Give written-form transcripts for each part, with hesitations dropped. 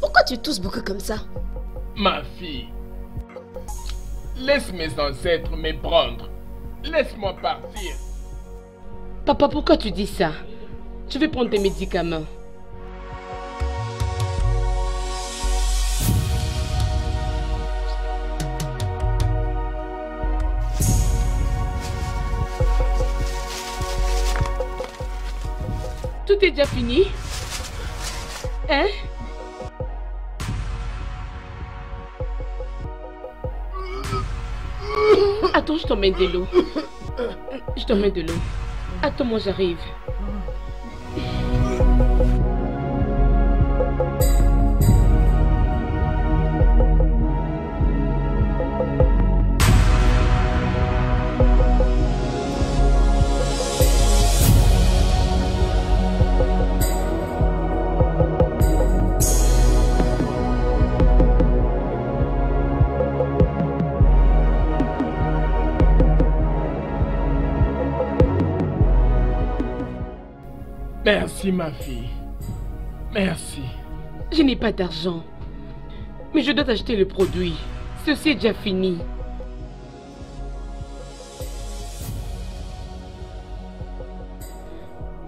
Pourquoi tu tousses beaucoup comme ça? Ma fille, laisse mes ancêtres me prendre. Laisse-moi partir. Papa, pourquoi tu dis ça? Je vais prendre tes médicaments. Tout est déjà fini? Hein? Attends, je t'emmène de l'eau. Je t'emmène de l'eau. Attends, moi j'arrive. Merci ma fille, merci. Je n'ai pas d'argent, mais je dois t'acheter le produit. Ceci est déjà fini.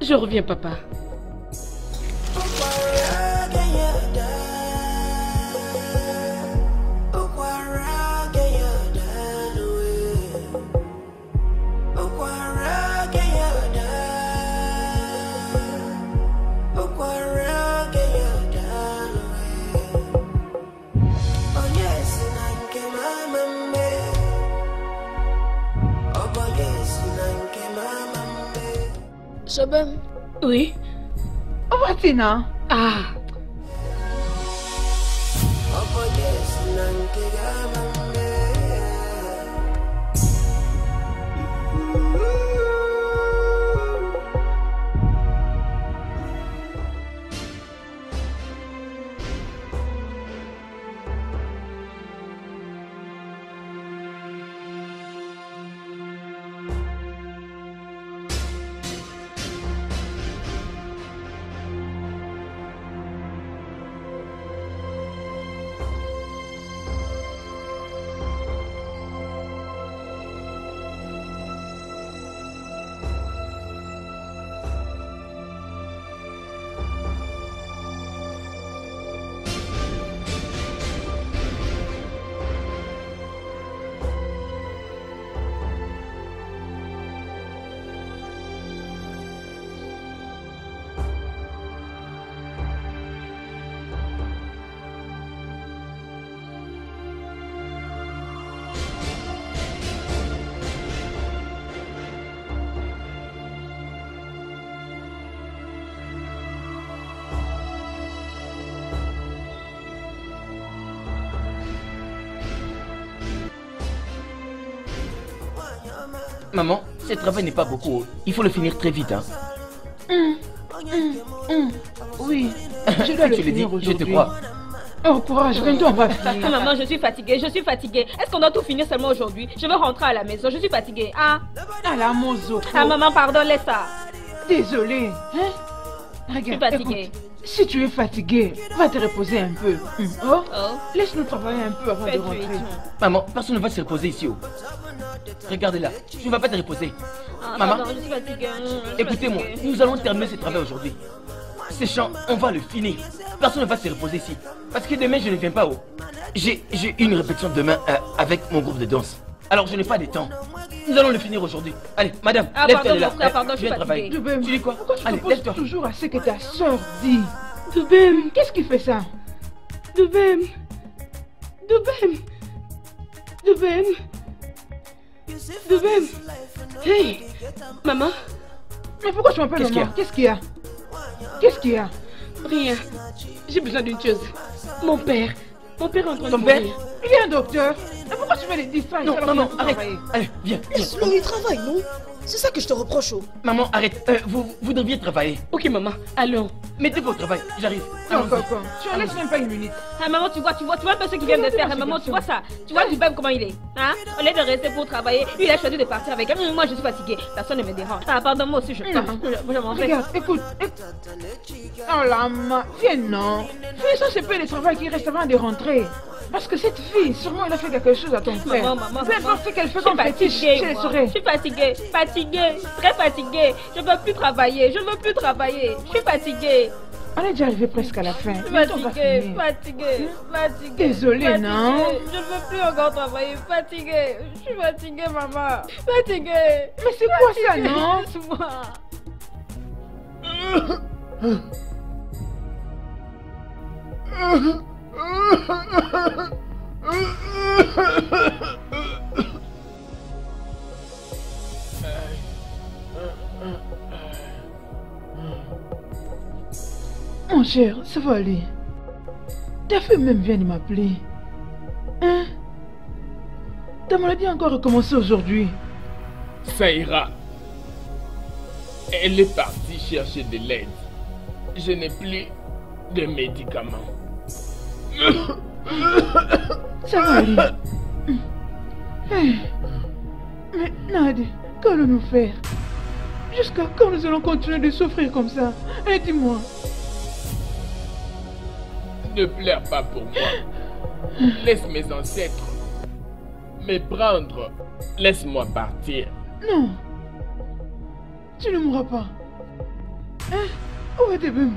Je reviens papa. Shabam. Oui. Oh, Watina. Ah. Maman, ce travail n'est pas beaucoup. Il faut le finir très vite. Hein. Oui, je dois le finir aujourd'hui. Je te crois. Oh, courage, viens-toi, ma fille. Ah, maman, je suis fatiguée, je suis fatiguée. Est-ce qu'on doit tout finir seulement aujourd'hui? Je veux rentrer à la maison, je suis fatiguée. Ah, la mozo. Ah, maman, pardon, laisse ça. Désolée. Hein? Regarde, je suis fatiguée. Écoute, si tu es fatiguée, va te reposer un peu. Oh, laisse-nous travailler un peu avant de rentrer. Maman, personne ne va se reposer ici. Oh. Regardez-la, tu ne vas pas te reposer. Ah, maman, écoutez-moi, nous allons terminer ce travail aujourd'hui. Ces champs, on va le finir. Personne ne va se reposer ici. Parce que demain, je ne viens pas. J'ai une répétition demain avec mon groupe de danse. Alors, je n'ai pas de temps. Nous allons le finir aujourd'hui. Allez, madame, lève-toi de là. Pardon, je viens travailler. Tu dis quoi? Allez, lève-toi. Toujours à ce que ta soeur dit. Dubem, qu'est-ce qui fait ça? Dubem. Dubem. Dubem. Dubem. Hey, maman. Mais pourquoi tu m'appelles maman? Qu'est-ce qu'il y a? Qu'est-ce qu'il y a? Rien. J'ai besoin d'une chose. Mon père. Mon père est en train de mourir. Il est un docteur. Mais pourquoi Pourquoi tu veux les distinguer? Non, maman, arrête. Allez, viens. Laisse-le, il travaille, non? C'est ça que je te reproche, oh. Maman, arrête. Vous deviez travailler. Ok, maman, allons. Mettez-vous au travail, j'arrive. Quoi. Tu en laisses même pas une minute. Ah, maman, tu vois pas ce qu'il vient de faire. Maman, tu vois ça. Tu vois du bam comment il est. Hein? Au lieu de rester pour travailler, il a choisi de partir avec elle. Moi, je suis fatiguée. Personne ne me dérange. Ah, pardon, moi aussi, je pars. Je m'en vais. Regarde, écoute. Oh la ma. Viens, non. Fais ça, c'est peu le travail qui reste avant de rentrer. Parce que cette fille, sûrement, elle a fait quelque chose à ton frère. Maman. Peu importe ce qu'elle fait comme fétiche, je suis fatiguée, très fatiguée. Je veux plus travailler. Je suis fatiguée. On est déjà arrivé presque à la fin. Fatiguée. Désolée, non? Je ne veux plus encore travailler. Fatiguée. Je suis fatiguée, maman. Fatiguée. Mais c'est quoi ça, non? Laisse-moi. Mon cher, ça va aller. Ta fille même vient de m'appeler. Hein? Ta maladie a encore recommencé aujourd'hui. Ça ira. Elle est partie chercher de l'aide. Je n'ai plus de médicaments. Ça va aller. Mais Nad, qu'allons-nous faire? Jusqu'à quand nous allons continuer de souffrir comme ça? Et dis-moi. Ne pleure pas pour moi. Laisse mes ancêtres me prendre. Laisse-moi partir. Non. Tu ne mourras pas. Hein? Où est Deboum?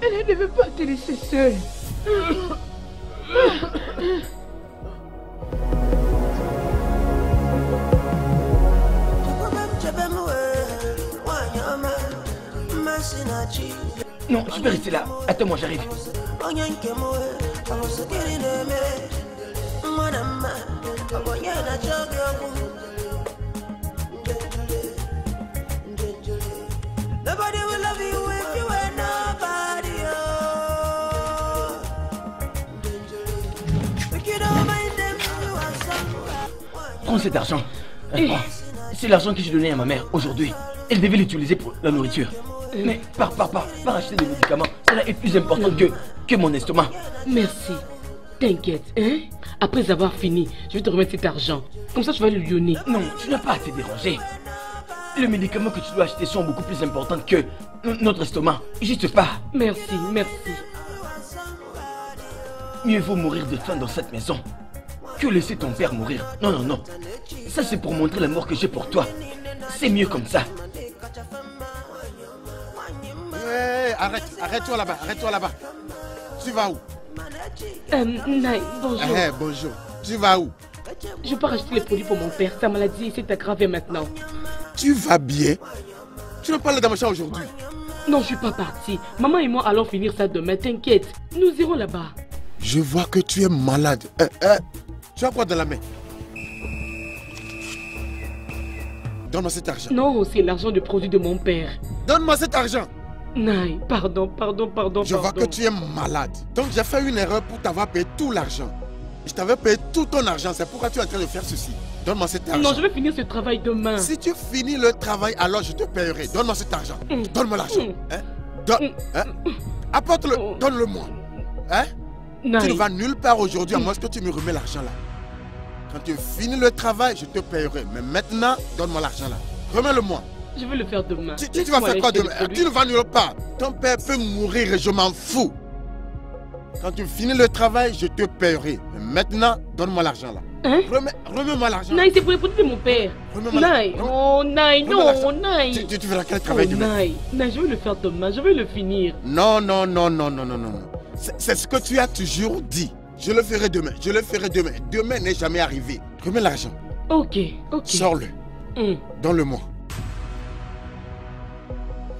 Elle ne veut pas te laisser seule. Non, je peux rester là. Attends-moi, j'arrive. Prends cet argent. C'est l'argent que j'ai donné à ma mère aujourd'hui. Elle devait l'utiliser pour la nourriture. Mais pars acheter des médicaments. Cela est plus important que mon estomac. Merci. T'inquiète, hein? Après avoir fini, je vais te remettre cet argent. Comme ça, tu vas le donner. Non, tu n'as pas à te déranger. Les médicaments que tu dois acheter sont beaucoup plus importants que notre estomac. Juste pas. Merci. Mieux vaut mourir de faim dans cette maison que laisser ton père mourir. Non. Ça, c'est pour montrer l'amour que j'ai pour toi. C'est mieux comme ça. Hey, arrête-toi là-bas. Tu vas où? Naï, bonjour. Bonjour. Tu vas où? Je peux acheter les produits pour mon père. Sa maladie s'est aggravée maintenant. Tu vas bien? Tu n'as pas le damachat aujourd'hui? Non, je ne suis pas partie. Maman et moi allons finir ça demain. T'inquiète, nous irons là-bas. Je vois que tu es malade. Tu as quoi dans la main? Donne-moi cet argent. Non, c'est l'argent du produit de mon père. Donne-moi cet argent. Naï, pardon. Je vois que tu es malade. Donc j'ai fait une erreur pour t'avoir payé tout l'argent. Je t'avais payé tout ton argent. C'est pourquoi tu es en train de faire ceci. Donne-moi cet argent. Non, je vais finir ce travail demain. Si tu finis le travail, alors je te payerai. Donne-moi cet argent. Donne-moi l'argent. Apporte-le. Donne-le-moi. Hein? Naï. Tu ne vas nulle part aujourd'hui à moins que tu me remets l'argent là. Quand tu finis le travail, je te payerai. Mais maintenant, donne-moi l'argent là. Remets-le-moi. Je vais le faire demain. Tu vas faire quoi demain? Tu ne vas nulle part. Ton père peut mourir et je m'en fous. Quand tu finis le travail, je te payerai. Mais maintenant, donne-moi l'argent là. Hein? Remets-moi l'argent. Naï, c'est pour écouter de mon père. Naï, oh Naï, non, Naï. Tu verras quel travail demain. Naï, je vais le faire demain. Je vais le finir. Non. C'est ce que tu as toujours dit. Je le ferai demain. Demain n'est jamais arrivé. Remets l'argent. Ok. Sors-le. Donne-le-moi.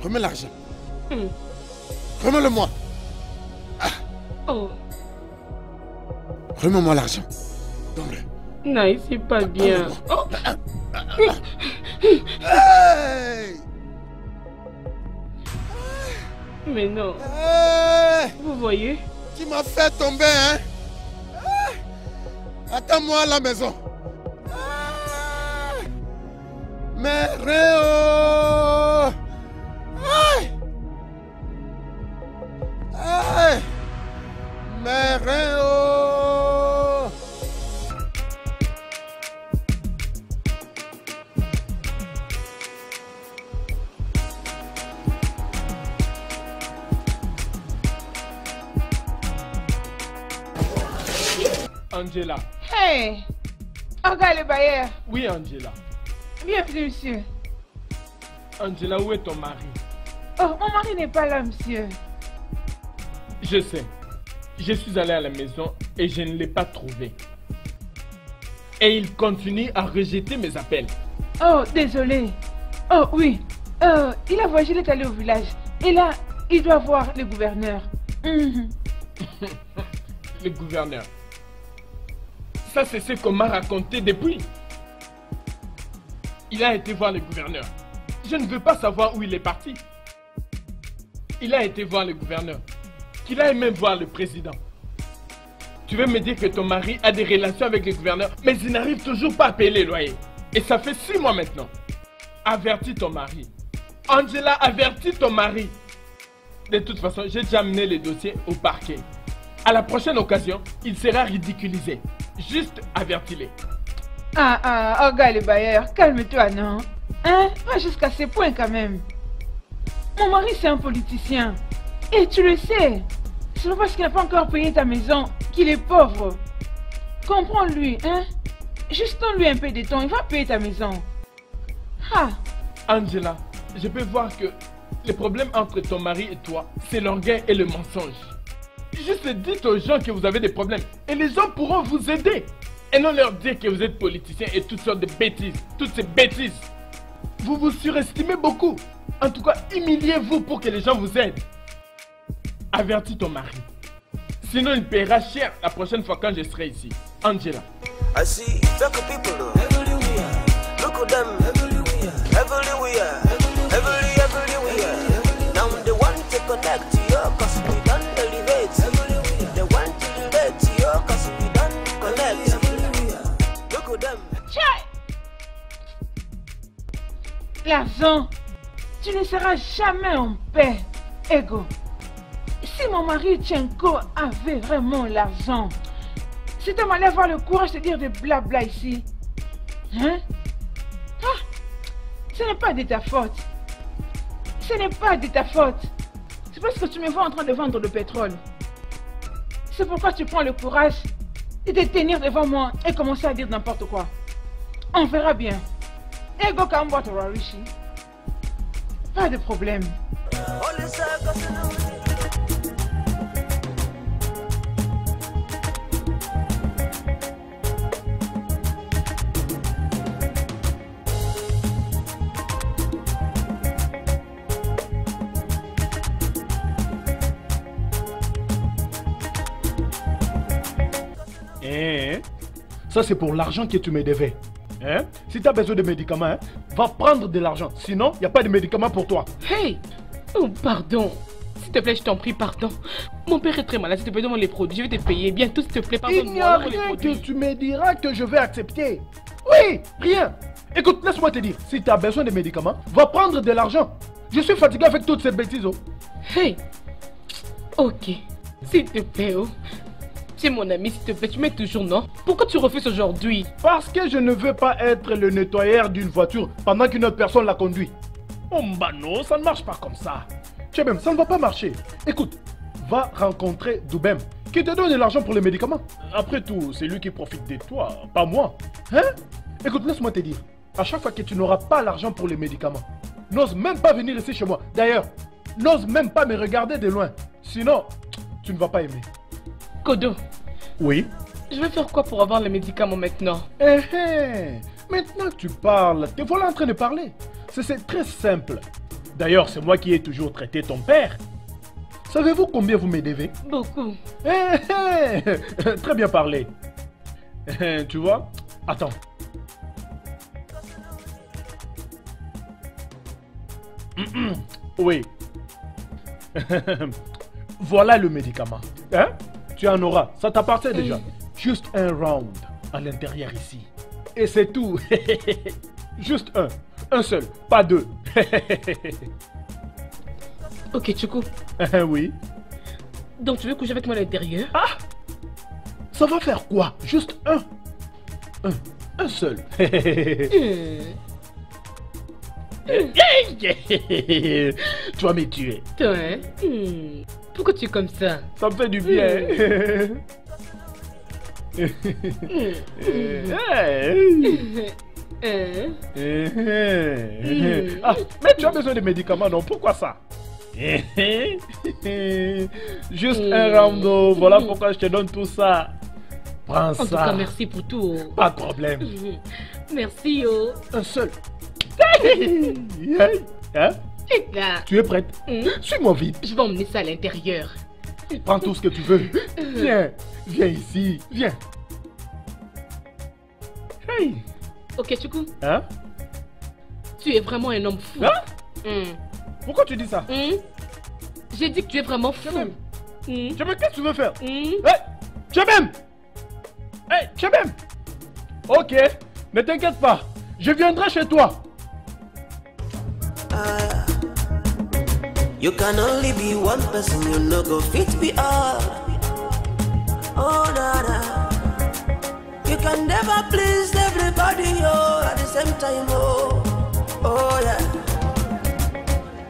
Remets l'argent. Remets-le-moi. Oh. Remets-moi l'argent. Donne-le. Non, c'est pas bien. Oh. Hey. Mais non. Hey. Vous voyez? Tu m'as fait tomber, hein? Attends-moi à la maison. Ah, mais Réo. Aïe. Aïe. Mais Réo. Angela. Hey, encore le bailleur. Oui, Angela. Bienvenue, monsieur. Angela, où est ton mari? Oh, mon mari n'est pas là, monsieur. Je sais. Je suis allé à la maison et je ne l'ai pas trouvé. Et il continue à rejeter mes appels. Oh, désolé. Oh, oui. Il a voyagé, il est allé au village. Et là, il doit voir le gouverneur. Mm-hmm. Le gouverneur. Ça, c'est ce qu'on m'a raconté depuis. Il a été voir le gouverneur. Je ne veux pas savoir où il est parti. Il a été voir le gouverneur. Qu'il aille même voir le président. Tu veux me dire que ton mari a des relations avec le gouverneur, mais il n'arrive toujours pas à payer les loyers. Et ça fait 6 mois maintenant. Avertis ton mari. Angela, avertis ton mari. De toute façon, j'ai déjà amené le dossier au parquet. À la prochaine occasion, il sera ridiculisé. Juste avertis-les. Ah ah, regarde le bailleur, calme-toi, non? Hein? Pas jusqu'à ce point quand même. Mon mari, c'est un politicien. Et tu le sais. C'est parce qu'il n'a pas encore payé ta maison qu'il est pauvre. Comprends-lui, hein? Juste donne-lui un peu de temps, il va payer ta maison. Ah! Angela, je peux voir que le problème entre ton mari et toi, c'est l'orgueil et le mensonge. Juste dites aux gens que vous avez des problèmes et les gens pourront vous aider. Et non leur dire que vous êtes politicien et toutes sortes de bêtises, toutes ces bêtises. Vous vous surestimez beaucoup. En tout cas, humiliez-vous pour que les gens vous aident. Avertis ton mari. Sinon, il paiera cher la prochaine fois quand je serai ici. Angela. L'argent, tu ne seras jamais en paix, Ego. Si mon mari Tchenko avait vraiment l'argent, cet homme allait avoir le courage de dire des blabla ici. Hein? Ah, ce n'est pas de ta faute. Ce n'est pas de ta faute. C'est parce que tu me vois en train de vendre le pétrole. C'est pourquoi tu prends le courage de te tenir devant moi et commencer à dire n'importe quoi. On verra bien. Ego Kambotora Rishi. Pas de problème. Ça c'est pour l'argent que tu me devais. Hein? Si tu as besoin de médicaments, hein, va prendre de l'argent. Sinon, il n'y a pas de médicaments pour toi. Hey! Oh, pardon. S'il te plaît, je t'en prie, pardon. Mon père est très malade. S'il te plaît, demande les produits. Je vais te payer. Bientôt, s'il te plaît, pardon. Il n'y a rien que tu me diras que je vais accepter. Oui, rien. Écoute, laisse-moi te dire. Si tu as besoin de médicaments, va prendre de l'argent. Je suis fatigué avec toutes ces bêtises. Oh. Hey! Ok. S'il te plaît, oh. C'est mon ami, s'il te plaît, tu mets toujours non. Pourquoi tu refuses aujourd'hui? Parce que je ne veux pas être le nettoyeur d'une voiture pendant qu'une autre personne la conduit. Oh bah non, ça ne marche pas comme ça. Tu sais même, ça ne va pas marcher. Écoute, va rencontrer Dubem, qui te donne de l'argent pour les médicaments. Après tout, c'est lui qui profite de toi, pas moi. Hein? Écoute, laisse-moi te dire, à chaque fois que tu n'auras pas l'argent pour les médicaments, n'ose même pas venir ici chez moi. D'ailleurs, n'ose même pas me regarder de loin. Sinon, tu ne vas pas aimer. Kodo. Oui. Je vais faire quoi pour avoir les médicaments maintenant? Eh eh, maintenant que tu parles, te voilà en train de parler. C'est très simple. D'ailleurs, c'est moi qui ai toujours traité ton père. Savez-vous combien vous me devez? Beaucoup. Eh eh, très bien parlé. Tu vois? Attends. Oui. Voilà le médicament. Hein? Tu en auras, ça t'appartient déjà. Juste un round. à l'intérieur ici. Et c'est tout. Juste un. Un seul, pas deux. Ok, Choco. Oui. Donc tu veux coucher avec moi à l'intérieur? Ah, ça va faire quoi? Juste un. Un seul. Tu vas me tuer. Toi, hein? Pourquoi tu es comme ça? Ça me fait du bien. Ah, mais tu as besoin de médicaments, non? Pourquoi ça? Juste un rando, voilà pourquoi je te donne tout ça. Prends ça. En tout cas, merci pour tout. Oh. Pas de problème. Merci. Oh. Un seul. Hein? Tu es prête? Suis-moi vite. Je vais emmener ça à l'intérieur. Prends tout ce que tu veux. Viens. Viens ici. Viens. Hey. Ok, Choco. Hein? Tu es vraiment un homme fou. Hein? Pourquoi tu dis ça? J'ai dit que tu es vraiment fou. Tu veux, qu'est-ce que tu veux faire? Hey, tu m'aimes. Hey, tu m'aimes. Ok, ne t'inquiète pas. Je viendrai chez toi. You can only be one person, you no go fit be all. Oh, nah. You can never please everybody, oh, at the same time, oh. Oh, yeah.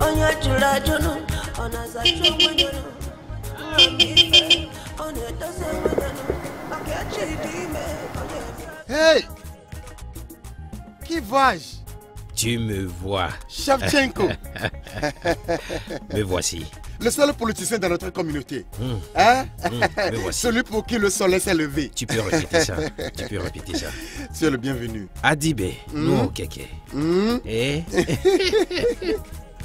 On your children, you know. On a side, you know. On your dozen, you know. I can't change me. Hey! Qui vais? Tu me vois. Shevchenko. Me voici. Le seul politicien dans notre communauté. Hein? Me voici. Celui pour qui le soleil s'est levé. Tu peux répéter ça. Tu peux répéter ça. Tu es le bienvenu. Adibé, nous kéké. Et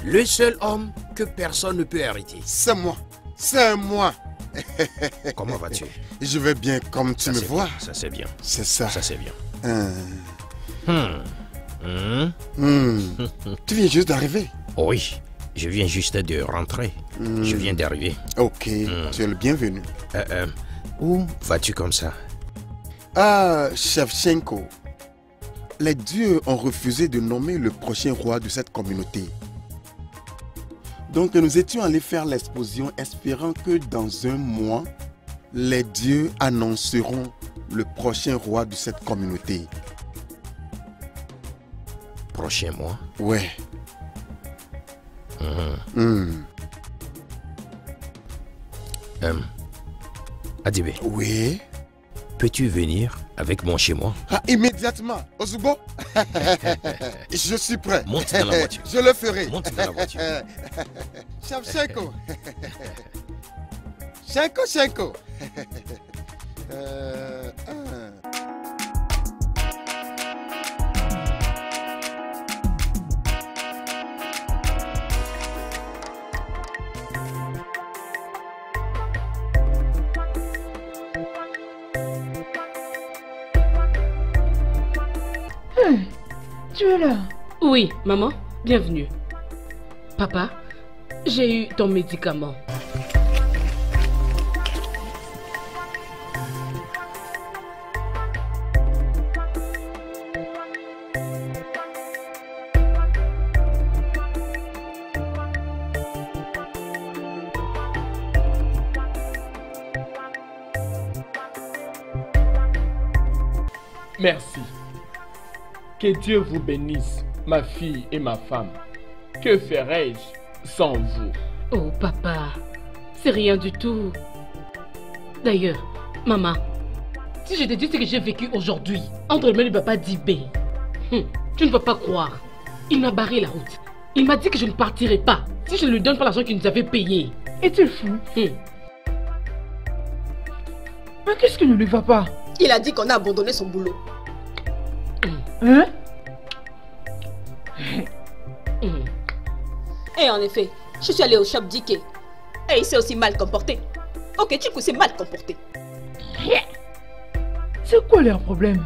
le seul homme que personne ne peut hériter. C'est moi. C'est moi. Comment vas-tu? Je vais bien comme tu me vois. Ça c'est bien. C'est ça. Ça c'est bien. Tu viens juste d'arriver? Oui, je viens juste de rentrer. Je viens d'arriver. Ok, tu es le bienvenu. Où vas-tu comme ça? Ah, Shevchenko, les dieux ont refusé de nommer le prochain roi de cette communauté. Donc nous étions allés faire l'exposition espérant que dans un mois, les dieux annonceront le prochain roi de cette communauté. Prochain mois? Ouais. Adibé. Oui. Peux-tu venir avec moi chez moi? Ah, immédiatement. Ozubo. Je suis prêt. Monte dans la voiture. Je le ferai. Monte dans la voiture. Shevchenko. Shevchenko. Tu es là? Oui, maman, bienvenue. Papa, j'ai eu ton médicament. Merci. Que Dieu vous bénisse, ma fille et ma femme. Que ferais-je sans vous? Oh, papa, c'est rien du tout. D'ailleurs, maman, si je te dis ce que j'ai vécu aujourd'hui, entre les mains du papa d'Ibé, tu ne vas pas croire. Il m'a barré la route. Il m'a dit que je ne partirai pas si je ne lui donne pas l'argent qu'il nous avait payé. Es-tu fou? Mais qu'est-ce qui ne lui va pas? Il a dit qu'on a abandonné son boulot. Hein? Et en effet, je suis allée au shop d'Ike. Et il s'est aussi mal comporté. Ok, Chico s'est mal comporté. C'est quoi leur problème?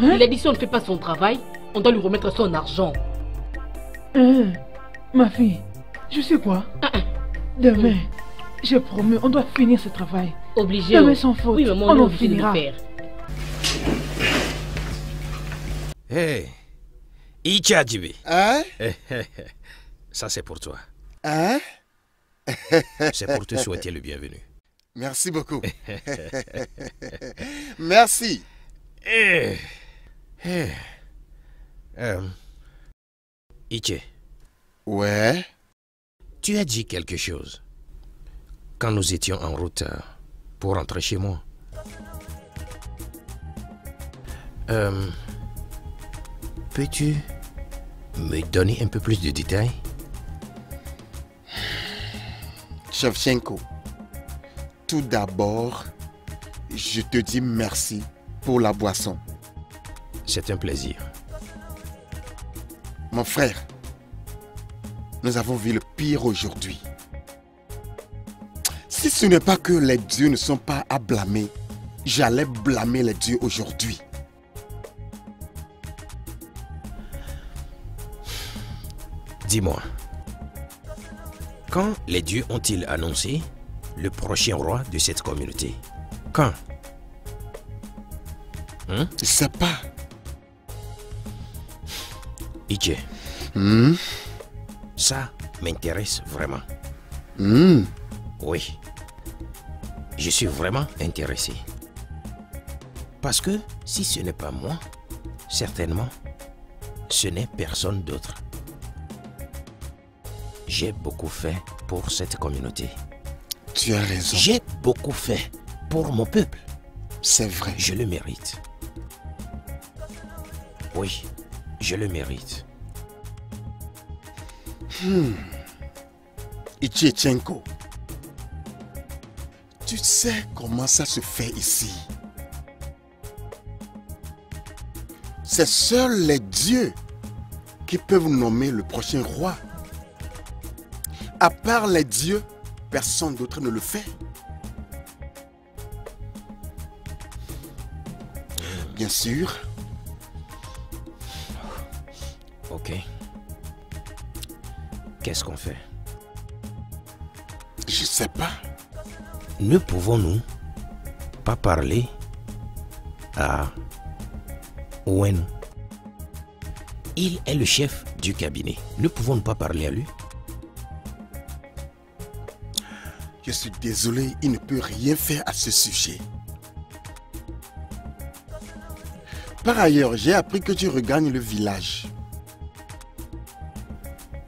Il a dit si on ne fait pas son travail, on doit lui remettre son argent. Ma fille, je sais quoi? Demain, je promets, on doit finir ce travail. Obligé. Demain sans faute, oui, maman, on en finira. Hé, Ichadjibi. Hein? Ça, c'est pour toi. Hein? C'est pour te souhaiter le bienvenu. Merci beaucoup. Merci. Iche. Ouais? Tu as dit quelque chose quand nous étions en route pour rentrer chez moi. Peux-tu me donner un peu plus de détails? Shevchenko, tout d'abord, je te dis merci pour la boisson. C'est un plaisir. Mon frère, nous avons vu le pire aujourd'hui. Si ce n'est pas que les dieux ne sont pas à blâmer, j'allais blâmer les dieux aujourd'hui. Dis-moi, quand les dieux ont-ils annoncé le prochain roi de cette communauté? Quand? Je sais pas. Iche, ça m'intéresse vraiment. Oui, je suis vraiment intéressé. Parce que si ce n'est pas moi, certainement, ce n'est personne d'autre. J'ai beaucoup fait pour cette communauté. Tu as raison. J'ai beaucoup fait pour mon peuple. C'est vrai. Je le mérite. Oui, je le mérite. Ichechenko, tu sais comment ça se fait ici. C'est seuls les dieux qui peuvent nommer le prochain roi. À part les dieux, personne d'autre ne le fait. Bien sûr. Ok. Qu'est-ce qu'on fait? Je sais pas. Ne pouvons-nous pas parler à Owen? Il est le chef du cabinet. Ne pouvons-nous pas parler à lui? Je suis désolé, il ne peut rien faire à ce sujet. Par ailleurs, j'ai appris que tu regagnes le village.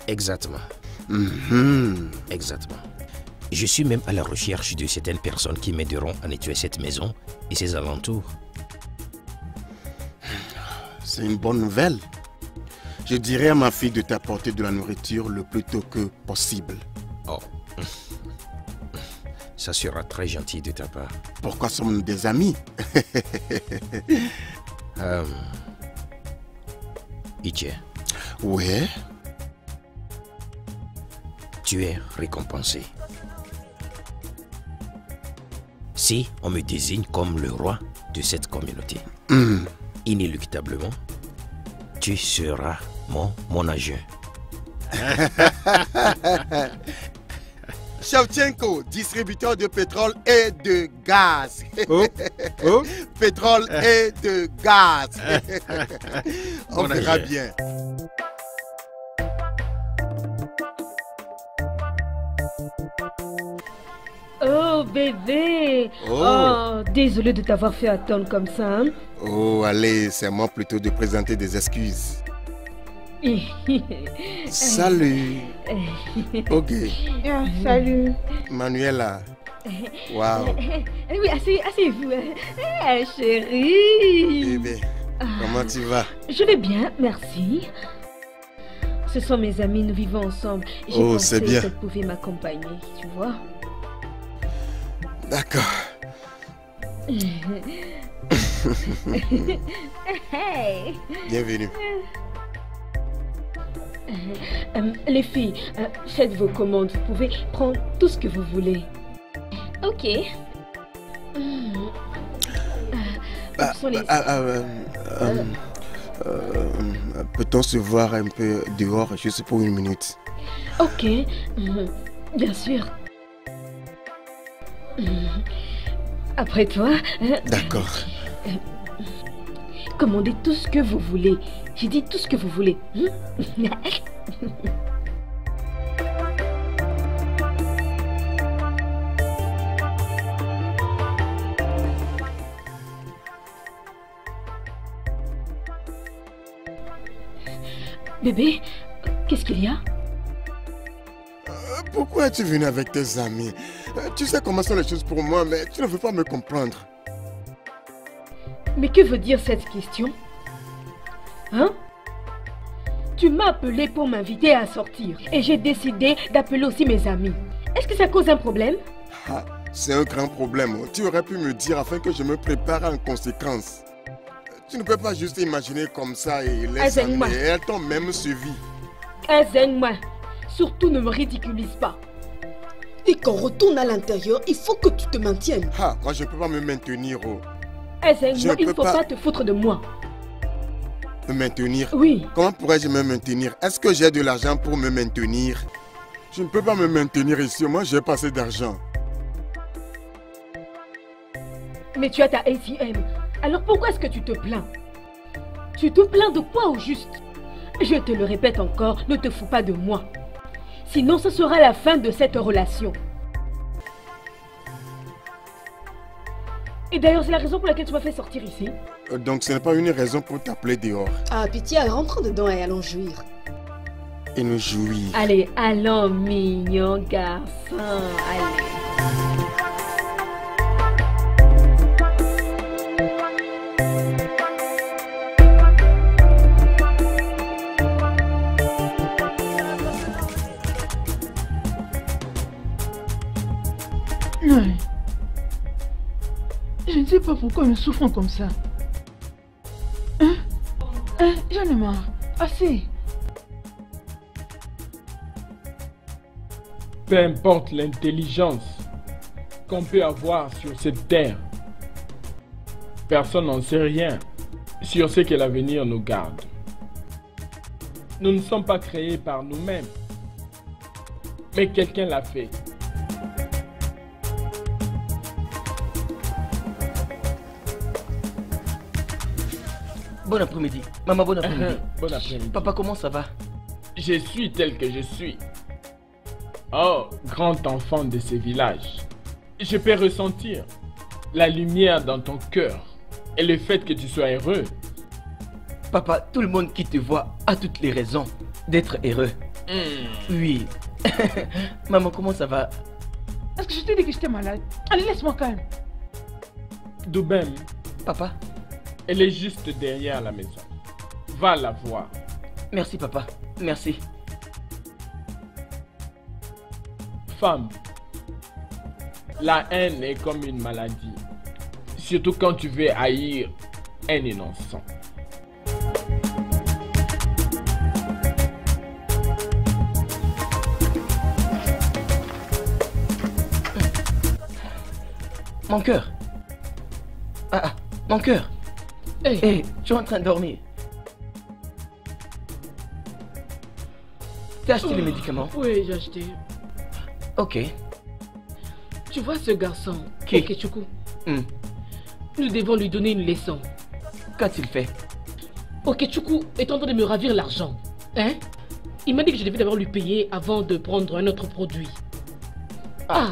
Exactement. Exactement. Je suis même à la recherche de certaines personnes qui m'aideront à nettoyer cette maison et ses alentours. C'est une bonne nouvelle. Je dirais à ma fille de t'apporter de la nourriture le plus tôt que possible. Oh. Ça sera très gentil de ta part. Pourquoi sommes-nous des amis? Iche. Ouais. Tu es récompensé. Si on me désigne comme le roi de cette communauté, inéluctablement, tu seras mon agent. Shevchenko, distributeur de pétrole et de gaz. Pétrole et de gaz. On verra bien. Oh bébé. Oh, désolé de t'avoir fait attendre comme ça. Hein? Oh, allez, c'est moi plutôt de présenter des excuses. Salut. Ok. Salut. Manuela. Wow. Oui, asseyez-vous. Hey, chérie. Bébé, comment tu vas? Je vais bien, merci. Ce sont mes amis, nous vivons ensemble. Oh, c'est bien. Je pensais que vous pouviez m'accompagner, tu vois. D'accord. Bienvenue. Les filles, faites vos commandes. Vous pouvez prendre tout ce que vous voulez. Ok. Peut-on se voir un peu dehors, juste pour une minute? Ok, bien sûr. Après toi. D'accord. commandez tout ce que vous voulez. J'ai dit tout ce que vous voulez. Bébé, qu'est-ce qu'il y a? Pourquoi es-tu venu avec tes amis? Tu sais comment sont les choses pour moi, mais tu ne veux pas me comprendre. Mais que veut dire cette question? Hein? Tu m'as appelé pour m'inviter à sortir et j'ai décidé d'appeler aussi mes amis. Est-ce que ça cause un problème? Ah, c'est un grand problème. Tu aurais pu me dire afin que je me prépare en conséquence. Tu ne peux pas juste imaginer comme ça et les amis, et elles t'ont même suivi. Azen-moi. Surtout ne me ridiculise pas. Dès qu'on retourne à l'intérieur, il faut que tu te maintiennes. Ah, moi je ne peux pas me maintenir. Oh. Azen-moi, il ne faut pas te foutre de moi. Me maintenir? Oui. Comment pourrais-je me maintenir? Est-ce que j'ai de l'argent pour me maintenir? Je ne peux pas me maintenir ici, moi j'ai pas assez d'argent. Mais tu as ta ATM. Alors pourquoi est-ce que tu te plains? Tu te plains de quoi au juste? Je te le répète encore, ne te fous pas de moi. Sinon, ce sera la fin de cette relation. Et d'ailleurs, c'est la raison pour laquelle tu m'as fait sortir ici. Donc ce n'est pas une raison pour t'appeler dehors. Ah, pitié, rentre dedans et allons jouir. Et nous jouir. Allez, allons, mignon garçon, allez. Je ne sais pas pourquoi nous souffrons comme ça. Hein? Hein? J'en ai marre. Assez. Peu importe l'intelligence qu'on peut avoir sur cette terre, personne n'en sait rien sur ce que l'avenir nous garde. Nous ne sommes pas créés par nous-mêmes, mais quelqu'un l'a fait. Bon après-midi. Maman, bon après-midi. Bon après-midi. Papa, comment ça va? Je suis tel que je suis. Oh, grand enfant de ce village. Je peux ressentir la lumière dans ton cœur et le fait que tu sois heureux. Papa, tout le monde qui te voit a toutes les raisons d'être heureux. Mmh. Oui. Maman, comment ça va? Est-ce que je t'ai dit que j'étais malade? Allez, laisse-moi calme. D'où même? Papa? Elle est juste derrière la maison. Va la voir. Merci papa, merci. Femme, la haine est comme une maladie. Surtout quand tu veux haïr un innocent. Mon cœur. Ah, mon cœur. Hé, hey, tu es en train de dormir. T'as acheté les médicaments? Oui, j'ai acheté. Ok. Tu vois ce garçon, Kechuku? Nous devons lui donner une leçon. Qu'a-t-il fait? Kechuku est en train de me ravir l'argent. Hein? Il m'a dit que je devais d'abord lui payer avant de prendre un autre produit. Ah!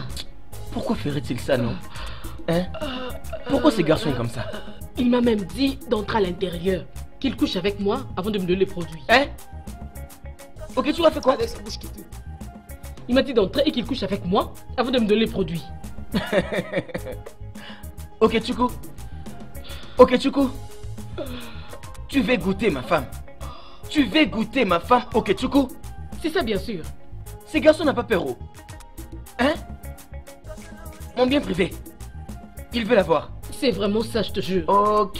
Pourquoi ferait-il ça, non? Hein? Pourquoi ce garçon est comme ça? Il m'a même dit d'entrer à l'intérieur, qu'il couche avec moi avant de me donner les produits. Hein? Ok, tu as fait quoi? Il m'a dit d'entrer et qu'il couche avec moi avant de me donner les produits. Ok, Tchoukou. Ok, Tchoukou. Tu veux goûter ma femme? Tu veux goûter ma femme? Ok, Tchoukou. C'est ça, bien sûr. Ces garçons n'ont pas peur. Hein? Mon bien privé. Il veut la voir. C'est vraiment ça, je te jure. Ok.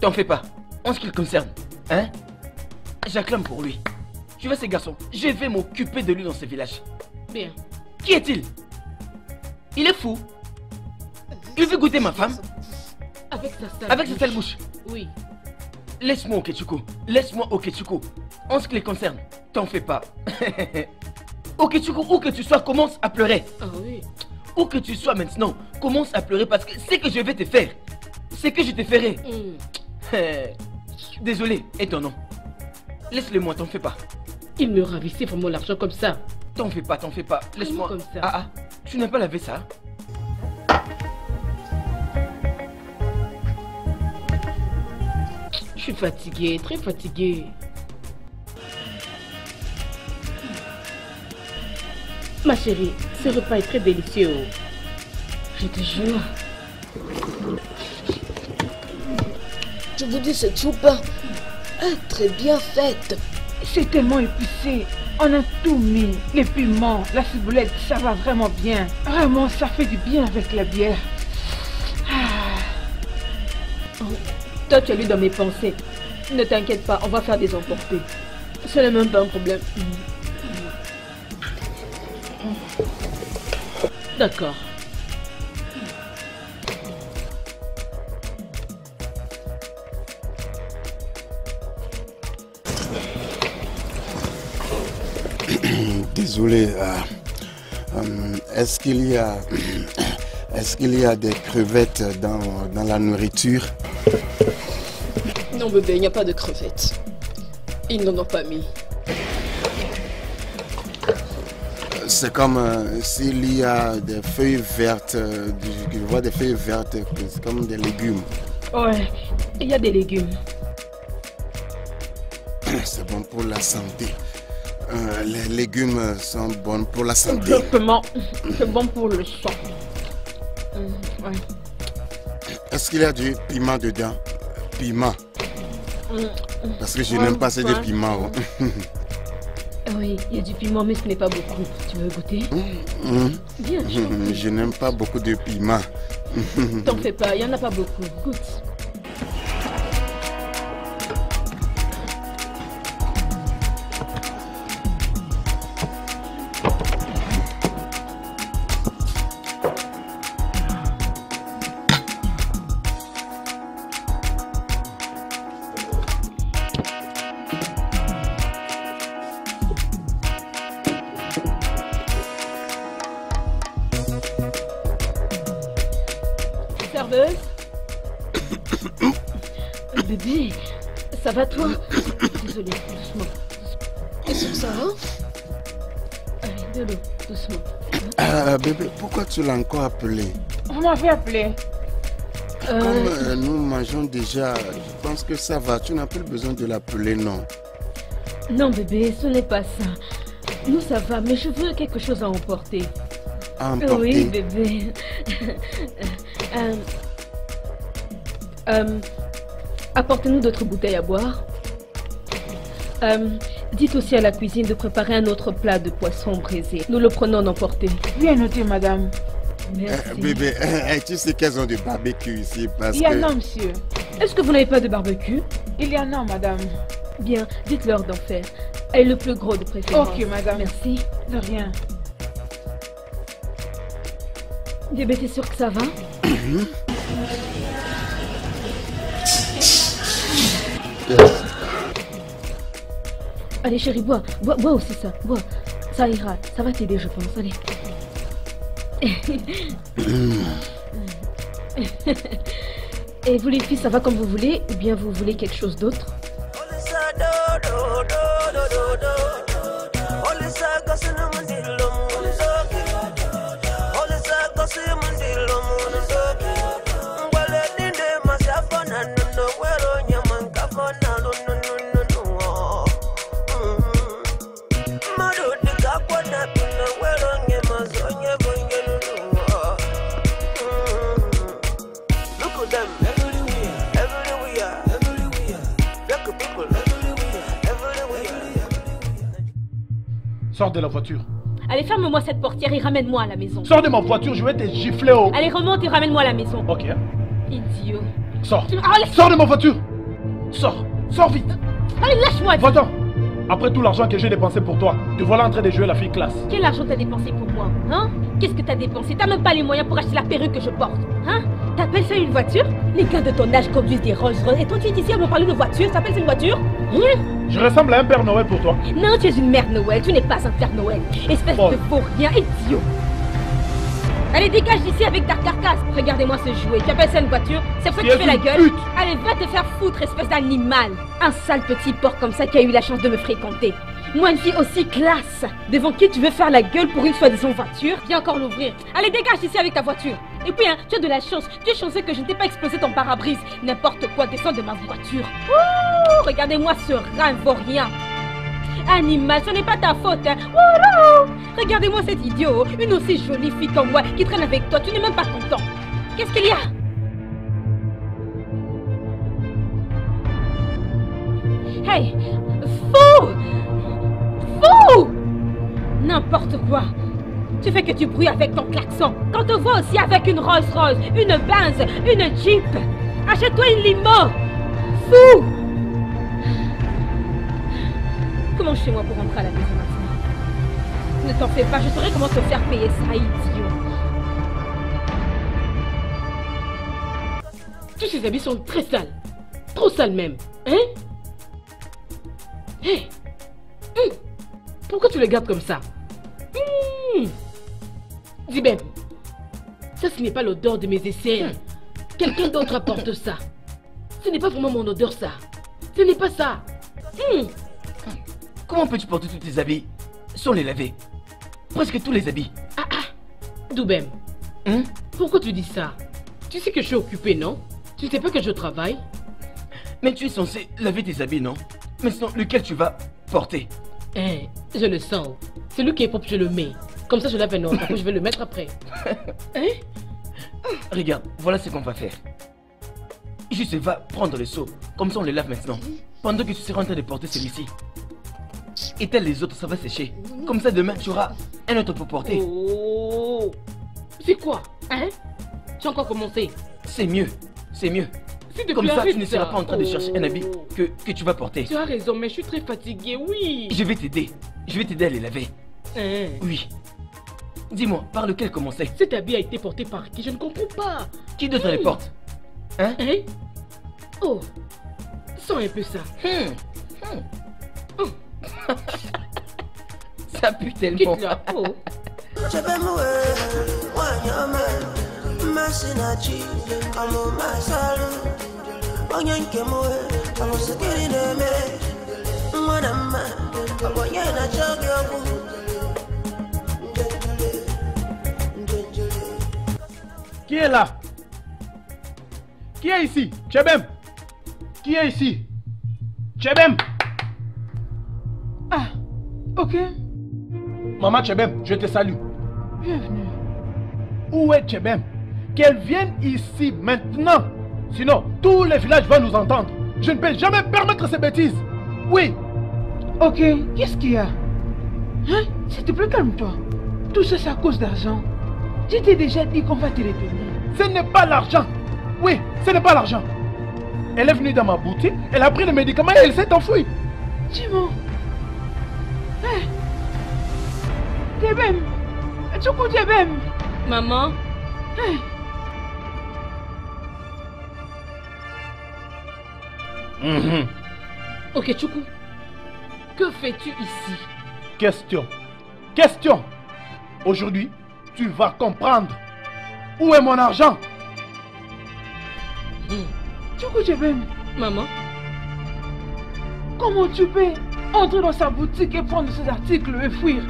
T'en fais pas. En ce qui le concerne, hein? J'acclame pour lui. Tu vois ces garçons? Je vais m'occuper de lui dans ce village. Bien. Qui est-il? Il est fou. Il veut goûter ma femme. Avec sa sale bouche. Avec sa sale bouche. Oui. Laisse-moi Oketsuko. Laisse-moi Oketsuko. En ce qui le concerne, t'en fais pas. Oketsuko, où que tu sois, commence à pleurer. Ah oui. Où que tu sois maintenant, commence à pleurer parce que ce que je vais te faire, c'est que je te ferai. Désolé, et ton nom? Laisse-le moi, t'en fais pas. Il me ravissait vraiment l'argent comme ça. T'en fais pas, laisse-moi. Ah, ah, tu n'as pas lavé ça? Je suis fatiguée, très fatiguée. Ma chérie, ce repas est très délicieux. Je te jure. Je vous dis, cette soupe est très bien faite. C'est tellement épicé. On a tout mis. Les piments, la ciboulette, ça va vraiment bien. Vraiment, ça fait du bien avec la bière. Oh, toi, tu es lu dans mes pensées. Ne t'inquiète pas, on va faire des emportés. Ce n'est même pas un problème. D'accord. Désolé, est-ce qu'il y a des crevettes dans la nourriture? Non bébé, il n'y a pas de crevettes. Ils n'en ont pas mis. C'est comme s'il y a des feuilles vertes, je vois des feuilles vertes, c'est comme des légumes. Ouais, il y a des légumes. C'est bon pour la santé. Les légumes sont bons pour la santé. Exactement, c'est bon pour le sang. Ouais. Est-ce qu'il y a du piment dedans? Piment. Parce que je n'aime pas ces piments. Oui, il y a du piment, mais ce n'est pas beaucoup. Tu veux goûter? Bien, je n'aime pas beaucoup de piment. T'en fais pas, il n'y en a pas beaucoup. Goûte. Bébé, ça va toi? Désolée, doucement. Qu'est-ce que ça va? Allez, de l'eau, doucement. Bébé, pourquoi tu l'as encore appelé? On m'a fait appeler. Comme nous mangeons déjà, je pense que ça va. Tu n'as plus besoin de l'appeler, non? Non bébé, ce n'est pas ça. Nous ça va, mais je veux quelque chose à emporter. À emporter? Oui bébé. Apportez-nous d'autres bouteilles à boire. Dites aussi à la cuisine de préparer un autre plat de poisson braisé. Nous le prenons en emporté. Bien noté, madame. Merci. Bébé, tu sais qu'elles ont du barbecue ici parce que... Il y a non, monsieur. Est-ce que vous n'avez pas de barbecue? Il y a non, madame. Bien, dites-leur d'en faire. Et le plus gros de préférence. Ok, madame. Merci. De rien. Bébé, t'es sûr que ça va? Yes. Allez chérie, bois aussi ça, bois. Ça ira, ça va t'aider je pense, allez. Et vous les filles, ça va comme vous voulez, ou bien vous voulez quelque chose d'autre? Sors de la voiture. Allez, ferme-moi cette portière et ramène-moi à la maison. Sors de ma voiture, je vais te gifler au... Allez, remonte et ramène-moi à la maison. Ok. Idiot. Sors. Allez. Sors de ma voiture. Sors. Sors vite. Allez, lâche-moi. Va-t'en. Après tout l'argent que j'ai dépensé pour toi, te voilà en train de jouer la fille classe. Quel argent t'as dépensé pour moi? Hein? Qu'est-ce que t'as dépensé? T'as même pas les moyens pour acheter la perruque que je porte. Hein? T'appelles ça une voiture? Les gars de ton âge conduisent des Rolls-Royce. Et toi, tu es ici à me parler de voiture? T'appelles ça une voiture? Je ressemble à un Père Noël pour toi. Non, tu es une Mère Noël, tu n'es pas un Père Noël. Espèce de faux rien, idiot. Allez, dégage d'ici avec ta carcasse. Regardez-moi ce jouet. Tu appelles ça une voiture? C'est pour ça que tu fais la gueule? Allez, va te faire foutre, espèce d'animal. Un sale petit porc comme ça qui a eu la chance de me fréquenter. Moi, une fille aussi classe, devant qui tu veux faire la gueule pour une soi-disant voiture? Viens encore l'ouvrir. Allez, dégage d'ici avec ta voiture. Et puis, hein, tu as de la chance. Tu es chanceux que je ne t'ai pas explosé ton pare-brise. N'importe quoi, descends de ma voiture. Ouh, regardez-moi ce rein vaurien. Animal, ce n'est pas ta faute, hein. Regardez-moi cet idiot, une aussi jolie fille comme moi qui traîne avec toi, tu n'es même pas content. Qu'est-ce qu'il y a? Hey, fou! Fou! N'importe quoi. Tu fais que tu bruis avec ton klaxon. Quand on voit aussi avec une Rolls-Royce, une Benz, une Jeep, achète-toi une limo. Fou! Comment chez moi pour rentrer à la maison maintenant? Ne t'en fais pas, je saurai comment te faire payer ça, idiot. Tous ces habits sont très sales. Trop sales même. Hein? Hé! Hey. Pourquoi tu les gardes comme ça? Dis ben, ça ce n'est pas l'odeur de mes essais. Quelqu'un d'autre apporte ça. Ce n'est pas vraiment mon odeur ça. Ce n'est pas ça. Comment peux-tu porter tous tes habits sans les laver? Presque tous les habits. Doubem, pourquoi tu dis ça? Tu sais que je suis occupée, non? Tu sais pas que je travaille? Mais tu es censé laver tes habits, non? Mais sinon, lequel tu vas porter? Je le sens. Celui qui est propre, je le mets. Comme ça, je lave un autre. Après, je vais le mettre après. Regarde, voilà ce qu'on va faire. Juste va prendre le seau. Comme ça, on le lave maintenant. Pendant que tu seras en train de porter celui-ci. Étale les autres, ça va sécher. Comme ça, demain, tu auras un autre pour porter. Oh. C'est quoi? Hein? Tu as encore commencé? C'est mieux, c'est mieux. Comme ça, tu ne seras pas en train de chercher un habit que tu vas porter. Tu as raison, mais je suis très fatiguée, oui. Je vais t'aider. Je vais t'aider à les laver. Oui. Dis-moi, par lequel commencer? Cet habit a été porté par qui? Je ne comprends pas. Qui d'autre les porte? Hein? Oh. Sens un peu ça. Ça pue tellement. Je vais qui est là? Qui est ici? Chebem? Qui est ici? Chebem? Ok. Maman Chebem, je te salue. Bienvenue. Où est Chebem? Qu'elle vienne ici maintenant. Sinon, tout le village va nous entendre. Je ne peux jamais permettre ces bêtises. Oui. Ok, qu'est-ce qu'il y a? Hein? S'il te plaît, calme-toi. Tout ça, c'est à cause d'argent. Je t'ai déjà dit qu'on va te retenir. Ce n'est pas l'argent. Oui, ce n'est pas l'argent. Elle est venue dans ma boutique, elle a pris le médicament et elle s'est enfuie. Dis-moi. Chebem, tu comptes Chebem? Maman. Ok, Chuku, que fais-tu ici? Question. Aujourd'hui, tu vas comprendre. Où est mon argent? Chuku Chebem. Maman. Comment tu peux entrer dans sa boutique et prendre ses articles et fuir?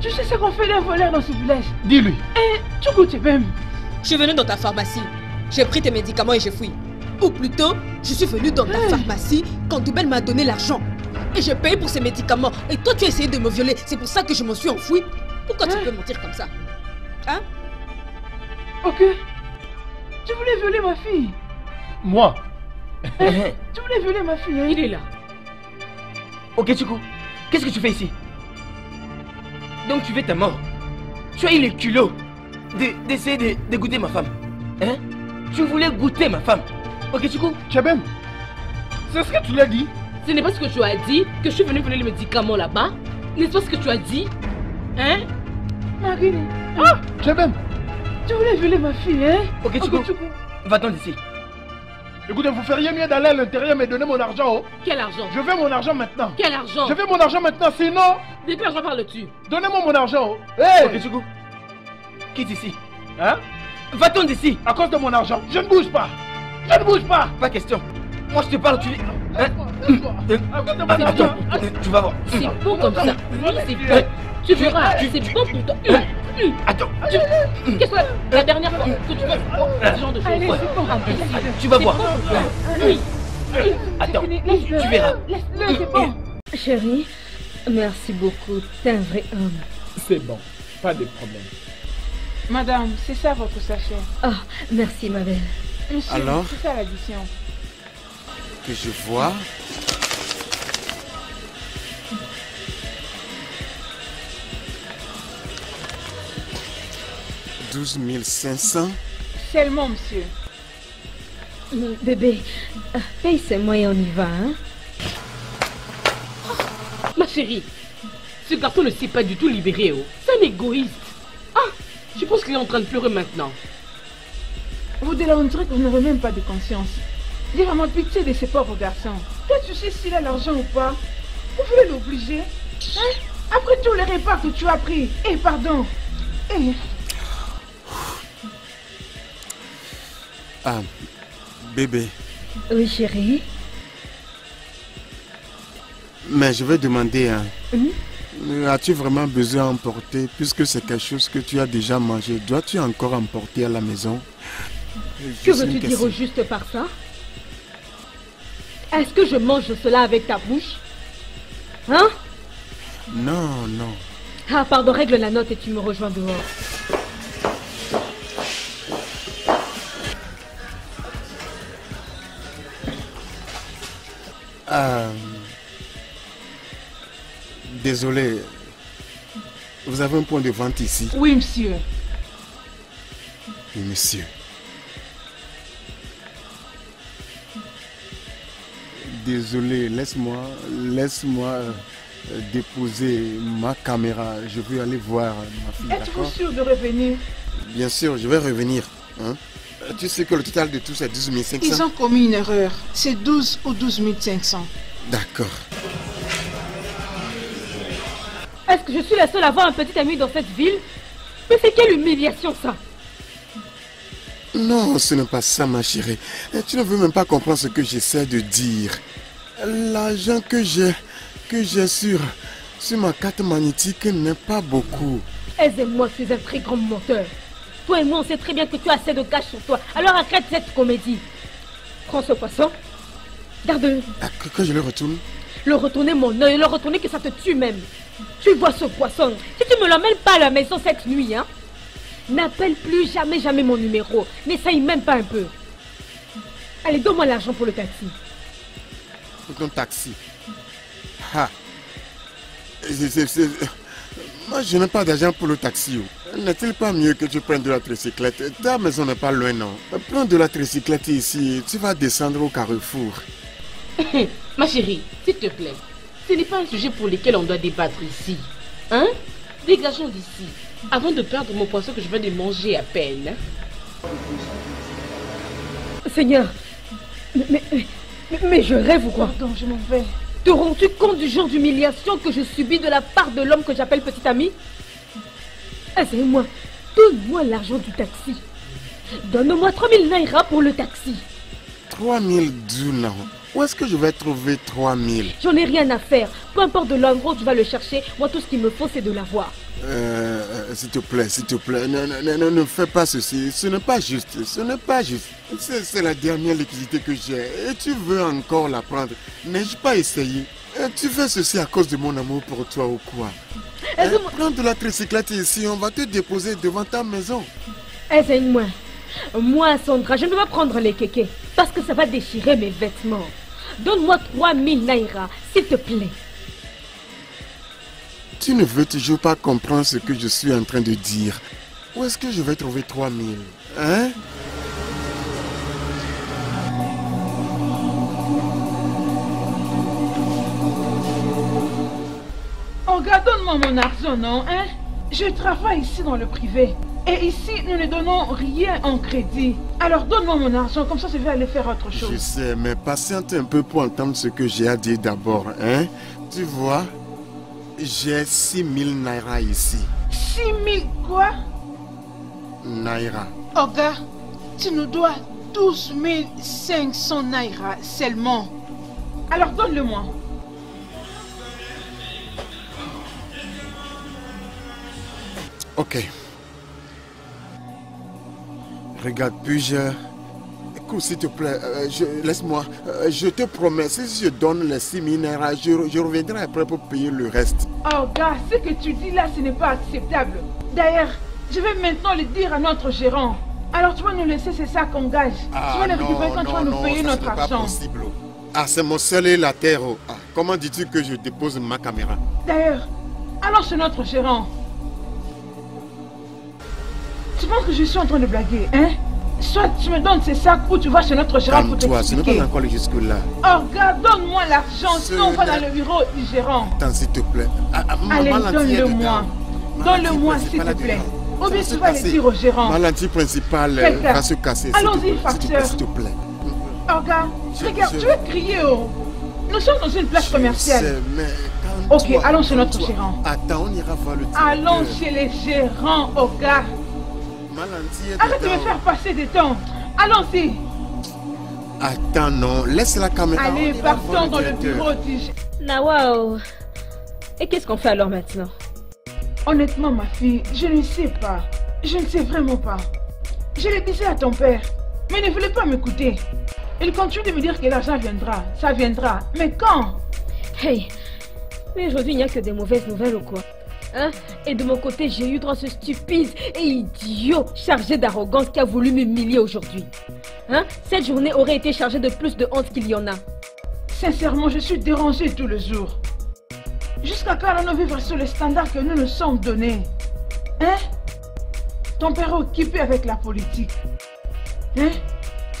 Tu sais ce qu'on fait des voleurs dans ce village? Dis-lui. Chuku Chebem. Je suis venu dans ta pharmacie. J'ai pris tes médicaments et j'ai fui. Ou plutôt, je suis venu dans ta pharmacie quand Doubel m'a donné l'argent. Et j'ai payé pour ces médicaments. Et toi, tu as essayé de me violer. C'est pour ça que je m'en suis enfoui. Pourquoi tu peux mentir comme ça? Hein? Ok. Tu voulais violer ma fille? Moi? Tu voulais violer ma fille, hein? Il est là. Ok, Chuku. Qu'est-ce que tu fais ici? Donc tu veux ta mort? Tu as eu le culot d'essayer de goûter ma femme. Hein? Tu voulais goûter ma femme. Ok, Chuku. Chebem, c'est ce que tu l'as dit? Ce n'est pas ce que tu as dit que je suis venu voler les médicaments là-bas. N'est-ce pas ce que tu as dit? Hein? Marguerite. Ah! Chebem, tu voulais violer ma fille, hein? Ok, Chuku. Va-t'en d'ici. Écoutez, vous feriez mieux d'aller à l'intérieur et me donner mon argent, oh? Quel argent? Je veux mon argent maintenant. Quel argent? Je veux mon argent maintenant, sinon. De quel argent parles-tu? Donnez-moi mon argent, oh! Hey! Ok, Chuku. Quitte ici. Hein? Va-t'en d'ici, à cause de mon argent. Je ne bouge pas. Je ne bouge pas. Pas question. Moi, je te parle, tu... Hein? Tu vas voir. C'est bon comme ça. Tu verras, c'est bon pour toi. Attends. Qu'est-ce que la dernière fois que tu vois ce genre de choses? Allez, bon. Tu vas voir. Attends, tu verras. Laisse-le, c'est bon. Chérie, merci beaucoup. T'es un vrai homme. C'est bon, pas de problème. Madame, c'est ça votre sachet. Oh, merci ma belle. Monsieur, alors, c'est ça l'addition. Que je vois. « 12 500 ?» Seulement, monsieur. Bébé, paye ce moyen, on y va, hein? Oh, ma chérie, ce garçon ne s'est pas du tout libéré, oh. C'est un égoïste. Ah, je pense qu'il est en train de pleurer maintenant. Vous de là, on dirait qu'on n'aurait même pas de conscience. J'ai vraiment pitié de ces pauvres garçons. Toi, tu sais s'il a l'argent ou pas? Vous voulez l'obliger? Hein? Après tous les repas que tu as pris. Eh, pardon. Eh... Ah, bébé. Oui, chérie. Mais je vais demander, hein, as-tu vraiment besoin d'emporter, puisque c'est quelque chose que tu as déjà mangé? Dois-tu encore emporter à la maison? Que veux-tu dire au juste par ça? Est-ce que je mange cela avec ta bouche? Hein? Non, non. Ah, pardon, règle la note et tu me rejoins dehors. Désolé, vous avez un point de vente ici? Oui, monsieur. Oui, monsieur. Désolé, laisse-moi déposer ma caméra. Je veux aller voir ma fille. Êtes-vous sûr de revenir? Bien sûr, je vais revenir. Hein? Tu sais que le total de tout, c'est 12 500. Ils ont commis une erreur. C'est 12 ou 12 500. D'accord. Est-ce que je suis la seule à avoir un petit ami dans cette ville? Mais c'est quelle humiliation, ça? Non, ce n'est pas ça, ma chérie. Tu ne veux même pas comprendre ce que j'essaie de dire. L'argent que j'ai sur ma carte magnétique n'est pas beaucoup. Aise-moi, tu es un très grand menteur. Toi et moi, on sait très bien que tu as assez de cash sur toi. Alors arrête cette comédie. Prends ce poisson. Garde-le. Que je le retourne? Le retourner, mon œil. Le retourner, que ça te tue même. Tu vois ce poisson. Si tu ne me l'emmènes pas à la maison cette nuit, hein, n'appelle plus jamais mon numéro. N'essaye même pas un peu. Allez, donne-moi l'argent pour le taxi. Pour ton taxi? Ha. Moi, je n'ai pas d'argent pour le taxi. N'est-il pas mieux que tu prennes de la tricyclette? Ta maison n'est pas loin, non? Prends de la tricyclette ici, tu vas descendre au carrefour. Ma chérie, s'il te plaît, ce n'est pas un sujet pour lequel on doit débattre ici. Hein? Dégageons d'ici, avant de perdre mon poisson que je viens de manger à peine. Seigneur, mais je rêve ou quoi? Pardon, je m'en vais. Te rends-tu compte du genre d'humiliation que je subis de la part de l'homme que j'appelle petit ami? Aide-moi, donne-moi l'argent du taxi. Donne-moi 3000 naira pour le taxi. 3000 dounars? Où est-ce que je vais trouver 3000? J'en ai rien à faire. Peu importe de l'endroit où tu vas le chercher, moi tout ce qu'il me faut c'est de l'avoir. S'il te plaît, ne fais pas ceci. Ce n'est pas juste, ce n'est pas juste. C'est la dernière liquidité que j'ai et tu veux encore la prendre. N'ai-je pas essayé? Tu fais ceci à cause de mon amour pour toi ou quoi? Prends de la tricyclette ici, on va te déposer devant ta maison. Aide-moi. Moi, Sandra, je ne veux pas prendre les kékés parce que ça va déchirer mes vêtements. Donne-moi 3000 naira, s'il te plaît. Tu ne veux toujours pas comprendre ce que je suis en train de dire. Où est-ce que je vais trouver 3000? Hein? Donne-moi mon argent, non, hein? Je travaille ici dans le privé. Et ici, nous ne donnons rien en crédit. Alors donne-moi mon argent, comme ça je vais aller faire autre chose. Je sais, mais patiente un peu pour entendre ce que j'ai à dire d'abord, hein? Tu vois, j'ai 6000 naira ici. 6000 quoi? naira. Oh gars, tu nous dois 12 500 naira seulement. Alors donne-le-moi. Ok. Regarde, puis-je... Écoute, s'il te plaît, laisse-moi. Je te promets, si je donne les 6 000 naira, je reviendrai après pour payer le reste. Oh gars, ce que tu dis là, ce n'est pas acceptable. D'ailleurs, je vais maintenant le dire à notre gérant. Alors tu vas nous laisser, c'est ça qu'on gage. Ah, tu vas le récupérer quand tu vas nous payer notre argent. Pas possible. Ah, c'est mon seul et la terre. Oh. Ah, comment dis-tu que je dépose ma caméra? D'ailleurs, allons chez notre gérant. Tu penses que je suis en train de blaguer, hein? Soit tu me donnes ces sacs ou tu vas chez notre gérant pour t'expliquer. Calme-toi, ce n'est pas encore jusque-là. Oh, regarde, donne-moi l'argent, sinon on va dans le bureau du gérant. Attends, s'il te plaît. Allez, donne-le-moi. Donne-le-moi, s'il te plaît. Ou bien tu vas le dire au gérant. Maladie principale va se casser. Allons-y, facteur. S'il te plaît. Oh, regarde, regarde, tu veux crier, oh. Nous sommes dans une place commerciale. Ok, allons chez notre gérant. Attends, on ira voir le type. Allons chez les gérants, oh, gars. Arrête de me faire passer des temps. Allons-y. Attends, non. Laisse la caméra. Allez, partons dans le bureau. Nawao. Et qu'est-ce qu'on fait alors maintenant? Honnêtement, ma fille, je ne sais pas. Je ne sais vraiment pas. Je le disais à ton père, mais il ne voulait pas m'écouter. Il continue de me dire que l'argent viendra. Ça viendra. Mais quand? Hey, mais aujourd'hui, il n'y a que des mauvaises nouvelles ou quoi? Hein? Et de mon côté, j'ai eu droit à ce stupide et idiot chargé d'arrogance qui a voulu m'humilier aujourd'hui. Hein? Cette journée aurait été chargée de plus de honte qu'il y en a. Sincèrement, je suis dérangée tout le jour. Jusqu'à quand allons-nous vivre sur les standards que nous nous sommes donnés? Hein? Ton père est occupé avec la politique. Hein?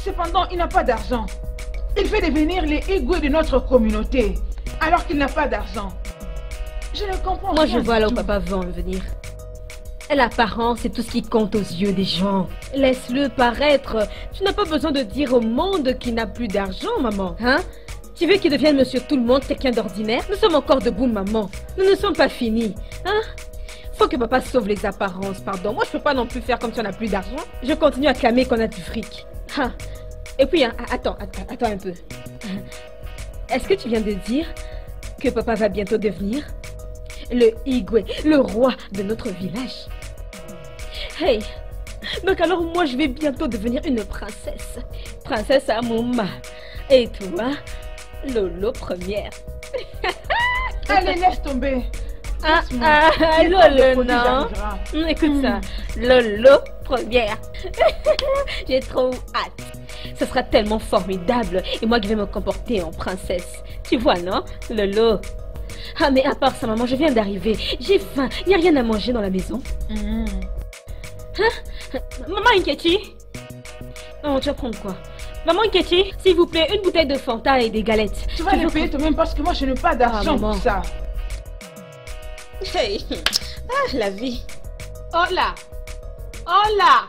Cependant, il n'a pas d'argent. Il fait devenir les égouts de notre communauté alors qu'il n'a pas d'argent. Je ne comprends pas. Moi, je vois là où papa veut en venir. L'apparence, c'est tout ce qui compte aux yeux des gens. Laisse-le paraître. Tu n'as pas besoin de dire au monde qu'il n'a plus d'argent, maman. Hein? Tu veux qu'il devienne monsieur tout le monde, quelqu'un d'ordinaire? Nous sommes encore debout, maman. Nous ne sommes pas finis. Hein? Faut que papa sauve les apparences, pardon. Moi, je peux pas non plus faire comme si on n'a plus d'argent. Je continue à clamer qu'on a du fric. Hein? Et puis, hein, attends un peu. Est-ce que tu viens de dire que papa va bientôt devenir le Igwe, le roi de notre village? Hey, donc alors moi je vais bientôt devenir une princesse. Princesse Amuma. Et toi, Lolo première. Allez, laisse tomber. Ah, ah, Lolo, non. Écoute ça, Lolo première. J'ai trop hâte. Ce sera tellement formidable. Et moi qui vais me comporter en princesse. Tu vois, non, Lolo? Ah, mais à part ça, maman, je viens d'arriver. J'ai faim. Il n'y a rien à manger dans la maison. Hein? Maman Nkechi? Non, tu vas prendre quoi? Maman Nkechi, s'il vous plaît, une bouteille de Fanta et des galettes. Tu vas les payer toi-même parce que moi, je n'ai pas d'argent pour ça. Hey. Ah, la vie. Oh là! Oh là!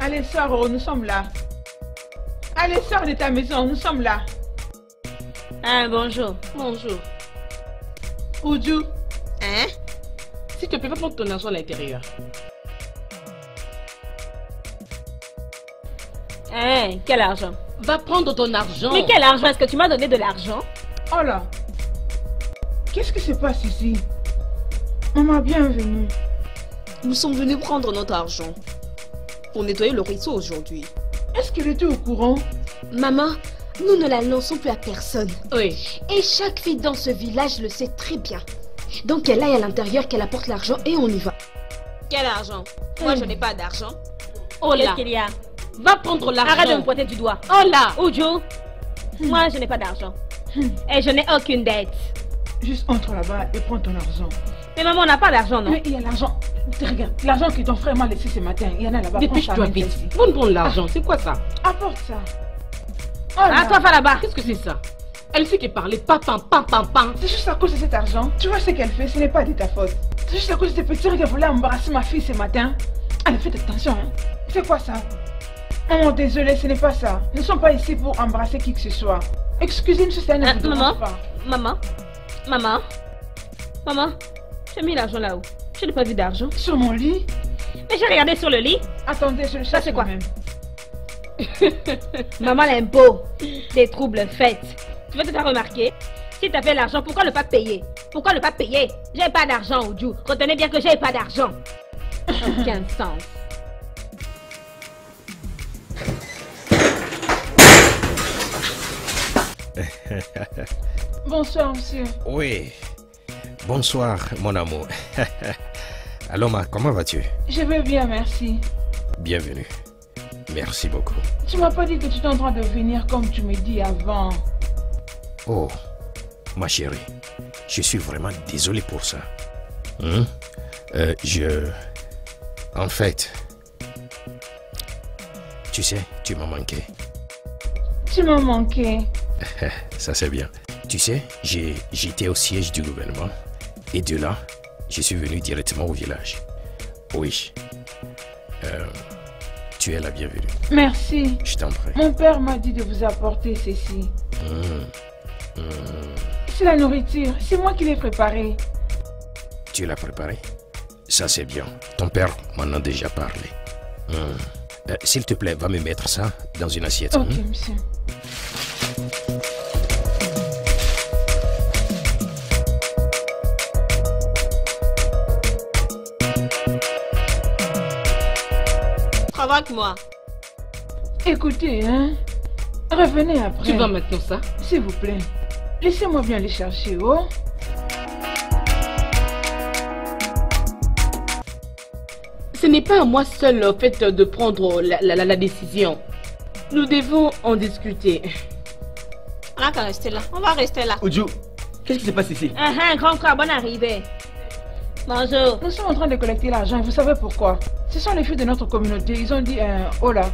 Allez, sors, nous sommes là. Allez, sors de ta maison, nous sommes là. Ah, bonjour. Bonjour. Oudjou. Hein? S'il te plaît, va prendre ton argent à l'intérieur. Hein? Quel argent? Va prendre ton argent. Mais quel argent? Est-ce que tu m'as donné de l'argent? Oh là. Qu'est-ce qui se passe ici? Maman, bienvenue. Nous sommes venus prendre notre argent pour nettoyer le ruisseau aujourd'hui. Est-ce qu'elle était au courant? Maman, nous ne l'annonçons plus à personne. Oui. Et chaque fille dans ce village le sait très bien. Donc qu'elle aille à l'intérieur, qu'elle apporte l'argent et on y va. Quel argent? Moi je n'ai pas d'argent. Oh là. Qu'est-ce qu'il y a? Va prendre l'argent. Arrête de me pointer du doigt. Oh là. Oudjou. Moi je n'ai pas d'argent. Et je n'ai aucune dette. Juste entre là-bas et prends ton argent. Mais maman, on n'a pas d'argent, non? Mais il y a l'argent. Regarde, l'argent que ton frère m'a laissé ce matin. Il y en a là-bas. Dépêche-toi vite. Prends l'argent. C'est quoi ça? Apporte ça. Oh là. Attends, va là-bas. Qu'est-ce que c'est ça? Elle sait qu'elle parlait pam pam pam. C'est juste à cause de cet argent. Tu vois ce qu'elle fait, ce n'est pas de ta faute. C'est juste à cause de ces petits qu'elle voulait embarrasser ma fille ce matin. Allez, faites attention, hein. C'est quoi ça? Oh, désolé, ce n'est pas ça. Nous ne sommes pas ici pour embrasser qui que ce soit. Excusez-nous, c'est un accident. Maman, j'ai mis l'argent là-haut. Je n'ai pas vu d'argent. Sur mon lit? Mais j'ai regardé sur le lit. Attendez, je le cherche. Ça, c'est quoi? Maman l'impôt, des troubles faits. Tu veux te faire remarquer? Si tu avais l'argent, pourquoi ne pas payer? Pourquoi ne pas payer? J'ai pas d'argent, Oudjou. Retenez bien que j'ai pas d'argent. Aucun sens. Bonsoir, monsieur. Oui. Bonsoir, mon amour. Aloma, comment vas-tu? Je vais bien, merci. Bienvenue. Merci beaucoup. Tu m'as pas dit que tu t'es en train de venir comme tu me dis avant. Oh, ma chérie, je suis vraiment désolé pour ça. En fait, tu sais, tu m'as manqué. Tu m'as manqué. Ça c'est bien. Tu sais, j'étais au siège du gouvernement et de là, je suis venu directement au village. Oui. Tu es la bienvenue. Merci. Je t'en prie. Mon père m'a dit de vous apporter ceci. C'est la nourriture. C'est moi qui l'ai préparée. Tu l'as préparée? Ça, c'est bien. Ton père m'en a déjà parlé. S'il te plaît, va me mettre ça dans une assiette. Ok, monsieur. Provoque-moi. Écoutez, hein. Revenez après. Tu vas maintenant ça? S'il vous plaît. Laissez-moi bien les chercher, oh. Ce n'est pas à moi seul le fait de prendre la décision. Nous devons en discuter. On n'a qu'à rester là. On va rester là. Oudjou, qu'est-ce qui se passe ici? Grand frère, bonne arrivée. Bonjour. Nous sommes en train de collecter l'argent et vous savez pourquoi? Ce sont les filles de notre communauté. Ils ont dit, oh là,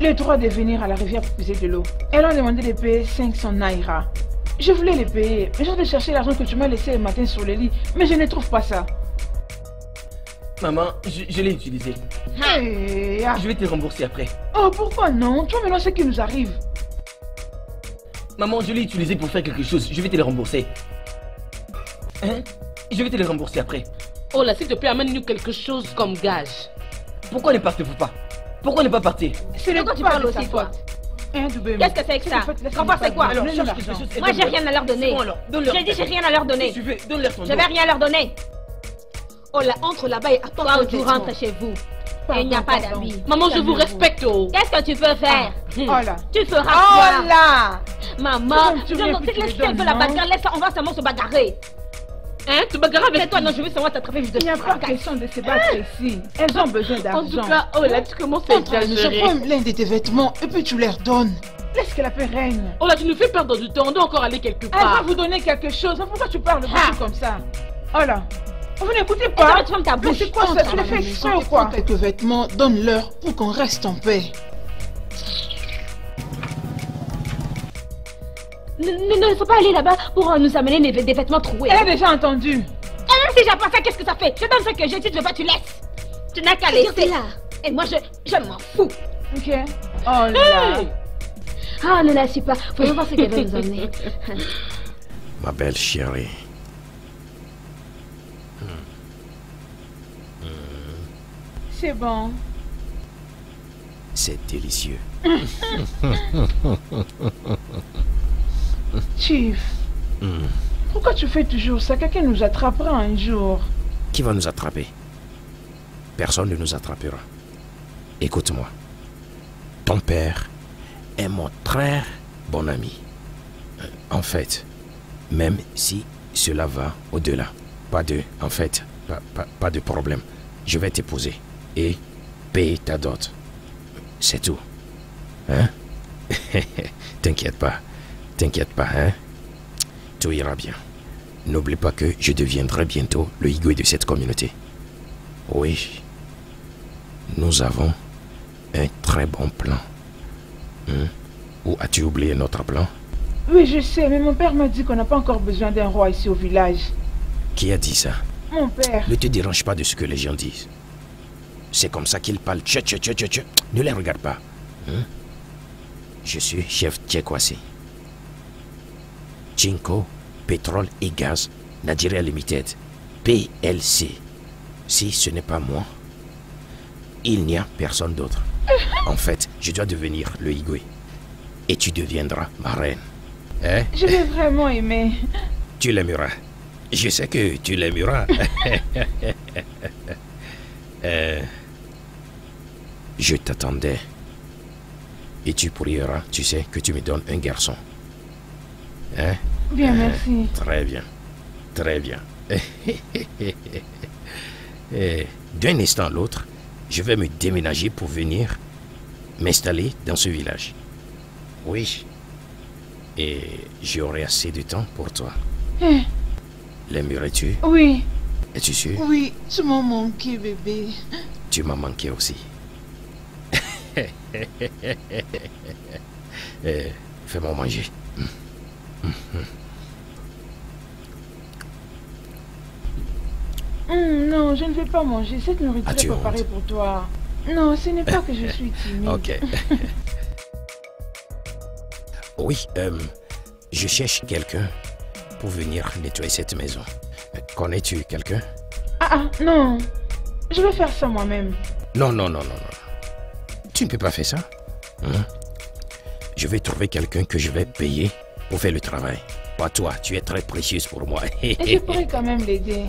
le droit de venir à la rivière pour puiser de l'eau. Elles ont demandé de payer 500 naira. Je voulais les payer, mais j'ai de chercher l'argent que tu m'as laissé le matin sur le lit, mais je ne trouve pas ça. Maman, je l'ai utilisé. Je vais te rembourser après. Oh, pourquoi non? Toi maintenant, ce qui nous arrive. Maman, je l'ai utilisé pour faire quelque chose. Je vais te le rembourser. Hein? Je vais te le rembourser après. Oh là, s'il te plaît, amène-nous quelque chose comme gage. Pourquoi ne partez-vous pas? Pourquoi ne pas partir? C'est de quoi tu parles aussi, toi? Qu'est-ce que c'est que ça? C'est quoi? Moi, j'ai rien à leur donner. J'ai dit, j'ai rien à leur donner. Je vais rien leur donner. Oh là, entre là-bas et attends que tu rentres chez vous. Et il n'y a pas d'amis. Maman, je vous respecte. Qu'est-ce que tu peux faire? Tu feras quoi? Oh là! Maman, laisse un peu la bagarre. Laisse ça, on va seulement se bagarrer. Hein? Tu bagarres avec toi? Non, je veux seulement t'attraper juste de ça. Il n'y a pas question de se battre ici. Elles ont besoin d'argent. En tout cas, oh là, tu commences à exagérer. Je prends l'un de tes vêtements et puis tu leur donnes. Laisse que la paix règne. Oh là, tu nous fais perdre du temps. On doit encore aller quelque part. Elle va vous donner quelque chose. Pourquoi tu parles comme ça? Oh là. Vous n'écoutez pas. Mais c'est quoi ça? Tu les fais exprès ou quoi? Quelques vêtements, donne-leur pour qu'on reste en paix. Ne faut pas aller là-bas pour nous amener des vêtements troués. Elle a déjà entendu. Elle a déjà pensé. Qu'est-ce que ça fait? Je donne ce que j'ai. Si tu veux pas, tu laisses. Tu n'as qu'à laisser là. Et moi, je m'en fous. Ok. Oh là. Ah, ne lâchez pas. Voyons voir ce qu'elle va nous emmener. Ma belle chérie. C'est bon. C'est délicieux. Chief, pourquoi tu fais toujours ça? Quelqu'un nous attrapera un jour. Qui va nous attraper? Personne ne nous attrapera. Écoute-moi. Ton père est mon très bon ami. En fait, même si cela va au-delà, pas de problème. Je vais t'épouser. Et paye ta dot. C'est tout. Hein? T'inquiète pas. T'inquiète pas, hein? Tout ira bien. N'oublie pas que je deviendrai bientôt le Igwe de cette communauté. Oui. Nous avons un très bon plan. Ou as-tu oublié notre plan? Oui, je sais, mais mon père m'a dit qu'on n'a pas encore besoin d'un roi ici au village. Qui a dit ça? Mon père. Ne te dérange pas de ce que les gens disent. C'est comme ça qu'ils parlent. Ne les regarde pas. Je suis chef Tchekwasi. Chinko, pétrole et gaz, Nigeria Limited, PLC. Si ce n'est pas moi, il n'y a personne d'autre. En fait, je dois devenir le Igwe. Et tu deviendras ma reine. Hein? Je vais vraiment aimer. Tu l'aimeras. Je sais que tu l'aimeras. Je t'attendais. Et tu prieras, tu sais, que tu me donnes un garçon. Hein? Bien, merci. Très bien. Très bien. D'un instant à l'autre, je vais me déménager pour venir m'installer dans ce village. Oui. Et j'aurai assez de temps pour toi. L'aimerais-tu? Oui. Es-tu sûr? Oui, tu m'as manqué, bébé. Tu m'as manqué aussi. Fais-moi manger. Non, je ne vais pas manger. Cette nourriture est préparée pour toi. Non, ce n'est pas que je suis timide. Ok. Oui, je cherche quelqu'un pour venir nettoyer cette maison. Connais-tu quelqu'un? Non. Je vais faire ça moi-même. Non. Tu ne peux pas faire ça. Je vais trouver quelqu'un que je vais payer pour faire le travail. Pas toi, tu es très précieuse pour moi. Et je pourrais quand même l'aider.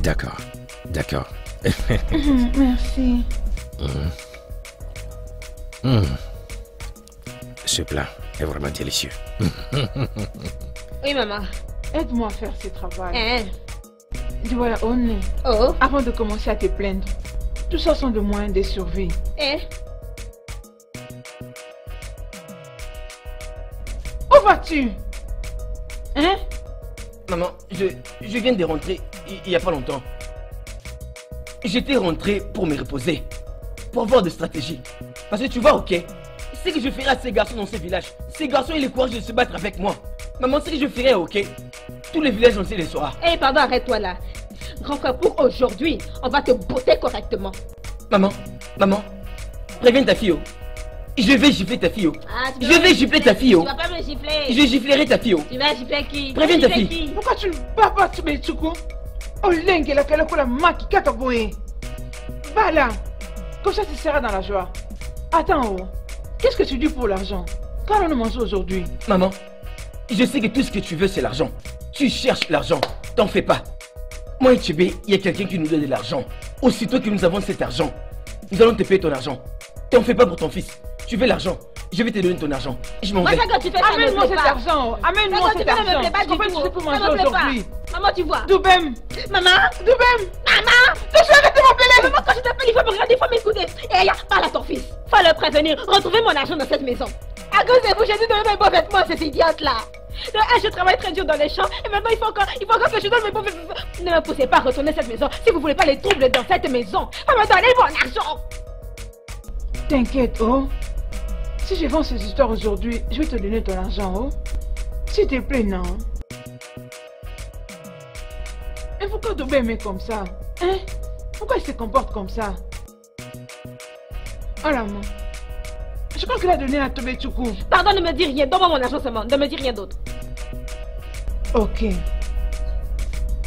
D'accord, d'accord. Merci. Ce plat est vraiment délicieux. Oui, maman. Aide-moi à faire ce travail. Voilà, avant de commencer à te plaindre, tout ça sont des moyens de survie. Où vas-tu? Maman, je viens de rentrer il n'y a pas longtemps. J'étais rentré pour me reposer, pour avoir des stratégies. Parce que tu vois, ok, ce que je ferai à ces garçons dans ces villages, ces garçons ils ont le courage de se battre avec moi. Maman, ce que je ferai, ok, tous les villages on sait le soir. Pardon, arrête-toi là. Grand frère, pour aujourd'hui, on va te botter correctement. Maman, préviens ta fille. Je vais gifler ta fille. Je vais gifler ta fille. Tu vas pas me gifler. Je giflerai ta fille. Tu vas gifler qui? Préviens ta fille. Pourquoi tu ne bats pas tous mes tchoukou? Oh, lingue, la calacola, maki, kataboué. Va là. Comme ça, tu seras dans la joie. Attends, qu'est-ce que tu dis pour l'argent? Qu'allons-nous manger aujourd'hui? Maman, je sais que tout ce que tu veux, c'est l'argent. Tu cherches l'argent. T'en fais pas. Moi et Tchébé, il y a quelqu'un qui nous donne de l'argent. Aussitôt que nous avons cet argent, nous allons te payer ton argent. T'en fais pas pour ton fils. Tu veux l'argent? Je vais te donner ton argent. Je m'en vais. Amène-moi cet argent. Amène-moi cet argent. Ça me plaît pas aujourd'hui. Maman, tu vois. Doubem. Maman. Doubem. Maman. Tu sais que tu m'appelles. Maman, quand je t'appelle, il faut me regarder, il faut m'écouter. Et là, parle à ton fils. Faut le prévenir. Retrouvez mon argent dans cette maison. À cause de vous, j'ai dû donner mes beaux vêtements à ces idiotes-là. Je travaille très dur dans les champs et maintenant il faut encore que je donne mes beaux vêtements. Ne me poussez pas à retourner cette maison si vous voulez pas les troubles dans cette maison. Maman, donnez mon argent. T'inquiète, si je vends ces histoires aujourd'hui, je vais te donner ton argent, S'il te plaît, non. Et pourquoi Doubé m'est comme ça? Pourquoi il se comporte comme ça? Oh là, maman. Je crois qu'il a donné à Tobé Tchoukou. Pardon, ne me dis rien. Donne-moi mon argent seulement. Ne me dis rien d'autre. Ok.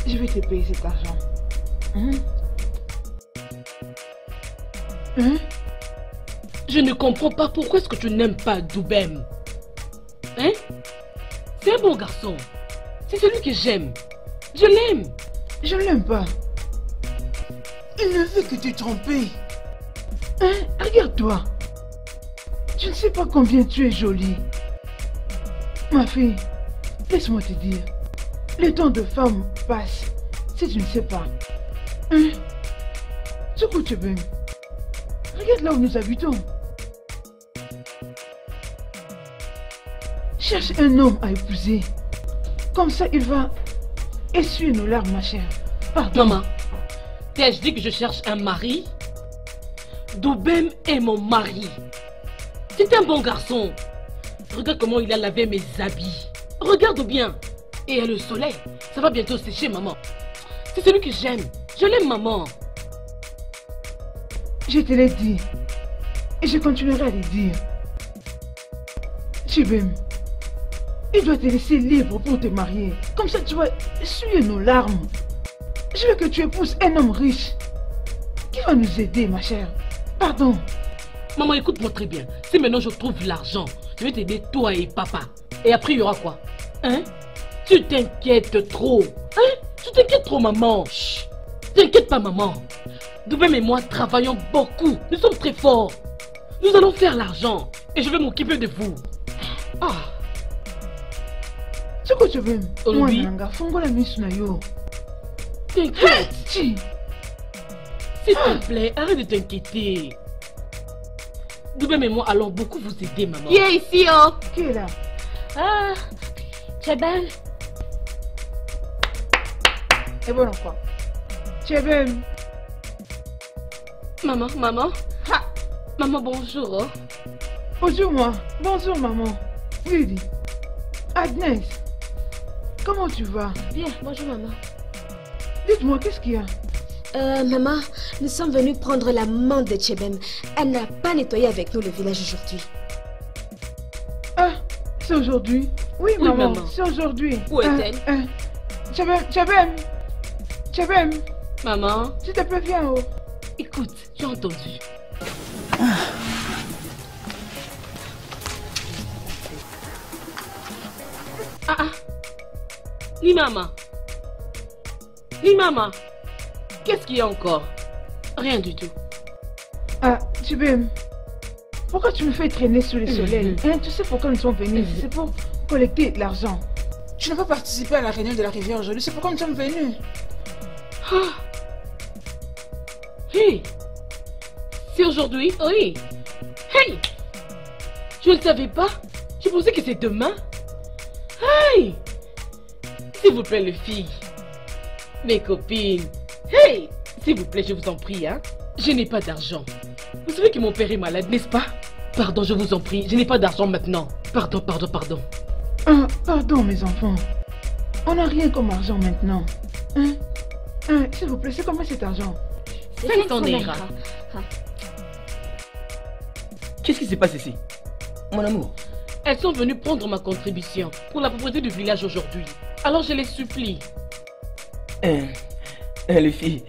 Je vais te payer cet argent. Je ne comprends pas pourquoi est-ce que tu n'aimes pas Doubem. C'est un bon garçon. C'est celui que j'aime. Je l'aime. Je ne l'aime pas. Il ne veut que tu trompes. Regarde-toi. Je ne sais pas combien tu es jolie. Ma fille, laisse-moi te dire. Le temps de femme passe. Si tu ne sais pas. Ce coup tu veux. Regarde là où nous habitons. Cherche un homme à épouser. Comme ça, il va essuyer nos larmes, ma chère. Pardon. Maman, t'ai-je dit que je cherche un mari? Doubem est mon mari. C'est un bon garçon. Regarde comment il a lavé mes habits. Regarde bien. Et le soleil, ça va bientôt sécher, maman. C'est celui que j'aime. Je l'aime, maman. Je te l'ai dit. Et je continuerai à le dire. Tchébem, il doit te laisser libre pour te marier. Comme ça, tu vas essuyer nos larmes. Je veux que tu épouses un homme riche. Qui va nous aider, ma chère? Pardon. Maman, écoute-moi très bien. Si maintenant je trouve l'argent, je vais t'aider toi et papa. Et après, il y aura quoi? Hein? Tu t'inquiètes trop. Hein? Tu t'inquiètes trop, maman. Chut. T'inquiète pas, maman. Doubem et moi travaillons beaucoup. Nous sommes très forts. Nous allons faire l'argent. Et je vais m'occuper de vous. Ah. Ce que tu veux. Oui. T'inquiète. S'il te plaît, arrête de t'inquiéter. Doubem et moi allons beaucoup vous aider, maman. Qui est ici, oh? Qui est là? Ah, Chebem. Et bon, quoi? Chebem. Maman, maman. Ha. Maman, bonjour. Oh. Bonjour, moi. Bonjour, maman. Lydie. Agnès. Comment tu vas? Bien, bonjour, maman. Dites-moi, qu'est-ce qu'il y a? Maman, nous sommes venus prendre la maman de Chebem. Elle n'a pas nettoyé avec nous le village aujourd'hui. Ah, c'est aujourd'hui? Oui, oui, maman, c'est aujourd'hui. Où est-elle? Chebem. Chebem. Maman. Tu te préviens, oh. Écoute, j'ai entendu. Ah. Ni maman. Ni maman. Qu'est-ce qu'il y a encore? Rien du tout. Ah, Chebem, pourquoi tu me fais traîner sous le soleil? Hein, tu sais pourquoi nous sommes venus? C'est pour collecter l'argent. Tu n'as pas participé à la réunion de la rivière aujourd'hui, c'est pourquoi nous sommes venus. Ah. Hey. C'est aujourd'hui? Oui. Hey. Je ne le savais pas. Je pensais que c'est demain. Hey. S'il vous plaît, les filles, mes copines, hey, s'il vous plaît, je vous en prie, hein. Je n'ai pas d'argent. Vous savez que mon père est malade, n'est-ce pas? Pardon, je vous en prie, je n'ai pas d'argent maintenant. Pardon. Ah, pardon, mes enfants. On n'a rien comme argent maintenant. Hein? Hein, s'il vous plaît, c'est combien cet argent? C'est qu'on ira. Qu'est-ce qui se passe ici, mon amour? Elles sont venues prendre ma contribution pour la propriété du village aujourd'hui. Alors je les supplie. Les filles,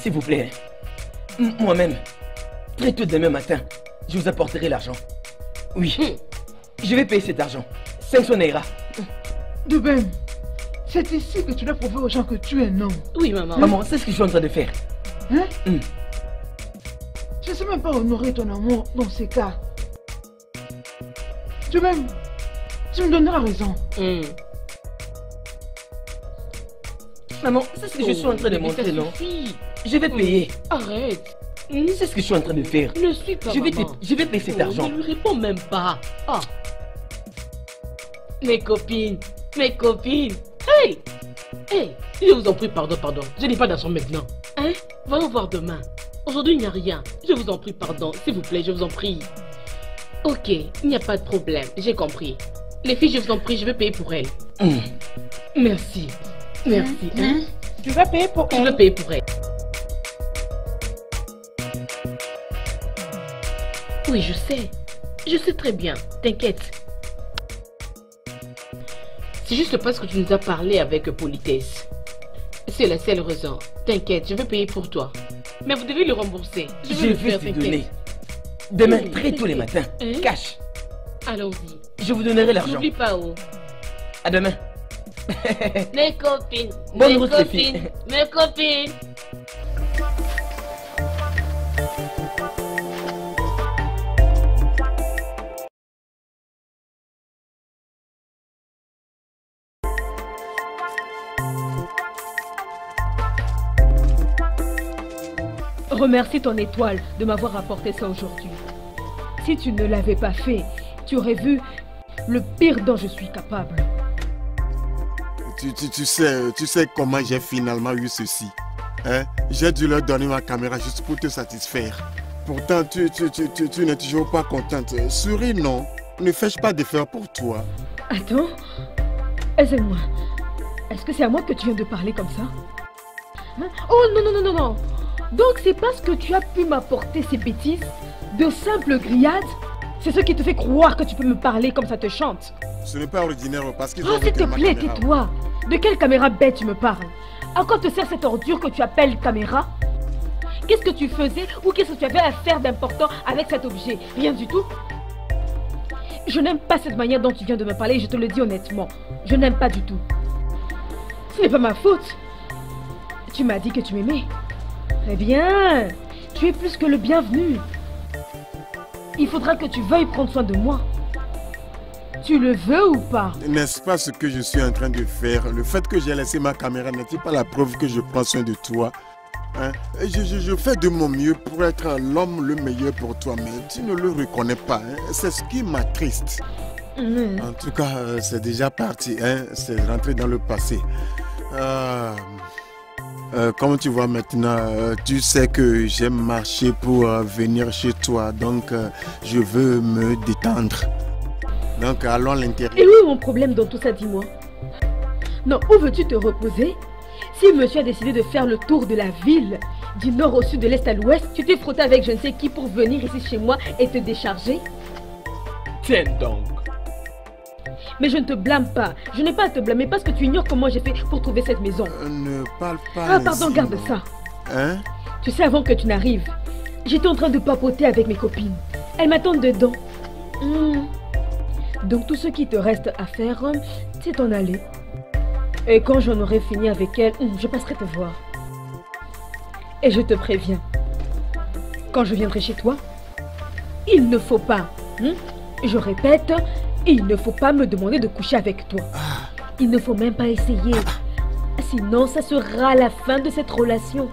s'il vous plaît, moi-même, très tôt demain matin, je vous apporterai l'argent. Oui, je vais payer cet argent. 500 naira. Doubem, c'est ici que tu dois prouver aux gens que tu es un homme. Oui, maman. Maman, c'est ce que je suis en train de faire. Hein? Je ne sais même pas honorer ton amour dans ces cas. Doubem, tu me donneras raison. Maman, c'est ce que je suis en train de montrer, non? Je vais payer. Arrête. C'est ce que je suis en train de faire. Ne suis pas, je vais payer cet argent. Je ne lui réponds même pas. Ah. Mes copines. Hey. Je vous en prie, pardon. Je n'ai pas d'argent maintenant. Hein? Voyons voir demain. Aujourd'hui, il n'y a rien. Je vous en prie, pardon. S'il vous plaît, je vous en prie. Ok, il n'y a pas de problème. J'ai compris. Les filles, je vous en prie, je vais payer pour elles. Merci. Merci. Tu vas payer pour elle. Je vais payer pour elle. Oui, je sais. Je sais très bien. T'inquiète. C'est juste parce que tu nous as parlé avec politesse. C'est la seule raison. T'inquiète, je vais payer pour toi. Mais vous devez le rembourser. Je vais te donner. Demain, très tôt les matins. Cash. Allons-y. Je vous donnerai l'argent. N'oublie pas, oh. À demain. Mes copines. Remercie ton étoile de m'avoir apporté ça aujourd'hui. Si tu ne l'avais pas fait, tu aurais vu le pire dont je suis capable. Tu sais comment j'ai finalement eu ceci. Hein? J'ai dû leur donner ma caméra juste pour te satisfaire. Pourtant, tu n'es toujours pas contente. Souris, non. Ne fais-je pas de faire pour toi. Attends. Aide-moi. Est-ce que c'est à moi que tu viens de parler comme ça? Hein? Oh non. Donc c'est parce que tu as pu m'apporter ces bêtises de simples grillades? C'est ce qui te fait croire que tu peux me parler comme ça te chante? Ce n'est pas ordinaire parce qu'ils ont... Oh, s'il te plaît, tais-toi. De quelle caméra bête tu me parles? À quoi te sert cette ordure que tu appelles caméra? Qu'est-ce que tu faisais ou qu'est-ce que tu avais à faire d'important avec cet objet? Rien du tout. Je n'aime pas cette manière dont tu viens de me parler, je te le dis honnêtement. Je n'aime pas du tout. Ce n'est pas ma faute. Tu m'as dit que tu m'aimais. Très bien. Tu es plus que le bienvenu. Il faudra que tu veuilles prendre soin de moi. Tu le veux ou pas? N'est-ce pas ce que je suis en train de faire? Le fait que j'ai laissé ma caméra n'est-il pas la preuve que je prends soin de toi? Hein? Je fais de mon mieux pour être l'homme le meilleur pour toi, mais tu ne le reconnais pas. Hein? C'est ce qui m'attriste. En tout cas, c'est déjà parti. Hein? C'est rentré dans le passé. Comme tu vois maintenant, tu sais que j'ai marché pour venir chez toi, donc je veux me détendre. Donc, allons à l'intérieur. Et où est mon problème dans tout ça, dis-moi? Non, où veux-tu te reposer? Si monsieur a décidé de faire le tour de la ville, du nord au sud, de l'est à l'ouest, tu t'es frotté avec je ne sais qui pour venir ici chez moi et te décharger? Tiens donc. Mais je ne te blâme pas. Je n'ai pas à te blâmer parce que tu ignores comment j'ai fait pour trouver cette maison. Ne parle pas. Ah, pardon, ainsi, garde ça. Hein? Tu sais, avant que tu n'arrives, j'étais en train de papoter avec mes copines. Elles m'attendent dedans. Donc tout ce qui te reste à faire, c'est t'en aller. Et quand j'en aurai fini avec elle, je passerai te voir. Et je te préviens, quand je viendrai chez toi, il ne faut pas, je répète, il ne faut pas me demander de coucher avec toi. Il ne faut même pas essayer. Sinon, ça sera la fin de cette relation.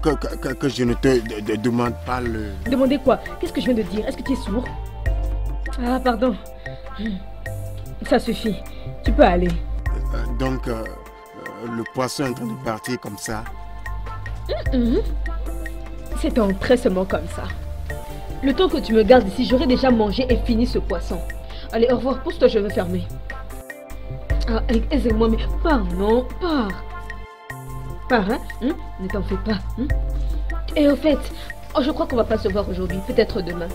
Que je ne te demande pas le... Demander quoi? Qu'est-ce que je viens de dire? Est-ce que tu es sourd? Ah, pardon. Ça suffit. Tu peux aller. Donc, le poisson est en train de partir comme ça? C'est entré seulement comme ça. Le temps que tu me gardes ici, j'aurais déjà mangé et fini ce poisson. Allez, au revoir. Pousse-toi, je vais fermer. Ah, excuse-moi, mais pars, non, pars. Pars, hein? Ne t'en fais pas. Et au fait, je crois qu'on va pas se voir aujourd'hui. Peut-être demain.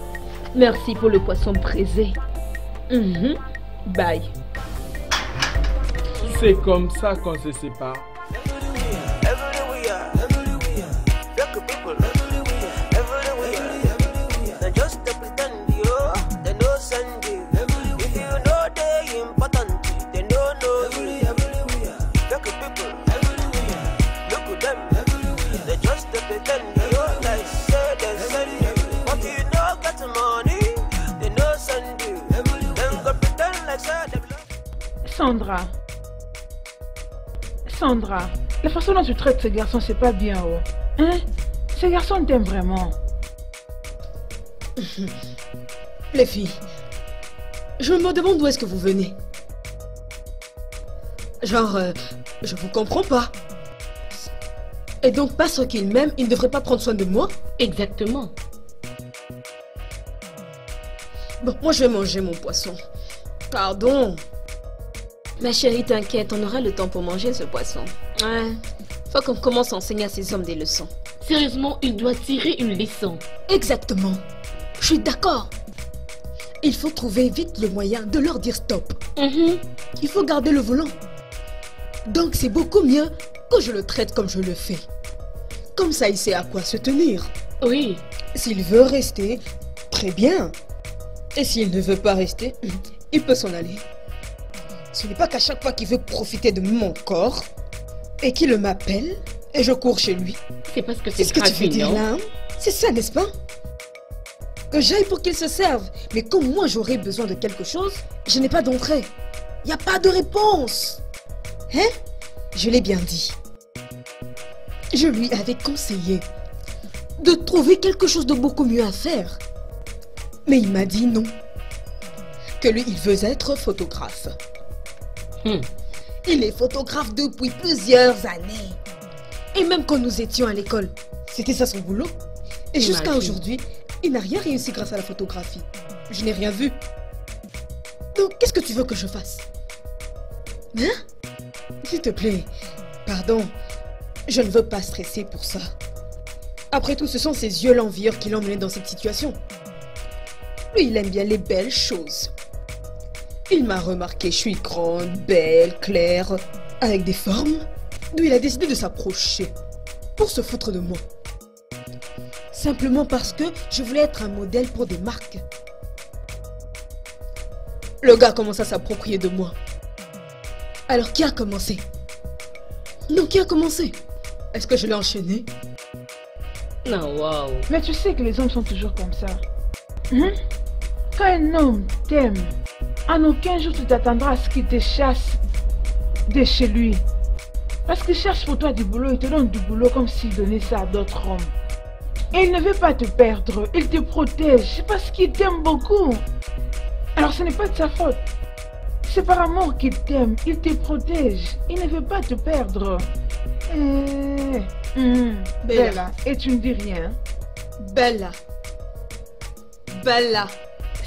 Merci pour le poisson brisé. Bye. C'est comme ça qu'on se sépare. Sandra, la façon dont tu traites ce garçon, c'est pas bien, oh. Hein? Ce garçon t'aime vraiment. Les filles, je me demande d'où est-ce que vous venez. Genre, je vous comprends pas. Et donc, parce qu'il m'aime, il ne devrait pas prendre soin de moi? Exactement. Bon, moi je vais manger mon poisson. Pardon. Ma chérie, t'inquiète, on aura le temps pour manger ce poisson. Ouais, faut qu'on commence à enseigner à ces hommes des leçons. Sérieusement, il doit tirer une leçon. Exactement. Je suis d'accord. Il faut trouver vite le moyen de leur dire stop. Il faut garder le volant. Donc c'est beaucoup mieux que je le traite comme je le fais. Comme ça, il sait à quoi se tenir. Oui. S'il veut rester, très bien. Et s'il ne veut pas rester, il peut s'en aller. Ce n'est pas qu'à chaque fois qu'il veut profiter de mon corps et qu'il m'appelle et je cours chez lui. C'est parce que c'est ce que tu veux dire là. C'est ça, n'est-ce pas? Que j'aille pour qu'il se serve. Mais comme moi j'aurais besoin de quelque chose, je n'ai pas d'entrée. Il n'y a pas de réponse. Hein? Je l'ai bien dit. Je lui avais conseillé de trouver quelque chose de beaucoup mieux à faire. Mais il m'a dit non. Que lui, il veut être photographe. Il est photographe depuis plusieurs années. Et même quand nous étions à l'école, c'était ça son boulot. Et jusqu'à aujourd'hui, il n'a rien réussi grâce à la photographie. Je n'ai rien vu. Donc, qu'est-ce que tu veux que je fasse? Hein? S'il te plaît, pardon. Je ne veux pas stresser pour ça. Après tout, ce sont ses yeux l'envieur qui l'ont mené dans cette situation. Lui, il aime bien les belles choses. Il m'a remarqué, je suis grande, belle, claire, avec des formes. D'où il a décidé de s'approcher. pour se foutre de moi. Simplement parce que je voulais être un modèle pour des marques. Le gars commence à s'approprier de moi. Alors qui a commencé? Non, qui a commencé? Est-ce que je l'ai enchaîné? Non, waouh. Mais tu sais que les hommes sont toujours comme ça. Quand un homme t'aime, en aucun jour tu t'attendras à ce qu'il te chasse de chez lui. Parce qu'il cherche pour toi du boulot, il te donne du boulot comme s'il donnait ça à d'autres hommes. Et il ne veut pas te perdre, il te protège parce qu'il t'aime beaucoup. Alors ce n'est pas de sa faute. C'est par amour qu'il t'aime, il te protège, il ne veut pas te perdre. Bella, et tu ne dis rien. Bella.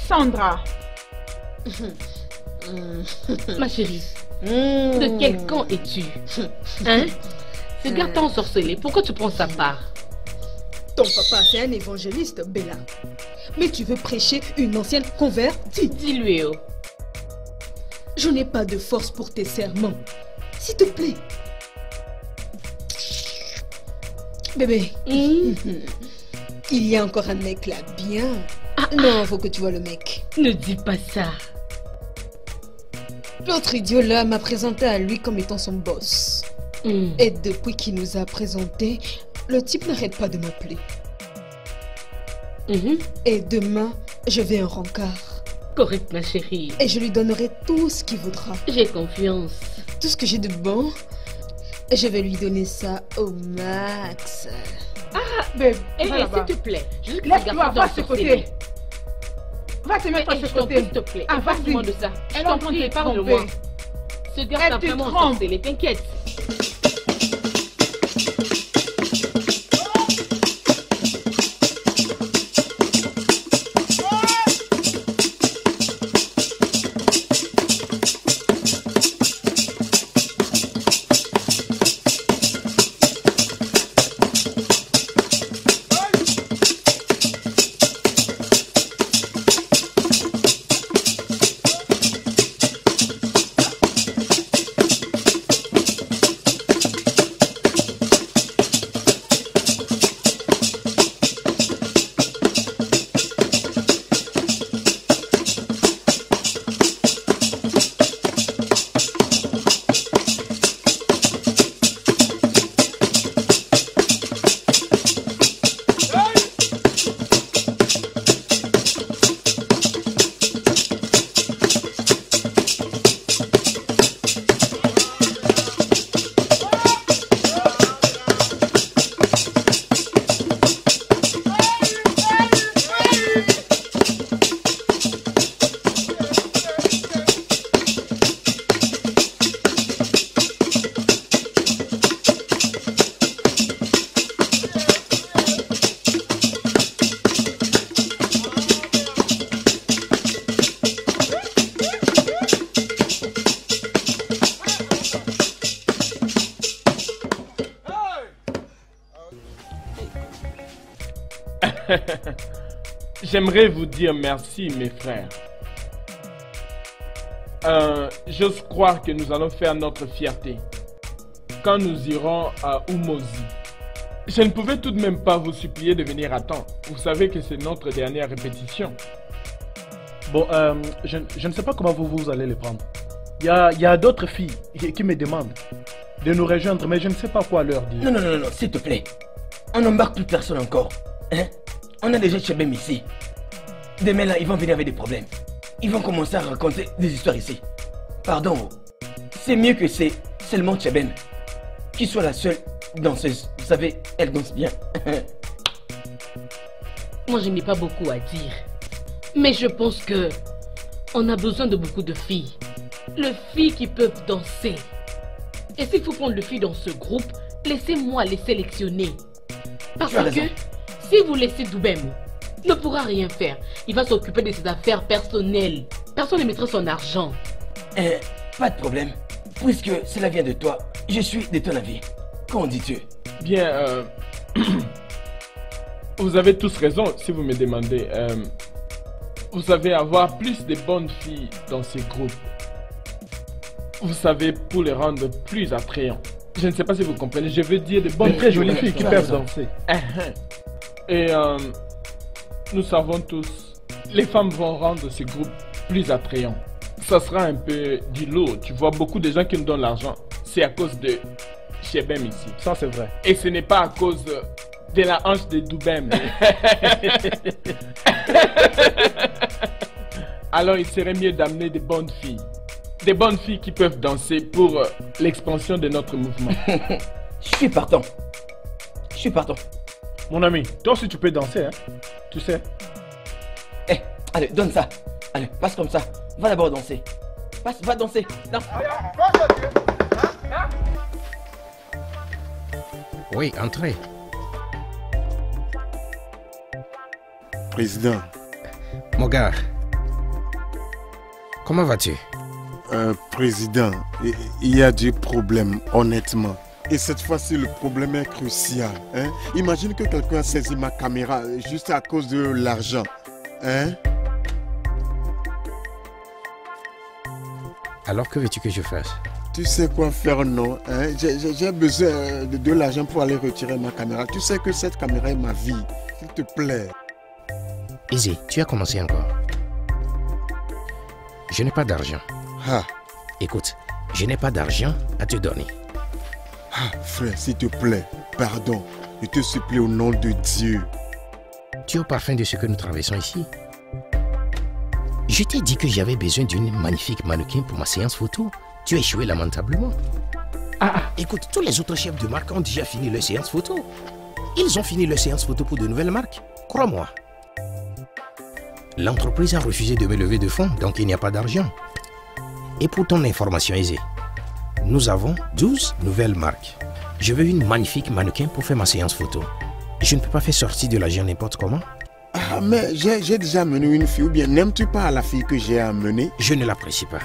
Sandra. Ma chérie, de quel camp es-tu? Hein? Regarde-toi ensorcelée, pourquoi tu prends sa part? Ton papa, c'est un évangéliste, Bella. Mais tu veux prêcher une ancienne convertie? Dis-lui, oh. Je n'ai pas de force pour tes serments. S'il te plaît. Bébé, il y a encore un mec là, bien. Non, faut que tu vois le mec. Ne dis pas ça. L'autre idiot là m'a présenté à lui comme étant son boss. Et depuis qu'il nous a présenté, le type n'arrête pas de m'appeler. Et demain, je vais en rencard. Correct, ma chérie. Et je lui donnerai tout ce qu'il voudra. J'ai confiance. Tout ce que j'ai de bon, je vais lui donner ça au max. Ah, bébé, s'il te plaît. Lève-toi, va de ce côté. Va te mettre à ce côté. S'il te plaît, avance-moi de ça. Je t'en prie, parle-moi. Ce gars t'a vraiment ensorcelé, t'inquiète. J'aimerais vous dire merci, mes frères. J'ose croire que nous allons faire notre fierté quand nous irons à Umozi. Je ne pouvais tout de même pas vous supplier de venir à temps. Vous savez que c'est notre dernière répétition. Bon, je ne sais pas comment vous allez les prendre. Il y a d'autres filles qui me demandent de nous rejoindre, mais je ne sais pas quoi leur dire. Non, s'il te plaît. On embarque toute personne encore. Hein? On a déjà chez même ici. Demain là, ils vont venir avec des problèmes. Ils vont commencer à raconter des histoires ici. Pardon, c'est mieux que c'est seulement Cheben qui soit la seule danseuse. Vous savez, elle danse bien. Moi, je n'ai pas beaucoup à dire. Mais je pense que on a besoin de beaucoup de filles. Les filles qui peuvent danser. Et s'il faut prendre les filles dans ce groupe, laissez-moi les sélectionner. Parce que si vous laissez Doubem, il ne pourra rien faire. Il va s'occuper de ses affaires personnelles. Personne ne mettra son argent. Pas de problème. Puisque cela vient de toi, je suis de ton avis. Qu'en dis-tu? Bien, vous avez tous raison si vous me demandez. Vous savez, avoir plus de bonnes filles dans ces groupes, vous savez, pour les rendre plus attrayants. Je ne sais pas si vous comprenez, je veux dire de bonnes, très jolies filles qui peuvent danser. Et nous savons tous, les femmes vont rendre ce groupe plus attrayant. Ça sera un peu du lot, tu vois, beaucoup de gens qui nous donnent l'argent, c'est à cause de Shebem ici. Ça c'est vrai. Et ce n'est pas à cause de la hanche de Dubem. Alors il serait mieux d'amener des bonnes filles. Des bonnes filles qui peuvent danser pour l'expansion de notre mouvement. Je suis partant. Je suis partant. Mon ami, toi aussi tu peux danser, hein? Tu sais. Eh, allez, donne ça. Allez, passe comme ça. Va d'abord danser. Passe, va danser. Non. Oui, entrez. Président. Mon gars, comment vas-tu? Président, il y a des problèmes, honnêtement. Et cette fois-ci, le problème est crucial. Hein? Imagine que quelqu'un a saisi ma caméra juste à cause de l'argent. Hein? Alors, que veux-tu que je fasse? Tu sais quoi faire, non? Hein? J'ai besoin de l'argent pour aller retirer ma caméra. Tu sais que cette caméra est ma vie. S'il te plaît. Izzy, tu as commencé encore. Je n'ai pas d'argent. Ah. Écoute, je n'ai pas d'argent à te donner. Ah, frère, s'il te plaît, pardon. Je te supplie au nom de Dieu. Tu es au parfum de ce que nous traversons ici. Je t'ai dit que j'avais besoin d'une magnifique mannequin pour ma séance photo. Tu as échoué lamentablement. Ah, écoute, tous les autres chefs de marque ont déjà fini leur séance photo. Ils ont fini leur séance photo pour de nouvelles marques. Crois-moi. L'entreprise a refusé de me lever de fonds, donc il n'y a pas d'argent. Et pour ton information aisée, nous avons 12 nouvelles marques. Je veux une magnifique mannequin pour faire ma séance photo. Je ne peux pas faire sortir de l'argent n'importe comment. Ah, mais j'ai déjà amené une fille, ou bien n'aimes-tu pas la fille que j'ai amenée? Je ne l'apprécie pas.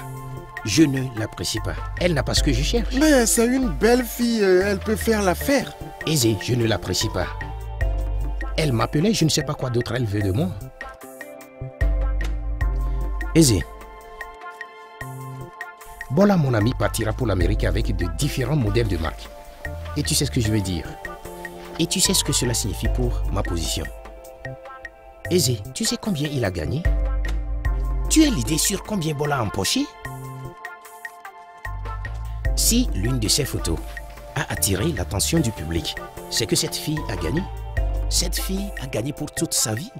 Je ne l'apprécie pas. Elle n'a pas ce que je cherche. Mais c'est une belle fille, elle peut faire l'affaire. Aisée, je ne l'apprécie pas. Elle m'appelait, je ne sais pas quoi d'autre elle veut de moi. Aisée. Bola, mon ami, partira pour l'Amérique avec de différents modèles de marque. Et tu sais ce que je veux dire. Et tu sais ce que cela signifie pour ma position. Aisée, tu sais combien il a gagné? Tu as l'idée sur combien Bola a empoché? Si l'une de ses photos a attiré l'attention du public, c'est que cette fille a gagné. Cette fille a gagné pour toute sa vie.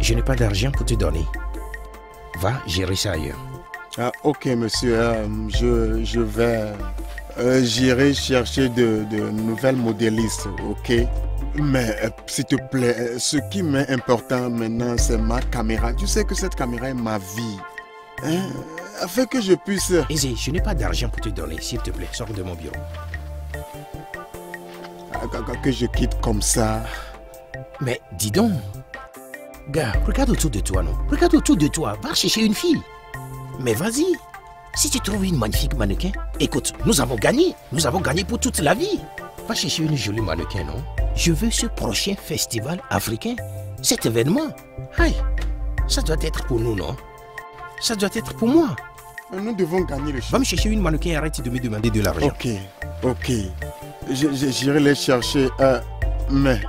Je n'ai pas d'argent pour te donner. Va gérer ça ailleurs. Ah, ok, monsieur, je vais... j'irai chercher de nouvelles modélistes, ok? Mais, s'il te plaît, ce qui m'est important maintenant, c'est ma caméra. Tu sais que cette caméra est ma vie. Hein? Afin que je puisse... Aisée, je n'ai pas d'argent pour te donner, s'il te plaît. Sors de mon bureau. Que je quitte comme ça. Mais, dis donc. Gars, regarde autour de toi, non? Regarde autour de toi. Va chercher une fille. Mais vas-y, si tu trouves une magnifique mannequin, écoute, nous avons gagné pour toute la vie. Va chercher une jolie mannequin, non? Je veux ce prochain festival africain, cet événement. Aïe, ça doit être pour nous, non? Ça doit être pour moi. Nous devons gagner le show. Va me chercher une mannequin et arrête de me demander de l'argent. Ok, ok, j'irai les chercher, mais...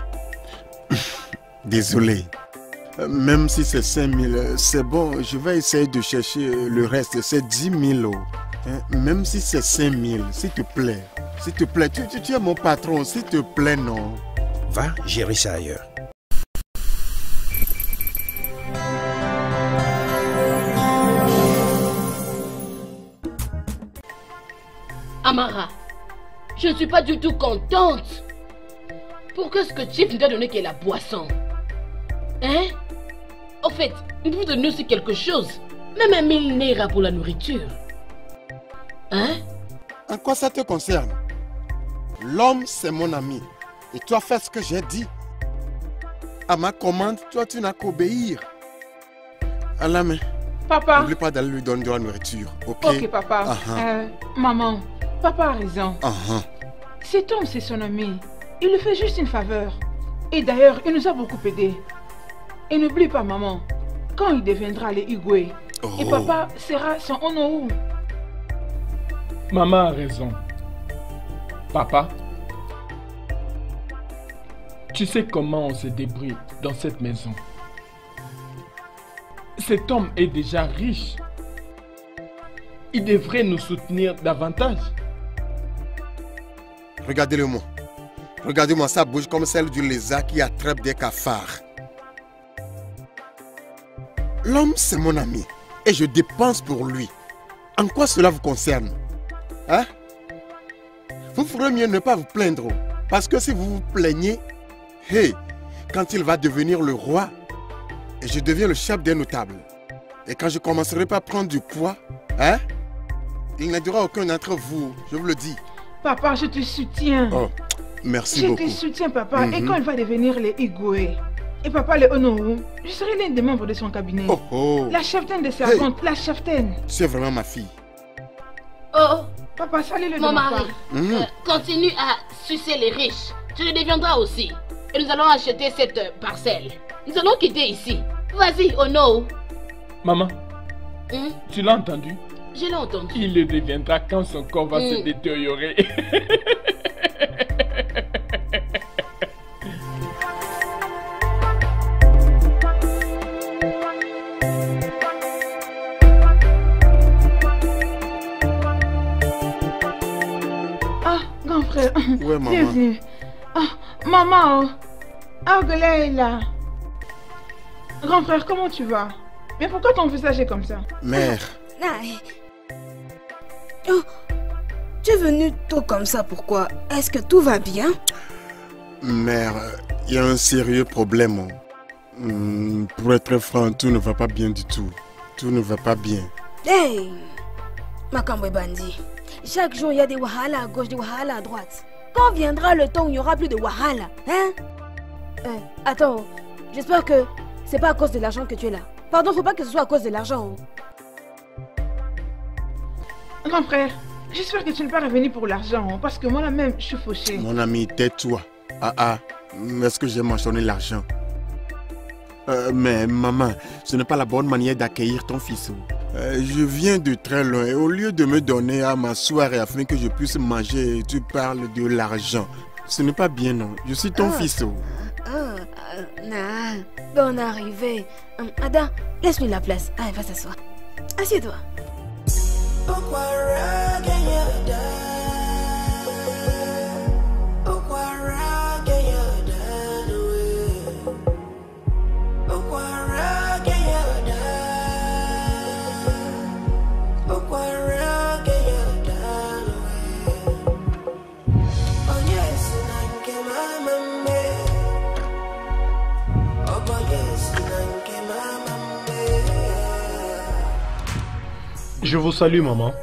Désolé. Même si c'est 5 000, c'est bon, je vais essayer de chercher le reste, c'est 10 000. Même si c'est 5 000, s'il te plaît. S'il te plaît, tu es mon patron, s'il te plaît, non. Va gérer ça ailleurs. Amara, je ne suis pas du tout contente. Pourquoi est-ce que Chip nous a donné qu'est la boisson? Hein? En fait, vous donnez aussi quelque chose. Même un 1000 naira pour la nourriture. Hein? En quoi ça te concerne? L'homme, c'est mon ami. Et toi, fais ce que j'ai dit. À ma commande, toi, tu n'as qu'à obéir. À la main. Papa. N'oublie pas d'aller lui donner de la nourriture, ok? Ok, papa. Maman, papa a raison. Cet homme, c'est son ami. Il lui fait juste une faveur. Et d'ailleurs, il nous a beaucoup aidés. Et n'oublie pas maman, quand il deviendra les Igwe, et papa sera son honorou. Maman a raison. Papa, tu sais comment on se débrouille dans cette maison. Cet homme est déjà riche. Il devrait nous soutenir davantage. Regardez-le-moi. Regardez-moi sa bouche comme celle du lézard qui attrape des cafards. L'homme, c'est mon ami. Et je dépense pour lui. En quoi cela vous concerne? Hein? Vous ferez mieux ne pas vous plaindre. Parce que si vous vous plaignez, hey, quand il va devenir le roi, et je deviens le chef des notables, et quand je commencerai par prendre du poids, hein, il n'y aura aucun d'entre vous, je vous le dis. Papa, je te soutiens. Oh, merci beaucoup. Je te soutiens, papa. Et quand il va devenir les Igwe, et papa les Onoru, je serai l'un des membres de son cabinet. Oh, oh. La cheftaine de servantes, hey. La cheftaine. Tu es vraiment ma fille. Oh, papa, salut le nom. Mon mari, continue à sucer les riches. Tu le deviendras aussi. Et nous allons acheter cette parcelle. Nous allons quitter ici. Vas-y, Ono. Maman, tu l'as entendu? Je l'ai entendu. Il le deviendra quand son corps va se détériorer. Ah, grand frère. Ouais, maman. Bienvenue. Ah, maman. Agolé est là. Grand frère, comment tu vas? Mais pourquoi ton visage est comme ça? Mère. Oh, tu es venu tôt comme ça, pourquoi? Est-ce que tout va bien? Mère, il y a un sérieux problème. Pour être très franc, tout ne va pas bien du tout. Tout ne va pas bien. Hey! Makambo Bandi, chaque jour il y a des wahala à gauche, des wahala à droite. Quand viendra le temps où il n'y aura plus de wahala? Hein? Attends, j'espère que... c'est pas à cause de l'argent que tu es là. Pardon, faut pas que ce soit à cause de l'argent. Grand frère, j'espère que tu n'es pas revenu pour l'argent, parce que moi-même, je suis fauché. Mon ami, tais-toi. Est-ce que j'ai mentionné l'argent? Mais maman, ce n'est pas la bonne manière d'accueillir ton fils. Je viens de très loin et au lieu de me donner à m'asseoir et afin que je puisse manger, tu parles de l'argent. Ce n'est pas bien, non. Je suis ton fils. Bonne arrivée. Ada, laisse-lui la place. Allez, va s'asseoir. Assieds-toi. Je vous salue, maman.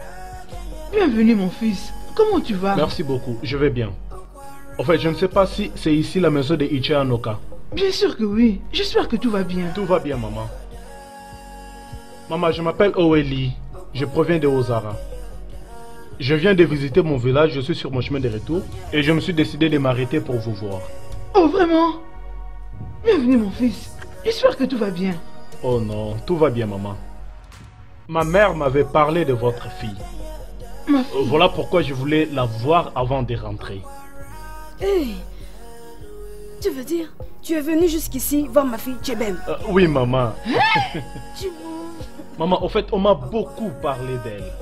Bienvenue, mon fils. Comment tu vas? Merci beaucoup, je vais bien. En fait, je ne sais pas si c'est ici la maison de Ichia Anoka. Bien sûr que oui. J'espère que tout va bien. Tout va bien, maman. Maman, je m'appelle Oweli. Je proviens de Ozara. Je viens de visiter mon village. Je suis sur mon chemin de retour. Et je me suis décidé de m'arrêter pour vous voir. Oh, vraiment? Bienvenue, mon fils. J'espère que tout va bien. Oh non, tout va bien, maman. Ma mère m'avait parlé de votre fille. Voilà pourquoi je voulais la voir avant de rentrer. Hey, tu veux dire, tu es venu jusqu'ici voir ma fille Chebem? Oui, maman. Maman, au fait, on m'a beaucoup parlé d'elle.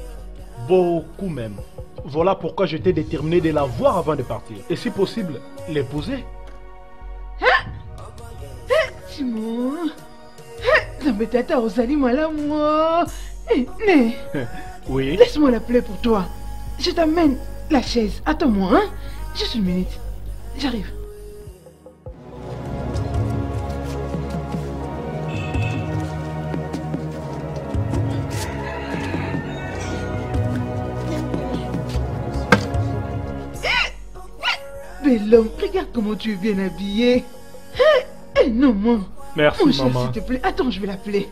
Beaucoup même. Voilà pourquoi j'étais déterminé de la voir avant de partir. Et si possible, l'épouser. Oui. Laisse-moi l'appeler pour toi. Je t'amène la chaise. Attends-moi, hein? Juste une minute. J'arrive. Bel homme, regarde comment tu es bien habillé. Non, moi. Merci, mon maman. S'il te plaît. Attends, je vais l'appeler.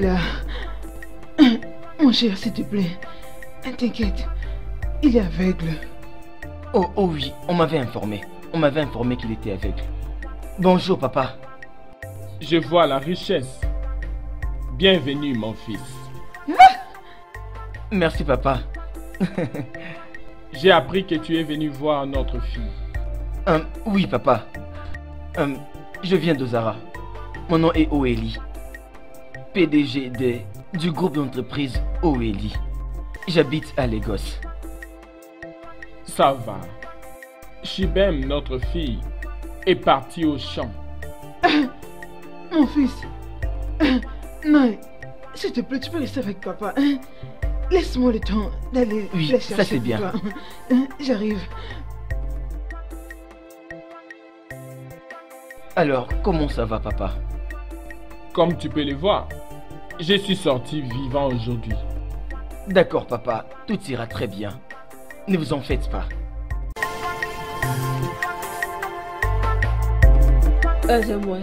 là. Mon cher, s'il te plaît. T'inquiète, il est aveugle. Oh oui, on m'avait informé. On m'avait informé qu'il était aveugle. Bonjour, papa. Je vois la richesse. Bienvenue, mon fils. Ah! Merci, papa. J'ai appris que tu es venu voir notre fille. Oui, papa. Je viens d'Ozara. Mon nom est Oeli, PDG du groupe d'entreprise Oeli. J'habite à Lagos. Ça va. Shibem, notre fille, est partie au champ. Mon fils. Non, s'il te plaît, tu peux rester avec papa. Laisse-moi le temps d'aller la chercher. Oui, ça c'est bien. J'arrive. Alors, comment ça va, papa? Comme tu peux le voir, je suis sorti vivant aujourd'hui. D'accord, papa, tout ira très bien. Ne vous en faites pas. Azemwe,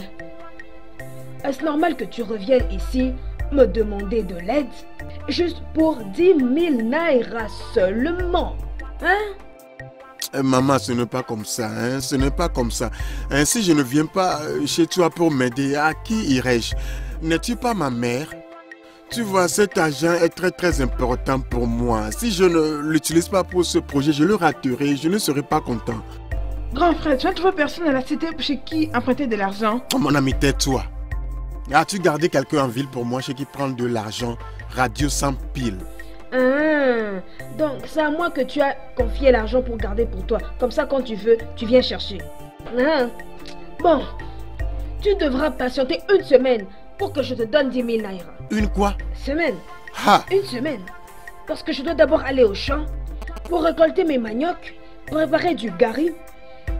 est-ce normal que tu reviennes ici me demander de l'aide juste pour 10 000 naira seulement, hein? Maman, ce n'est pas comme ça, hein? Ce n'est pas comme ça. Hein, si je ne viens pas chez toi pour m'aider, à qui irais-je? N'es-tu pas ma mère? Tu vois, cet argent est très très important pour moi. Si je ne l'utilise pas pour ce projet, je le raterai, je ne serai pas content. Grand frère, tu vas trouver personne à la cité chez qui emprunter de l'argent. Oh, mon ami, tais-toi. As-tu gardé quelqu'un en ville pour moi chez qui prendre de l'argent? Radio sans pile. Ah, donc c'est à moi que tu as confié l'argent pour garder pour toi. Comme ça, quand tu veux, tu viens chercher. Ah. Bon, tu devras patienter une semaine pour que je te donne 10 000 naira. Une quoi? Semaine. Ha. Une semaine. Parce que je dois d'abord aller au champ pour récolter mes maniocs, préparer du gari,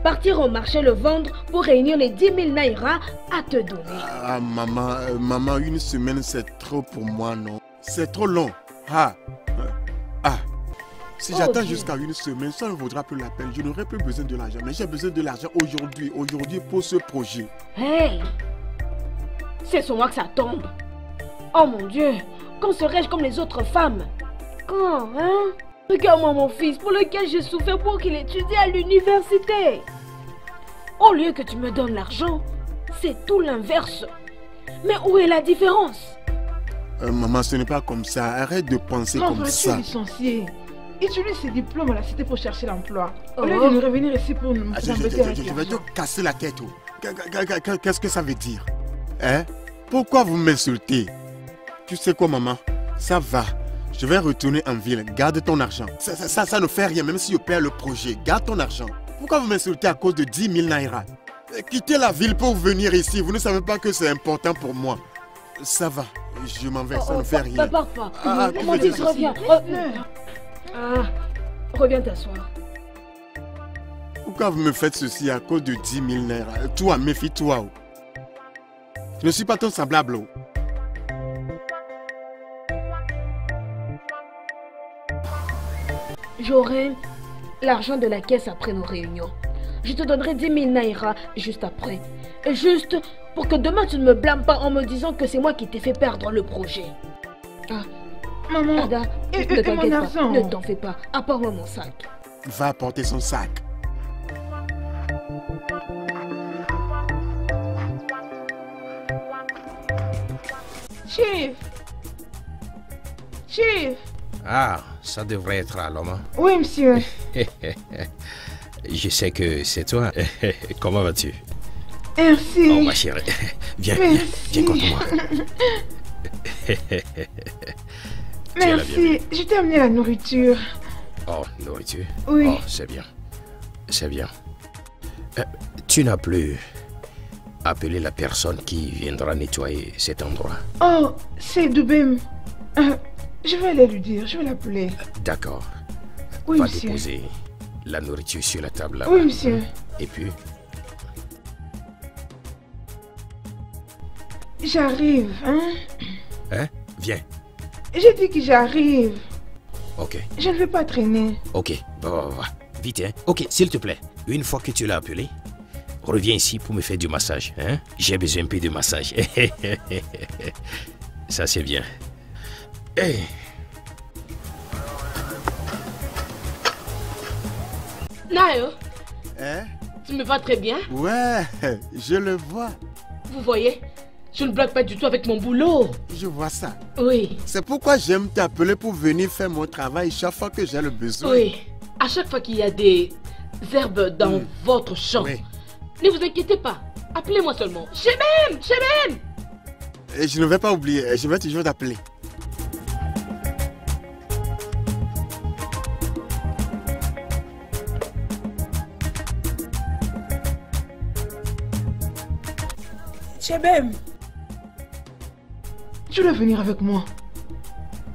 partir au marché le vendre pour réunir les 10 000 naira à te donner. Ah, maman, maman, une semaine c'est trop pour moi, non? C'est trop long. Ah, ah. Si j'attends jusqu'à une semaine, ça ne vaudra plus la peine. Je n'aurai plus besoin de l'argent. Mais j'ai besoin de l'argent aujourd'hui, pour ce projet. Hey, c'est sur moi que ça tombe. Oh mon Dieu, quand serais-je comme les autres femmes? Quand, hein? Regarde-moi mon fils, pour lequel j'ai souffert pour qu'il étudie à l'université. Au lieu que tu me donnes l'argent, c'est tout l'inverse. Mais où est la différence? Maman, ce n'est pas comme ça. Arrête de penser comme ça. Tu es licencié. Utilise ses diplômes à la cité pour chercher l'emploi. Au lieu de nous revenir ici pour nous embêter avec l'argent. Je vais te casser la tête. Qu'est-ce que ça veut dire? Hein? Pourquoi vous m'insultez? Tu sais quoi, maman? Ça va. Je vais retourner en ville. Garde ton argent. Ça ne fait rien, même si je perds le projet. Garde ton argent. Pourquoi vous m'insultez à cause de 10 000 naira? Quittez la ville pour venir ici. Vous ne savez pas que c'est important pour moi. Ça va. Je m'en vais, ça ne fait rien. Papa, mon fils, reviens. Reviens t'asseoir. Pourquoi vous me faites ceci à cause de 10 000 naira? Toi, méfie-toi. Je ne suis pas ton semblable. J'aurai l'argent de la caisse après nos réunions. Je te donnerai 10 000 naira juste après. Juste pour que demain tu ne me blâmes pas en me disant que c'est moi qui t'ai fait perdre le projet. Ah, maman, Ada, ne t'inquiète pas, ne t'en fais pas, apporte-moi mon sac. Va porter son sac. Chief! Chief! Ah, ça devrait être à l'homme. Oui, monsieur. Je sais que c'est toi. Comment vas-tu? Merci. Oh, ma chérie. Viens, viens contre moi. Merci. Je t'ai amené la nourriture. Oh, nourriture? Oui. Oh, c'est bien. C'est bien. Tu n'as plus appelé la personne qui viendra nettoyer cet endroit. Oh, c'est Dubem. Je vais aller lui dire, je vais l'appeler. D'accord. Oui, monsieur. Va déposer la nourriture sur la table là-bas. Oui, monsieur. Et puis... J'arrive, hein? Hein? Viens. J'ai dit que j'arrive. Ok. Je ne vais pas traîner. Ok, va. Vite, hein? Ok, s'il te plaît. Une fois que tu l'as appelé, reviens ici pour me faire du massage, hein? J'ai besoin un peu de massage. Ça, c'est bien. Hey! Nayo! Hein? Tu me vas très bien? Ouais, je le vois. Vous voyez? Je ne blague pas du tout avec mon boulot. Je vois ça. Oui. C'est pourquoi j'aime t'appeler pour venir faire mon travail chaque fois que j'ai le besoin. Oui. À chaque fois qu'il y a des herbes dans votre champ, ne vous inquiétez pas. Appelez-moi seulement. J'ai même. Et je ne vais pas oublier. Je vais toujours t'appeler. Chebem, tu dois venir avec moi.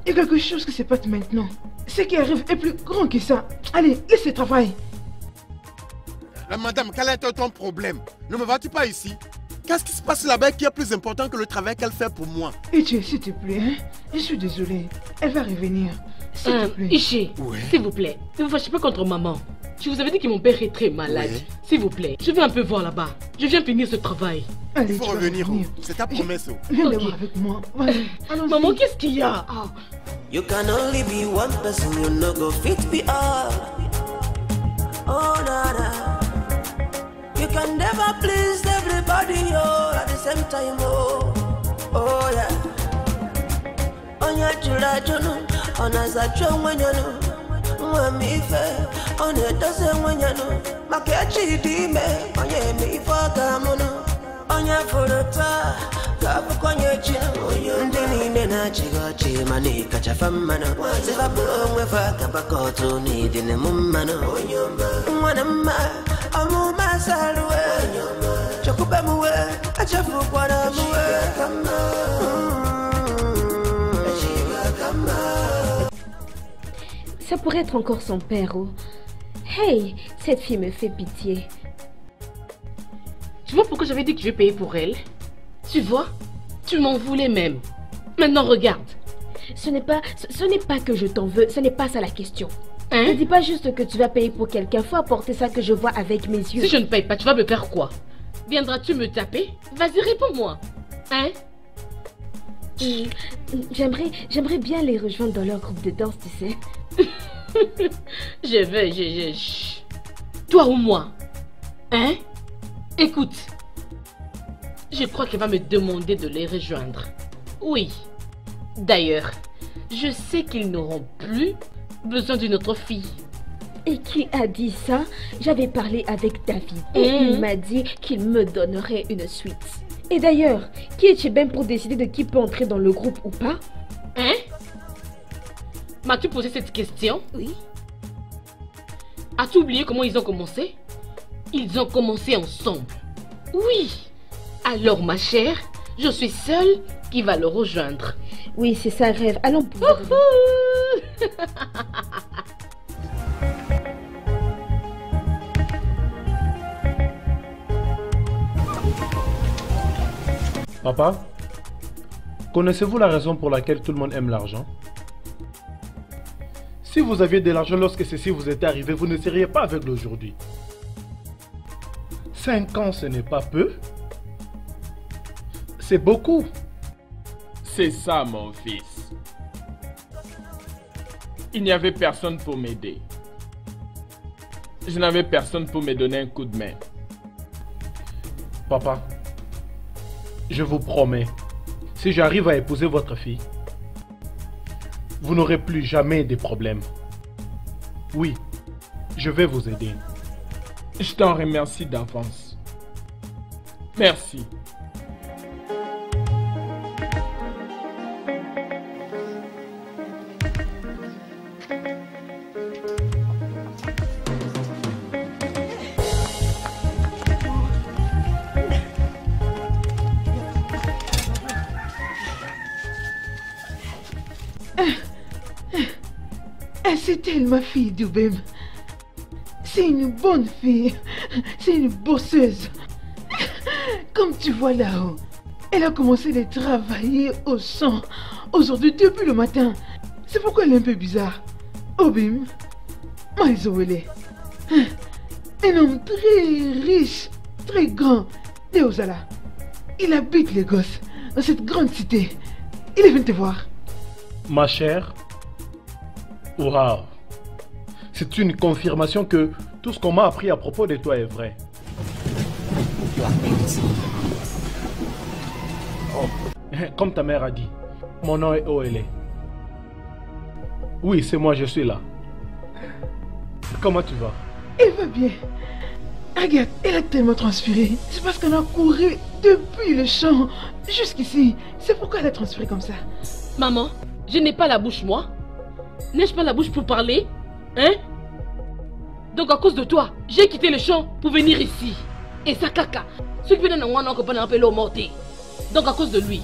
Il y a quelque chose qui se passe maintenant. Ce qui arrive est plus grand que ça. Allez, laisse le travail. Madame, quel est ton problème? Ne me vas-tu pas ici? Qu'est-ce qui se passe là-bas qui est plus important que le travail qu'elle fait pour moi? Ichi, s'il te plaît, hein? Je suis désolée. Elle va revenir. S'il te plaît. Ichi, s'il vous plaît, ne vous fâchez pas contre maman. Je vous avais dit que mon père est très malade. Ouais. S'il vous plaît, je vais un peu voir là-bas. Je viens finir ce travail. Allez, il faut revenir. C'est ta promesse. Viens voir avec moi. Maman, qu'est-ce qu'il y a? You can only be one person, you no go fit be all. Oh, nada. You can never please everybody, oh, at the same time, oh. Oh, yeah. On ya chura chonu, on asa chonwe nyonu. Mwami fe, on ya dose nyonu. Makechi dime, on ya mi foka monu. On ya furota, kapu kwenye chino. Uyundini nena chigochi, mani kachafamano. Waziva buongwe faka bakotu, nidine mumano. Mwanama, amuma salwe. Chokube muwe, achafu kwa na muwe. Ça pourrait être encore son père, oh. Hey, cette fille me fait pitié. Tu vois pourquoi j'avais dit que je vais payer pour elle? Tu vois? Tu m'en voulais même. Maintenant, regarde. Ce n'est pas que je t'en veux. Ce n'est pas ça la question. Hein? Ne dis pas juste que tu vas payer pour quelqu'un. Faut apporter ça que je vois avec mes yeux. Si je ne paye pas, tu vas me faire quoi? Viendras-tu me taper? Vas-y, réponds-moi. Hein? J'aimerais bien les rejoindre dans leur groupe de danse, tu sais. Toi ou moi? Hein? Écoute, je crois qu'elle va me demander de les rejoindre. Oui. D'ailleurs, je sais qu'ils n'auront plus besoin d'une autre fille. Et qui a dit ça? J'avais parlé avec David et il m'a dit qu'il me donnerait une suite. Et d'ailleurs, qui est Chebem pour décider de qui peut entrer dans le groupe ou pas? Hein? M'as-tu posé cette question? Oui. As-tu oublié comment ils ont commencé? Ils ont commencé ensemble. Oui. Alors, ma chère, je suis seule qui va le rejoindre. Oui, c'est ça, rêve. Allons pour... Papa, connaissez-vous la raison pour laquelle tout le monde aime l'argent? Si vous aviez de l'argent lorsque ceci vous était arrivé, vous ne seriez pas aveugle aujourd'hui. 5 ans, ce n'est pas peu. C'est beaucoup. C'est ça, mon fils. Il n'y avait personne pour m'aider. Je n'avais personne pour me donner un coup de main. Papa, je vous promets, si j'arrive à épouser votre fille, vous n'aurez plus jamais de problèmes. Oui, je vais vous aider. Je t'en remercie d'avance. Merci. C'est elle, ma fille, Dubem. C'est une bonne fille, c'est une bosseuse. Comme tu vois là-haut, elle a commencé de travailler au champ aujourd'hui depuis le matin. C'est pourquoi elle est un peu bizarre. Obim, Maïzouele, un homme très riche, très grand, Deozala. Il habite Lagos, dans cette grande cité. Il est venu te voir. Ma chère, waouh. C'est une confirmation que tout ce qu'on m'a appris à propos de toi est vrai. Oh. Comme ta mère a dit, mon nom est Oele. Oui, c'est moi, je suis là. Comment tu vas? Il va bien. Agathe, elle a tellement transpiré. C'est parce qu'on a couru depuis le champ jusqu'ici. C'est pourquoi elle a transpiré comme ça. Maman, je n'ai pas la bouche, moi. N'ai-je pas la bouche pour parler? Hein? Donc à cause de toi, j'ai quitté le champ pour venir ici. Et ça caca. Donc à cause de lui,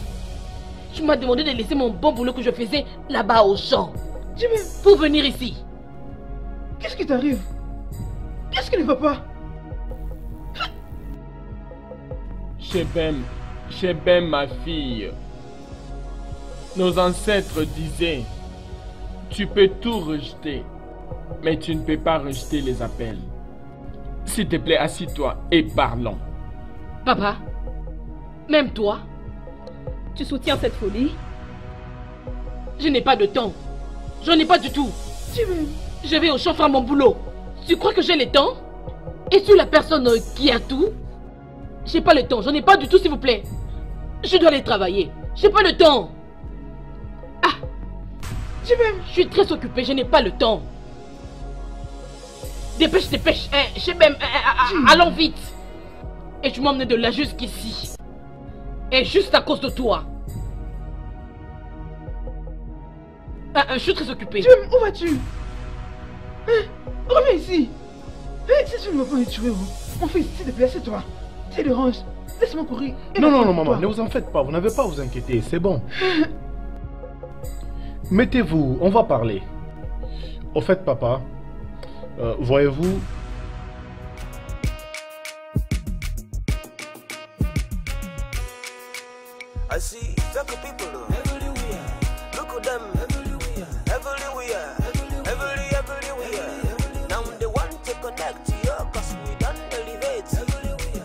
tu m'as demandé de laisser mon bon boulot que je faisais là-bas au champ. Pour venir ici. Qu'est-ce qui t'arrive? Qu'est-ce qui ne va pas? Chébem, ma fille. Nos ancêtres disaient, tu peux tout rejeter, mais tu ne peux pas rejeter les appels. S'il te plaît, assis-toi et parlons. Papa, même toi, tu soutiens cette folie? Je n'ai pas de temps. J'en ai pas du tout. Je vais au champ faire mon boulot. Tu crois que j'ai le temps? Et sur la personne qui a tout? J'ai pas le temps. J'en ai pas du tout, s'il vous plaît. Je dois aller travailler. J'ai pas le temps. Ah! Je suis très occupée. Je n'ai pas le temps. Dépêche. Hein, allons vite. Et tu m'as emmené de là jusqu'ici. Et juste à cause de toi. Je suis très occupée. Où vas-tu? Hein? Reviens ici. Hein? Si tu ne veux pas me tuer, mon fils, s'il te plaît, assieds-toi. Tu déranges. Laisse-moi courir. Non, maman, ne vous en faites pas. Vous n'avez pas à vous inquiéter. C'est bon. Mettez-vous, on va parler. Au fait, papa, voyez-vous... I see dark people everywhere. Look at them everywhere. Now they want to connect to you, cause we don't elevate.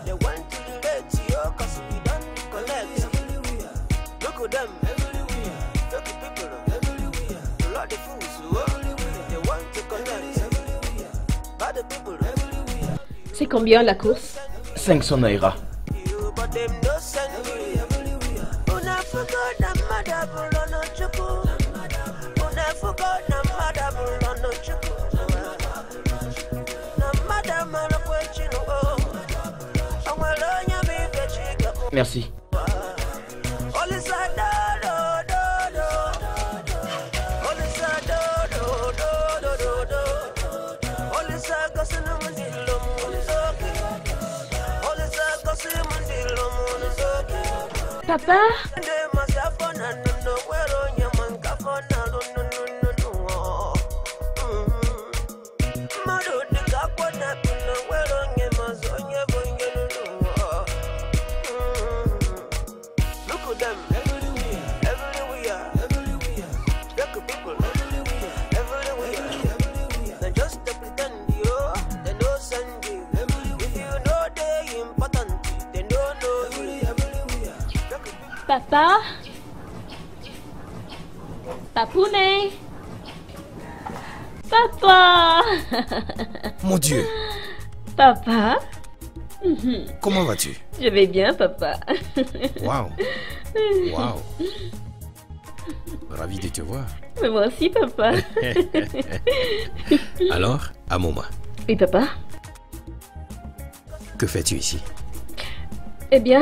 They want to relate to you, cause we don't connect. Look at them everywhere. Dark people everywhere. A lot of fools. They want to connect. Bad people. C'est combien la course? 500 naira. Merci. Papa? Papa? Papounet? Papa! Mon Dieu! Papa? Comment vas-tu? Je vais bien, papa. Wow. Ravi de te voir. Mais moi aussi, papa. Alors, à Mouma. Oui, papa. Que fais-tu ici? Eh bien...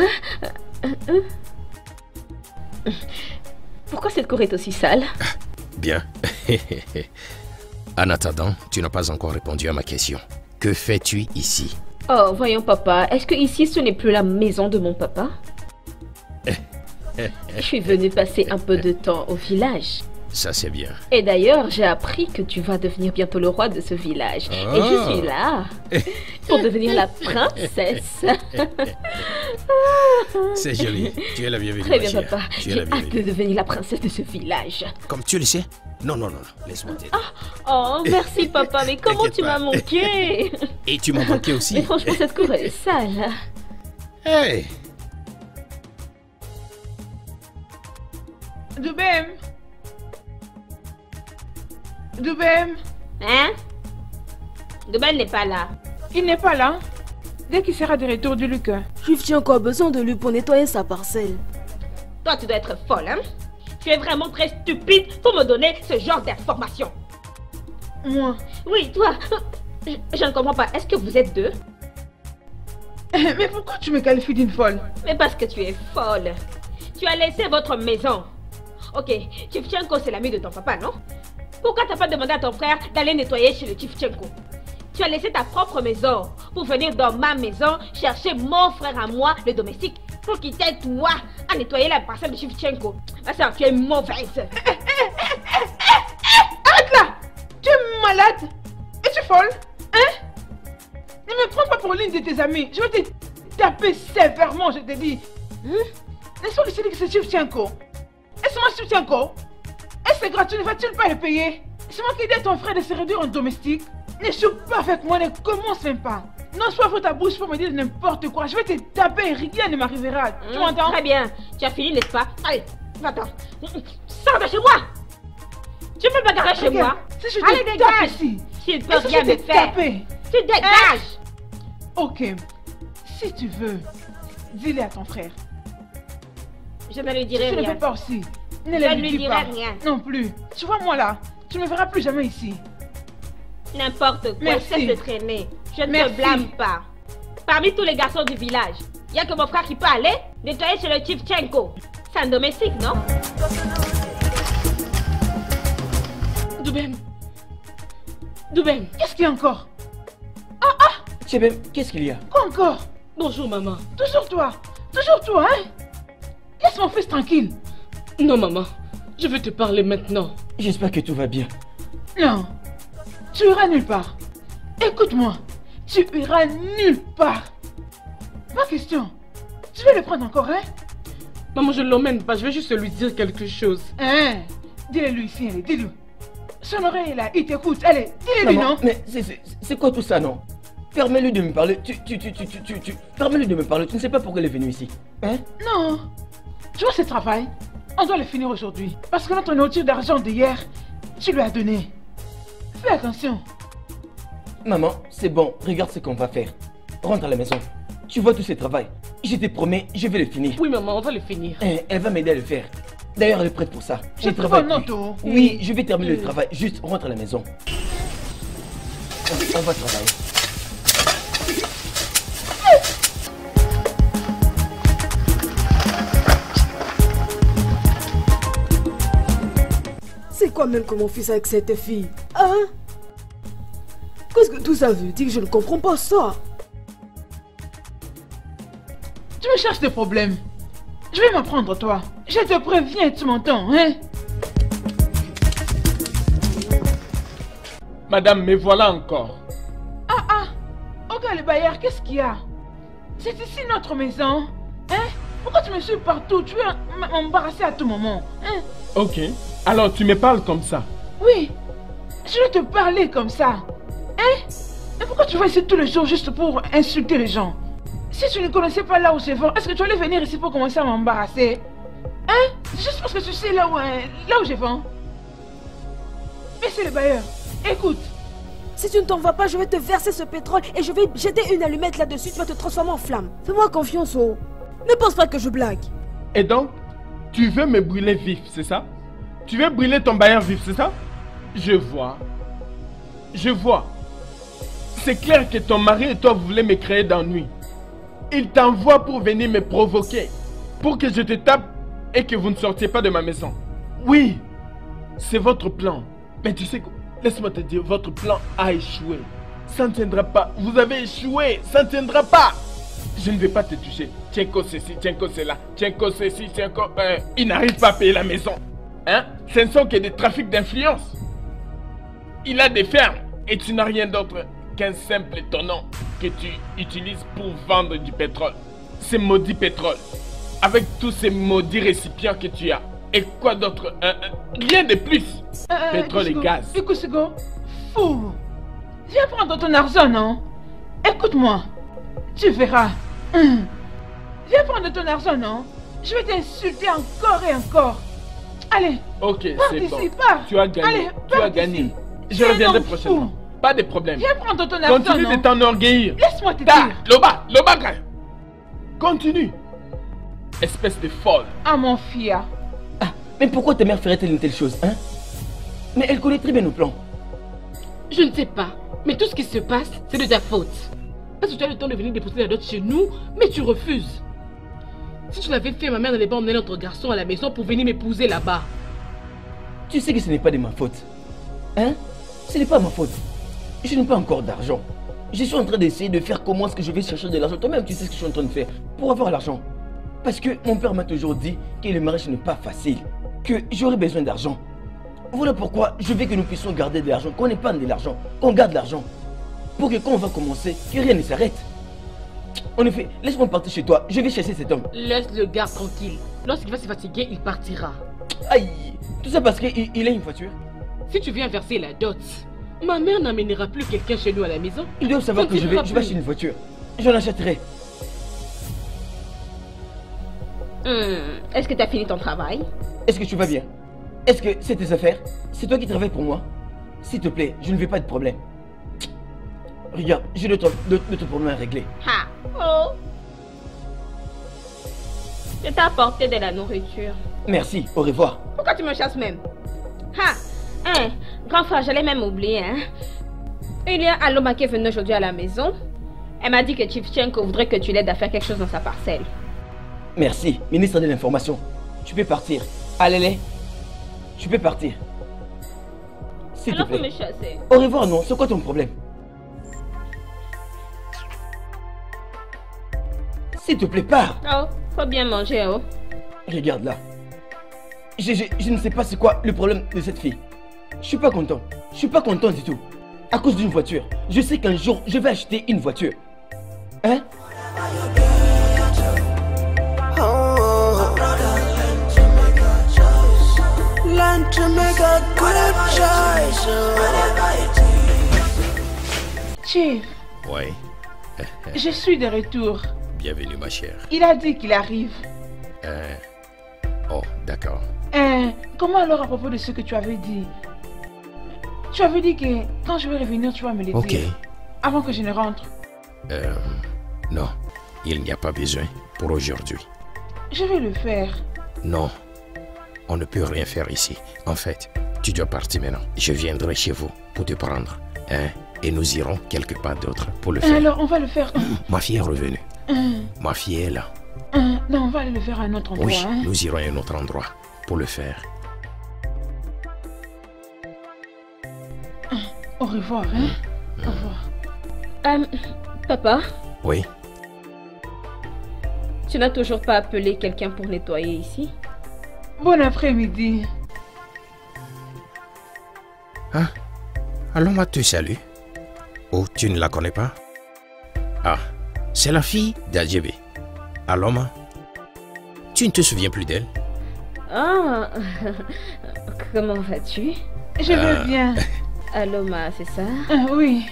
Pourquoi cette cour est aussi sale? Bien. En attendant, tu n'as pas encore répondu à ma question. Que fais-tu ici? Oh, voyons papa, est-ce que ici ce n'est plus la maison de mon papa? Je suis venue passer un peu de temps au village. Ça c'est bien. Et d'ailleurs, j'ai appris que tu vas devenir bientôt le roi de ce village. Oh. Et je suis là pour devenir la princesse. C'est joli. Tu es la bienvenue. Très bien, papa. J'ai hâte de devenir la princesse de ce village. Comme tu le sais. Non. Laisse-moi t'aider. Oh, merci, papa. Mais comment tu m'as manqué. Et tu m'as manqué aussi. Mais franchement, cette cour est sale. Hey. Dubem. Hein? Dubem n'est pas là. Il n'est pas là? Dès qu'il sera de retour du Lucas. Juif, j'ai encore besoin de lui pour nettoyer sa parcelle. Toi, tu dois être folle, hein? Tu es vraiment très stupide pour me donner ce genre d'informations. Moi? Oui, toi. Je ne comprends pas. Est-ce que vous êtes deux? Mais pourquoi tu me qualifies d'une folle? Mais parce que tu es folle. Tu as laissé votre maison. Ok, Tivchenko, c'est l'ami de ton papa, non? Pourquoi t'as pas demandé à ton frère d'aller nettoyer chez le Tivchenko? Tu as laissé ta propre maison pour venir dans ma maison chercher mon frère à moi, le domestique, pour qu'il t'aide, moi, à nettoyer la parcelle de Tivchenko. Ma soeur, tu es mauvaise. Arrête là! Tu es malade! Es-tu folle? Hein? Ne me prends pas pour l'une de tes amies. Je vais te taper sévèrement, je te dis. Laisse-moi lui dire que c'est Tivchenko. Est-ce moi Tivchenko? Est-ce que c'est gratuit? Ne va-t-il pas le payer? C'est moi qui aide ton frère de se réduire en domestique. N'échoue pas avec moi, ne commence même pas. Non, soit ouvre ta bouche pour me dire n'importe quoi. Je vais te taper, rien ne m'arrivera. Tu m'entends? Très bien, tu as fini, n'est-ce pas? Allez, va-t'en. Sors de chez moi. Tu peux me bagarrer chez moi. Si je te tape ici, tu ne peux rien me faire. Tu dégages. Ok, si tu veux, dis-le à ton frère. Je ne lui dirai rien. Tu ne peux pas aussi. Je ne lui dirai rien. Non plus. Tu vois, moi là, tu ne me verras plus jamais ici. N'importe quoi, cesse de traîner. Je ne te blâme pas. Parmi tous les garçons du village, il n'y a que mon frère qui peut aller nettoyer chez le Tivchenko. C'est un domestique, non? Dubem. Dubem, qu'est-ce qu'il y a encore? Dubem, qu'est-ce qu'il y a? Quoi encore? Bonjour, maman. Toujours toi? Toujours toi, hein? Laisse mon fils tranquille. Non, maman. Je veux te parler maintenant. J'espère que tout va bien. Non. Tu iras nulle part. Écoute-moi. Tu iras nulle part. Ma question. Tu veux le prendre encore, hein? Maman, je ne l'emmène pas. Je vais juste lui dire quelque chose. Hein? Dis-le-lui ici, allez, dis-lui. Son oreille est là, il t'écoute. Allez, dis-le-lui, non? Mais c'est quoi tout ça, non? Permets-lui de me parler. Permets-lui de me parler. Tu ne sais pas pourquoi elle est venue ici. Hein? Non. Tu vois ce travail? On doit le finir aujourd'hui. Parce que notre nourriture d'argent d'hier, tu lui as donné. Fais attention. Maman, c'est bon. Regarde ce qu'on va faire. Rentre à la maison. Tu vois tout ce travail. Je te promets, je vais le finir. Oui, maman, on va le finir. Elle va m'aider à le faire. D'ailleurs, elle est prête pour ça. Je travaille. Oui, je vais terminer le travail. Juste, rentre à la maison. On va travailler. C'est quoi même que mon fils avec cette fille? Hein? Qu'est-ce que tout ça veut dire? Je ne comprends pas ça. Tu me cherches des problèmes. Je vais m'en prendre toi. Je te préviens, tu m'entends, hein? Madame, me voilà encore. Regarde le bailleur, qu'est-ce qu'il y a? C'est ici notre maison. Hein? Pourquoi tu me suis partout? Tu veux m'embarrasser à tout moment. Hein? Ok. Alors tu me parles comme ça? Oui, je vais te parler comme ça. Hein? Mais pourquoi tu vas ici tous les jours juste pour insulter les gens? Si tu ne connaissais pas là où je vais, est-ce que tu allais venir ici pour commencer à m'embarrasser? Hein? Juste parce que tu sais là où je vais. Mais c'est le bailleur. Écoute. Si tu ne t'en vas pas, je vais te verser ce pétrole et je vais jeter une allumette là-dessus. Tu vas te transformer en flamme. Fais-moi confiance, oh. Ne pense pas que je blague. Et donc, tu veux me brûler vif, c'est ça? Tu veux brûler ton bailleur vif, c'est ça? Je vois. Je vois. C'est clair que ton mari et toi voulaient me créer d'ennui. Il t'envoie pour venir me provoquer. Pour que je te tape et que vous ne sortiez pas de ma maison. Oui, c'est votre plan. Mais tu sais quoi? Laisse-moi te dire, votre plan a échoué. Ça ne tiendra pas. Vous avez échoué. Ça ne tiendra pas. Je ne vais pas te toucher. Tienko ceci, tienko cela. Tienko ceci, tienko... il n'arrive pas à payer la maison. Hein? Ce ne sont que des trafics d'influence. Il a des fermes et tu n'as rien d'autre qu'un simple tonneau que tu utilises pour vendre du pétrole. C'est maudit pétrole. Avec tous ces maudits récipients que tu as. Et quoi d'autre? Rien de plus. Pétrole et gaz. Ikusugo, fou. Viens prendre ton argent, non? Écoute-moi. Tu verras. Viens prendre ton argent, non? Je vais t'insulter encore et encore. Allez. Ok, c'est bon. Tu as gagné. Allez, tu as gagné. Je reviendrai prochainement. Pas de problème. Viens prendre ton absent. Continue de t'enorgueillir. Laisse-moi te dire. Loba, Loba, continue. Espèce de folle. Ah mon fils. Ah, mais pourquoi ta mère ferait-elle une telle chose, hein? Mais elle connaît très bien nos plans. Je ne sais pas. Mais tout ce qui se passe, c'est de ta faute. Parce que tu as le temps de venir déposer la dot chez nous, mais tu refuses. Si tu l'avais fait, ma mère n'allait pas emmener notre garçon à la maison pour venir m'épouser là-bas. Tu sais que ce n'est pas de ma faute. Hein? Ce n'est pas ma faute. Je n'ai pas encore d'argent. Je suis en train d'essayer de faire comment est-ce que je vais chercher de l'argent. Toi-même, tu sais ce que je suis en train de faire pour avoir l'argent. Parce que mon père m'a toujours dit que le mariage n'est pas facile, que j'aurais besoin d'argent. Voilà pourquoi je veux que nous puissions garder de l'argent, qu'on épargne de l'argent, qu'on garde l'argent. Pour que quand on va commencer, que rien ne s'arrête. En effet, laisse-moi partir chez toi, je vais chasser cet homme. Laisse le gars tranquille. Lorsqu'il va se fatiguer, il partira. Aïe, tout ça parce qu'il a une voiture. Si tu viens verser la dot, ma mère n'amènera plus quelqu'un chez nous à la maison. Ils doivent savoir que je vais acheter une voiture. J'en achèterai. Est-ce que tu as fini ton travail? Est-ce que tu vas bien? Est-ce que c'est tes affaires? C'est toi qui travailles pour moi? S'il te plaît, je ne veux pas de problème. Regarde, j'ai d'autres problèmes à régler. Ah, oh. Je t'ai apporté de la nourriture. Merci, au revoir. Pourquoi tu me chasses même? Ah, hein, grand frère, j'allais même oublier. Hein. Il y a Aloma qui est venue aujourd'hui à la maison. Elle m'a dit que Chivchenko voudrait que tu l'aides à faire quelque chose dans sa parcelle. Merci, ministre de l'Information. Tu peux partir. Allez, tu peux partir. S'il te plaît. Alors, faut me chasser. Au revoir, non, c'est quoi ton problème? S'il te plaît, pars. Oh, faut bien manger, oh. Regarde là. Je ne sais pas c'est quoi le problème de cette fille. Je suis pas content. Je suis pas content du tout. À cause d'une voiture. Je sais qu'un jour, je vais acheter une voiture. Hein? Chief. Ouais. Je suis de retour. Bienvenue, ma chère. Il a dit qu'il arrive. Oh, d'accord. Comment alors à propos de ce que tu avais dit? Tu avais dit que quand je vais revenir, tu vas me le dire. Ok. Avant que je ne rentre. Non, il n'y a pas besoin pour aujourd'hui. Je vais le faire. Non, on ne peut rien faire ici. En fait, tu dois partir maintenant. Je viendrai chez vous pour te prendre. Et nous irons quelque part d'autre pour le faire. Alors, on va le faire. Ma fille est revenue. Ma fille est là. Non, on va aller le faire à un autre endroit. Oui, hein? Nous irons à un autre endroit pour le faire. Au revoir, hein? Au revoir. Papa? Oui? Tu n'as toujours pas appelé quelqu'un pour nettoyer ici? Bon après-midi. Ah, alors moi tu salues. Oh, tu ne la connais pas? Ah. C'est la fille d'Adjébé. Aloma, tu ne te souviens plus d'elle? Ah, oh. Comment vas-tu? Je vais bien. Aloma, c'est ça? Oui.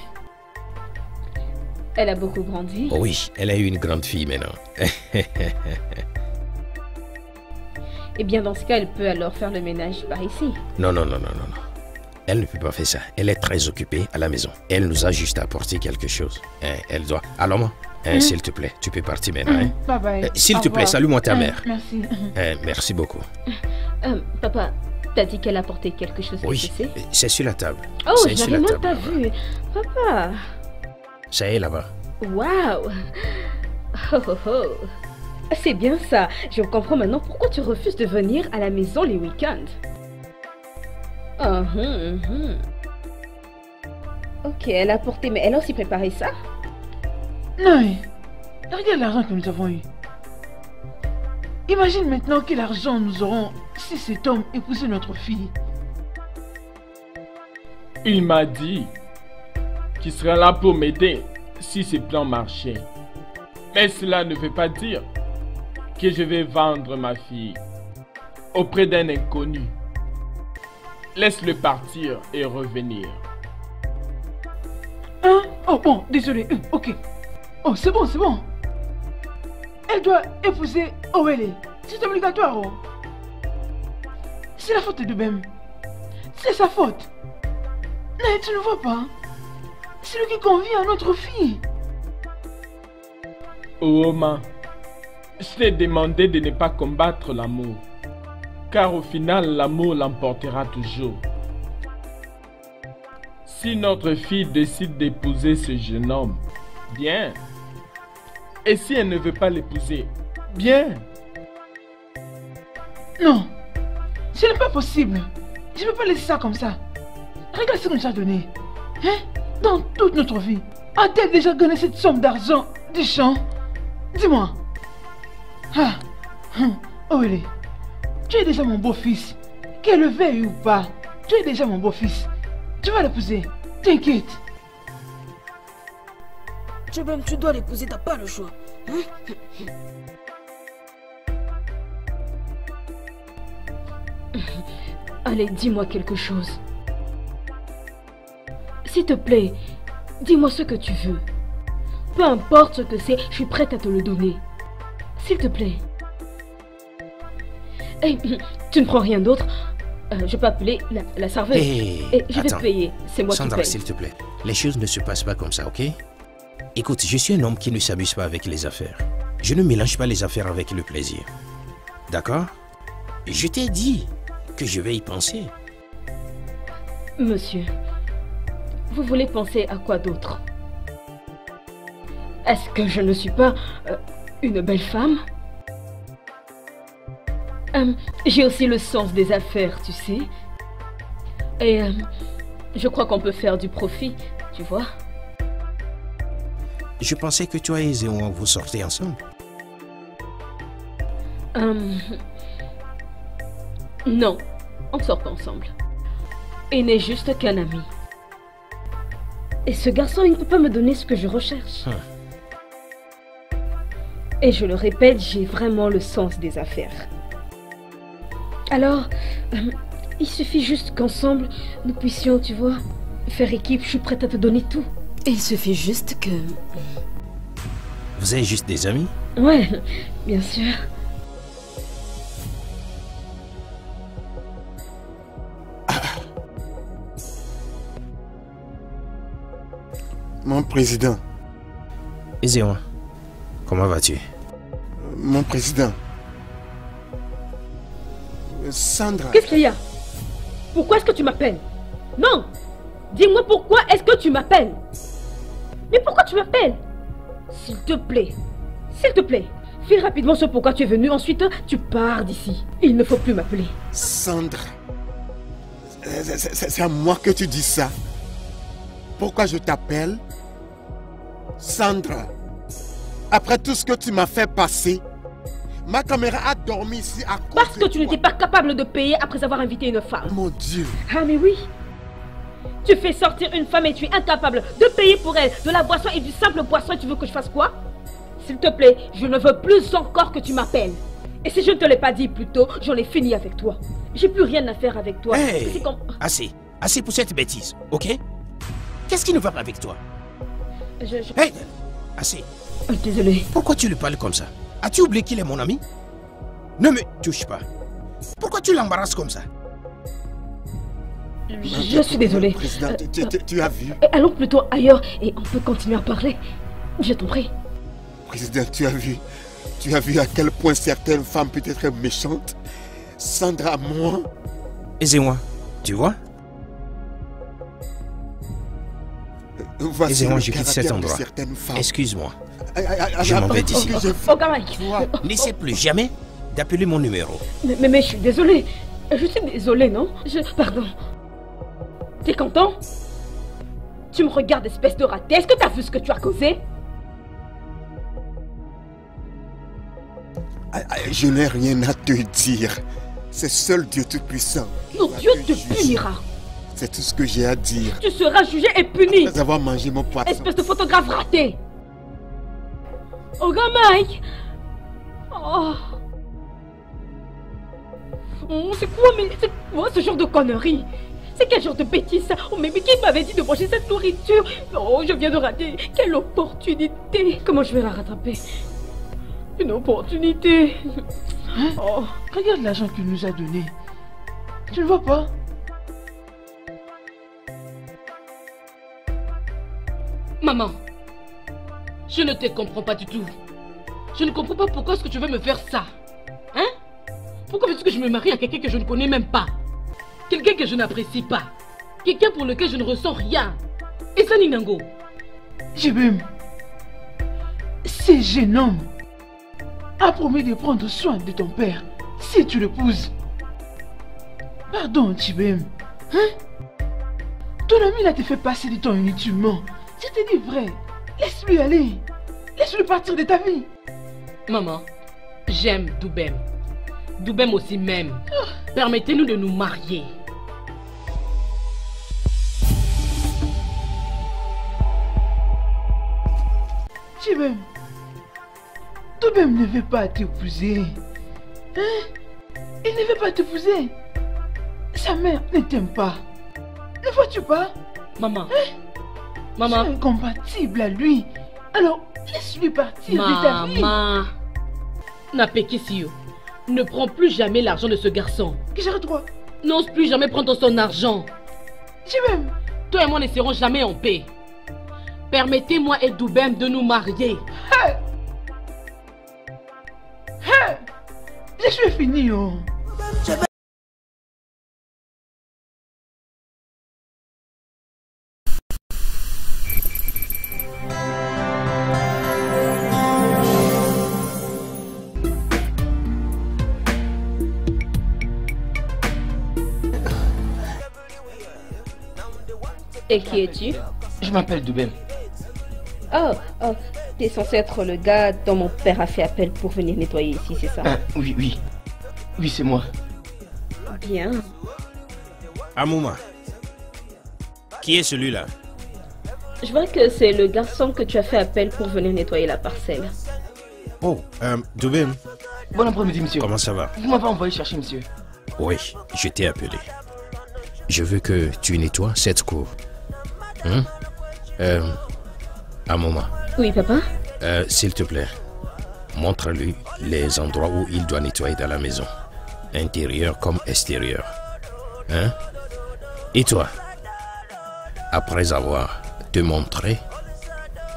Elle a beaucoup grandi. Oui, elle a eu une grande fille maintenant. Eh bien, dans ce cas, elle peut alors faire le ménage par ici. Non. Elle ne peut pas faire ça. Elle est très occupée à la maison. Elle nous a juste apporté quelque chose. Elle doit... Aloma? S'il te plaît, tu peux partir maintenant. Bye bye. S'il te plaît, salue-moi ta mère. Merci. Merci beaucoup. Papa, t'as dit qu'elle apportait quelque chose? Oui, c'est sur la table. Oh, j'avais même pas vu. Papa. Ça y est là-bas. Waouh. Oh. C'est bien ça. Je comprends maintenant pourquoi tu refuses de venir à la maison les week-ends. Ok, elle a apporté, mais elle a aussi préparé ça? Non, regarde l'argent que nous avons eu. Imagine maintenant quel argent nous aurons si cet homme épousait notre fille. Il m'a dit qu'il sera là pour m'aider si ses plans marchaient. Mais cela ne veut pas dire que je vais vendre ma fille auprès d'un inconnu. Laisse-le partir et revenir. Hein? Oh bon, désolé, ok. Oh, c'est bon, c'est bon. Elle doit épouser Owele. C'est obligatoire. C'est la faute de Bem. C'est sa faute. Mais tu ne vois pas? C'est lui qui convient à notre fille. Ooma, je t'ai demandé de ne pas combattre l'amour. Car au final, l'amour l'emportera toujours. Si notre fille décide d'épouser ce jeune homme, bien. Et si elle ne veut pas l'épouser, bien. Non, ce n'est pas possible. Je ne peux pas laisser ça comme ça. Regarde ce qu'on nous a donné. Hein? Dans toute notre vie, a-t-elle déjà gagné cette somme d'argent du champ? Dis-moi. Ah, oh, elle est. Tu es déjà mon beau-fils. Qu'elle le veuille ou pas, tu es déjà mon beau-fils. Tu vas l'épouser. T'inquiète. Tu même, tu dois l'épouser, t'as pas le choix. Hein? Allez, dis-moi quelque chose. S'il te plaît, dis-moi ce que tu veux. Peu importe ce que c'est, je suis prête à te le donner. S'il te plaît. Hey, tu ne prends rien d'autre? Je peux appeler la serveuse. Hey, et je vais payer. C'est moi Sandra, qui paye. S'il te plaît, les choses ne se passent pas comme ça, ok? Écoute, je suis un homme qui ne s'abuse pas avec les affaires. Je ne mélange pas les affaires avec le plaisir. D'accord? Je t'ai dit que je vais y penser. Monsieur, vous voulez penser à quoi d'autre? Est-ce que je ne suis pas une belle femme? J'ai aussi le sens des affaires, tu sais. Et je crois qu'on peut faire du profit, tu vois. Je pensais que toi et Zéon vous sortez ensemble. Non, on ne sort pas ensemble. Il n'est juste qu'un ami. Et ce garçon, il ne peut pas me donner ce que je recherche. Et je le répète, j'ai vraiment le sens des affaires. Alors, il suffit juste qu'ensemble, nous puissions, tu vois, faire équipe. Je suis prête à te donner tout. Il suffit juste que... Vous avez juste des amis? Ouais, bien sûr. Mon président. Ezéon, comment vas-tu? Mon président. Sandra. Qu'est-ce qu'il y a? Pourquoi est-ce que tu m'appelles? Non! Dis-moi pourquoi est-ce que tu m'appelles? Mais pourquoi tu m'appelles? S'il te plaît. S'il te plaît. Fais rapidement ce pourquoi tu es venu. Ensuite, tu pars d'ici. Il ne faut plus m'appeler. Sandra. C'est à moi que tu dis ça. Pourquoi je t'appelle? Sandra. Après tout ce que tu m'as fait passer, ma caméra a dormi ici à cause parce que tu n'étais pas capable de payer après avoir invité une femme. Mon Dieu. Ah mais oui. Tu fais sortir une femme et tu es incapable de payer pour elle de la boisson et du simple boisson. Et tu veux que je fasse quoi? S'il te plaît, je ne veux plus encore que tu m'appelles. Et si je ne te l'ai pas dit plus tôt, j'en ai fini avec toi. J'ai plus rien à faire avec toi. Hey, comme... Assez. Assez pour cette bêtise, ok? Qu'est-ce qui ne va pas avec toi? Hey, assez. Oh, désolé. Pourquoi tu lui parles comme ça? As-tu oublié qu'il est mon ami? Ne me touche pas. Pourquoi tu l'embarrasses comme ça? Je suis désolée. Président, tu as vu. Allons plutôt ailleurs et on peut continuer à parler. Je t'en prie. Président, tu as vu à quel point certaines femmes peuvent être méchantes. Sandra, moi. Ezéon, tu vois? Ezéon, je quitte cet endroit. Excuse-moi. Je m'en vais d'ici. N'essaie plus jamais d'appeler mon numéro. Mais je suis désolée. Je suis désolée, non? Pardon. T'es content? Tu me regardes, espèce de raté. Est-ce que t'as vu ce que tu as causé? Je n'ai rien à te dire. C'est seul Dieu Tout-Puissant. Mon Dieu te punira. C'est tout ce que j'ai à dire. Tu seras jugé et puni. Après avoir mangé mon poisson. Espèce de photographe raté. Oh, Mike. Oh. Oh, c'est quoi, ce genre de conneries? C'est quel genre de bêtise ça? Oh, mais qui m'avait dit de manger cette nourriture? Oh, je viens de rater. Quelle opportunité! Comment je vais la rattraper? Une opportunité. Hein? Oh. Regarde l'argent qu'il nous a donné. Tu le vois pas? Maman, je ne te comprends pas du tout. Je ne comprends pas pourquoi est-ce que tu veux me faire ça. Hein? Pourquoi veux-tu que je me marie à quelqu'un que je ne connais même pas? Quelqu'un que je n'apprécie pas. Quelqu'un pour lequel je ne ressens rien. Et ça, Ninango. Jebem, ce jeune homme a promis de prendre soin de ton père si tu l'épouses. Pardon, Jebem. Hein? Ton ami là te fait passer du temps inutilement. Je te dis vrai. Laisse-lui aller. Laisse-le partir de ta vie. Maman, j'aime Dubem. Dubem aussi même. Oh. Permettez-nous de nous marier. Jebem, Dubem ne veut pas t'épouser. Hein? Il ne veut pas t'épouser. Sa mère ne t'aime pas. Ne vois-tu pas? Maman. Hein? Maman. C'est incompatible à lui. Alors, laisse-lui partir de ta vie. Maman. Napekisio, ne prends plus jamais l'argent de ce garçon. Que j'arrête droit. N'ose plus jamais prendre son argent. Jebem, toi et moi ne serons jamais en paix. Permettez-moi et Dubem de nous marier. Hey. Hey. Je suis fini. Oh. Et qui es-tu? Je m'appelle Dubem. Oh, t'es censé être le gars dont mon père a fait appel pour venir nettoyer ici, c'est ça? Ah, oui. Oui, c'est moi. Bien. Amouma, qui est celui-là? Je vois que c'est le garçon que tu as fait appel pour venir nettoyer la parcelle. Oh, Dubem. Bon après-midi, monsieur. Comment ça va? Vous m'avez envoyé chercher, monsieur. Oui, je t'ai appelé. Je veux que tu nettoies cette cour. Hein? À Maman. Oui, papa? S'il te plaît, montre-lui les endroits où il doit nettoyer dans la maison. Intérieur comme extérieur. Hein? Et toi? Après avoir te montré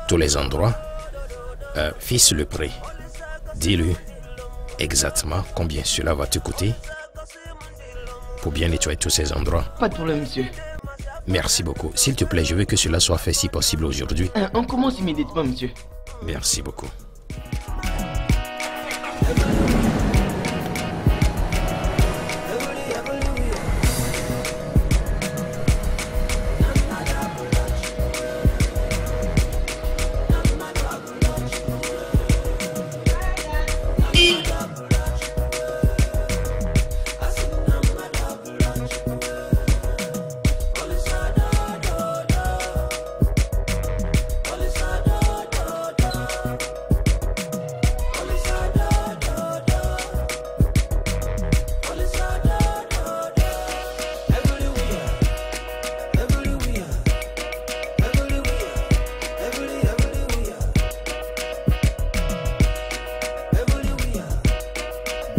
tous les endroits, fixe le prix. Dis-lui exactement combien cela va te coûter pour bien nettoyer tous ces endroits. Pas de problème, monsieur. Merci beaucoup. S'il te plaît, je veux que cela soit fait si possible aujourd'hui. On commence immédiatement, monsieur. Merci beaucoup.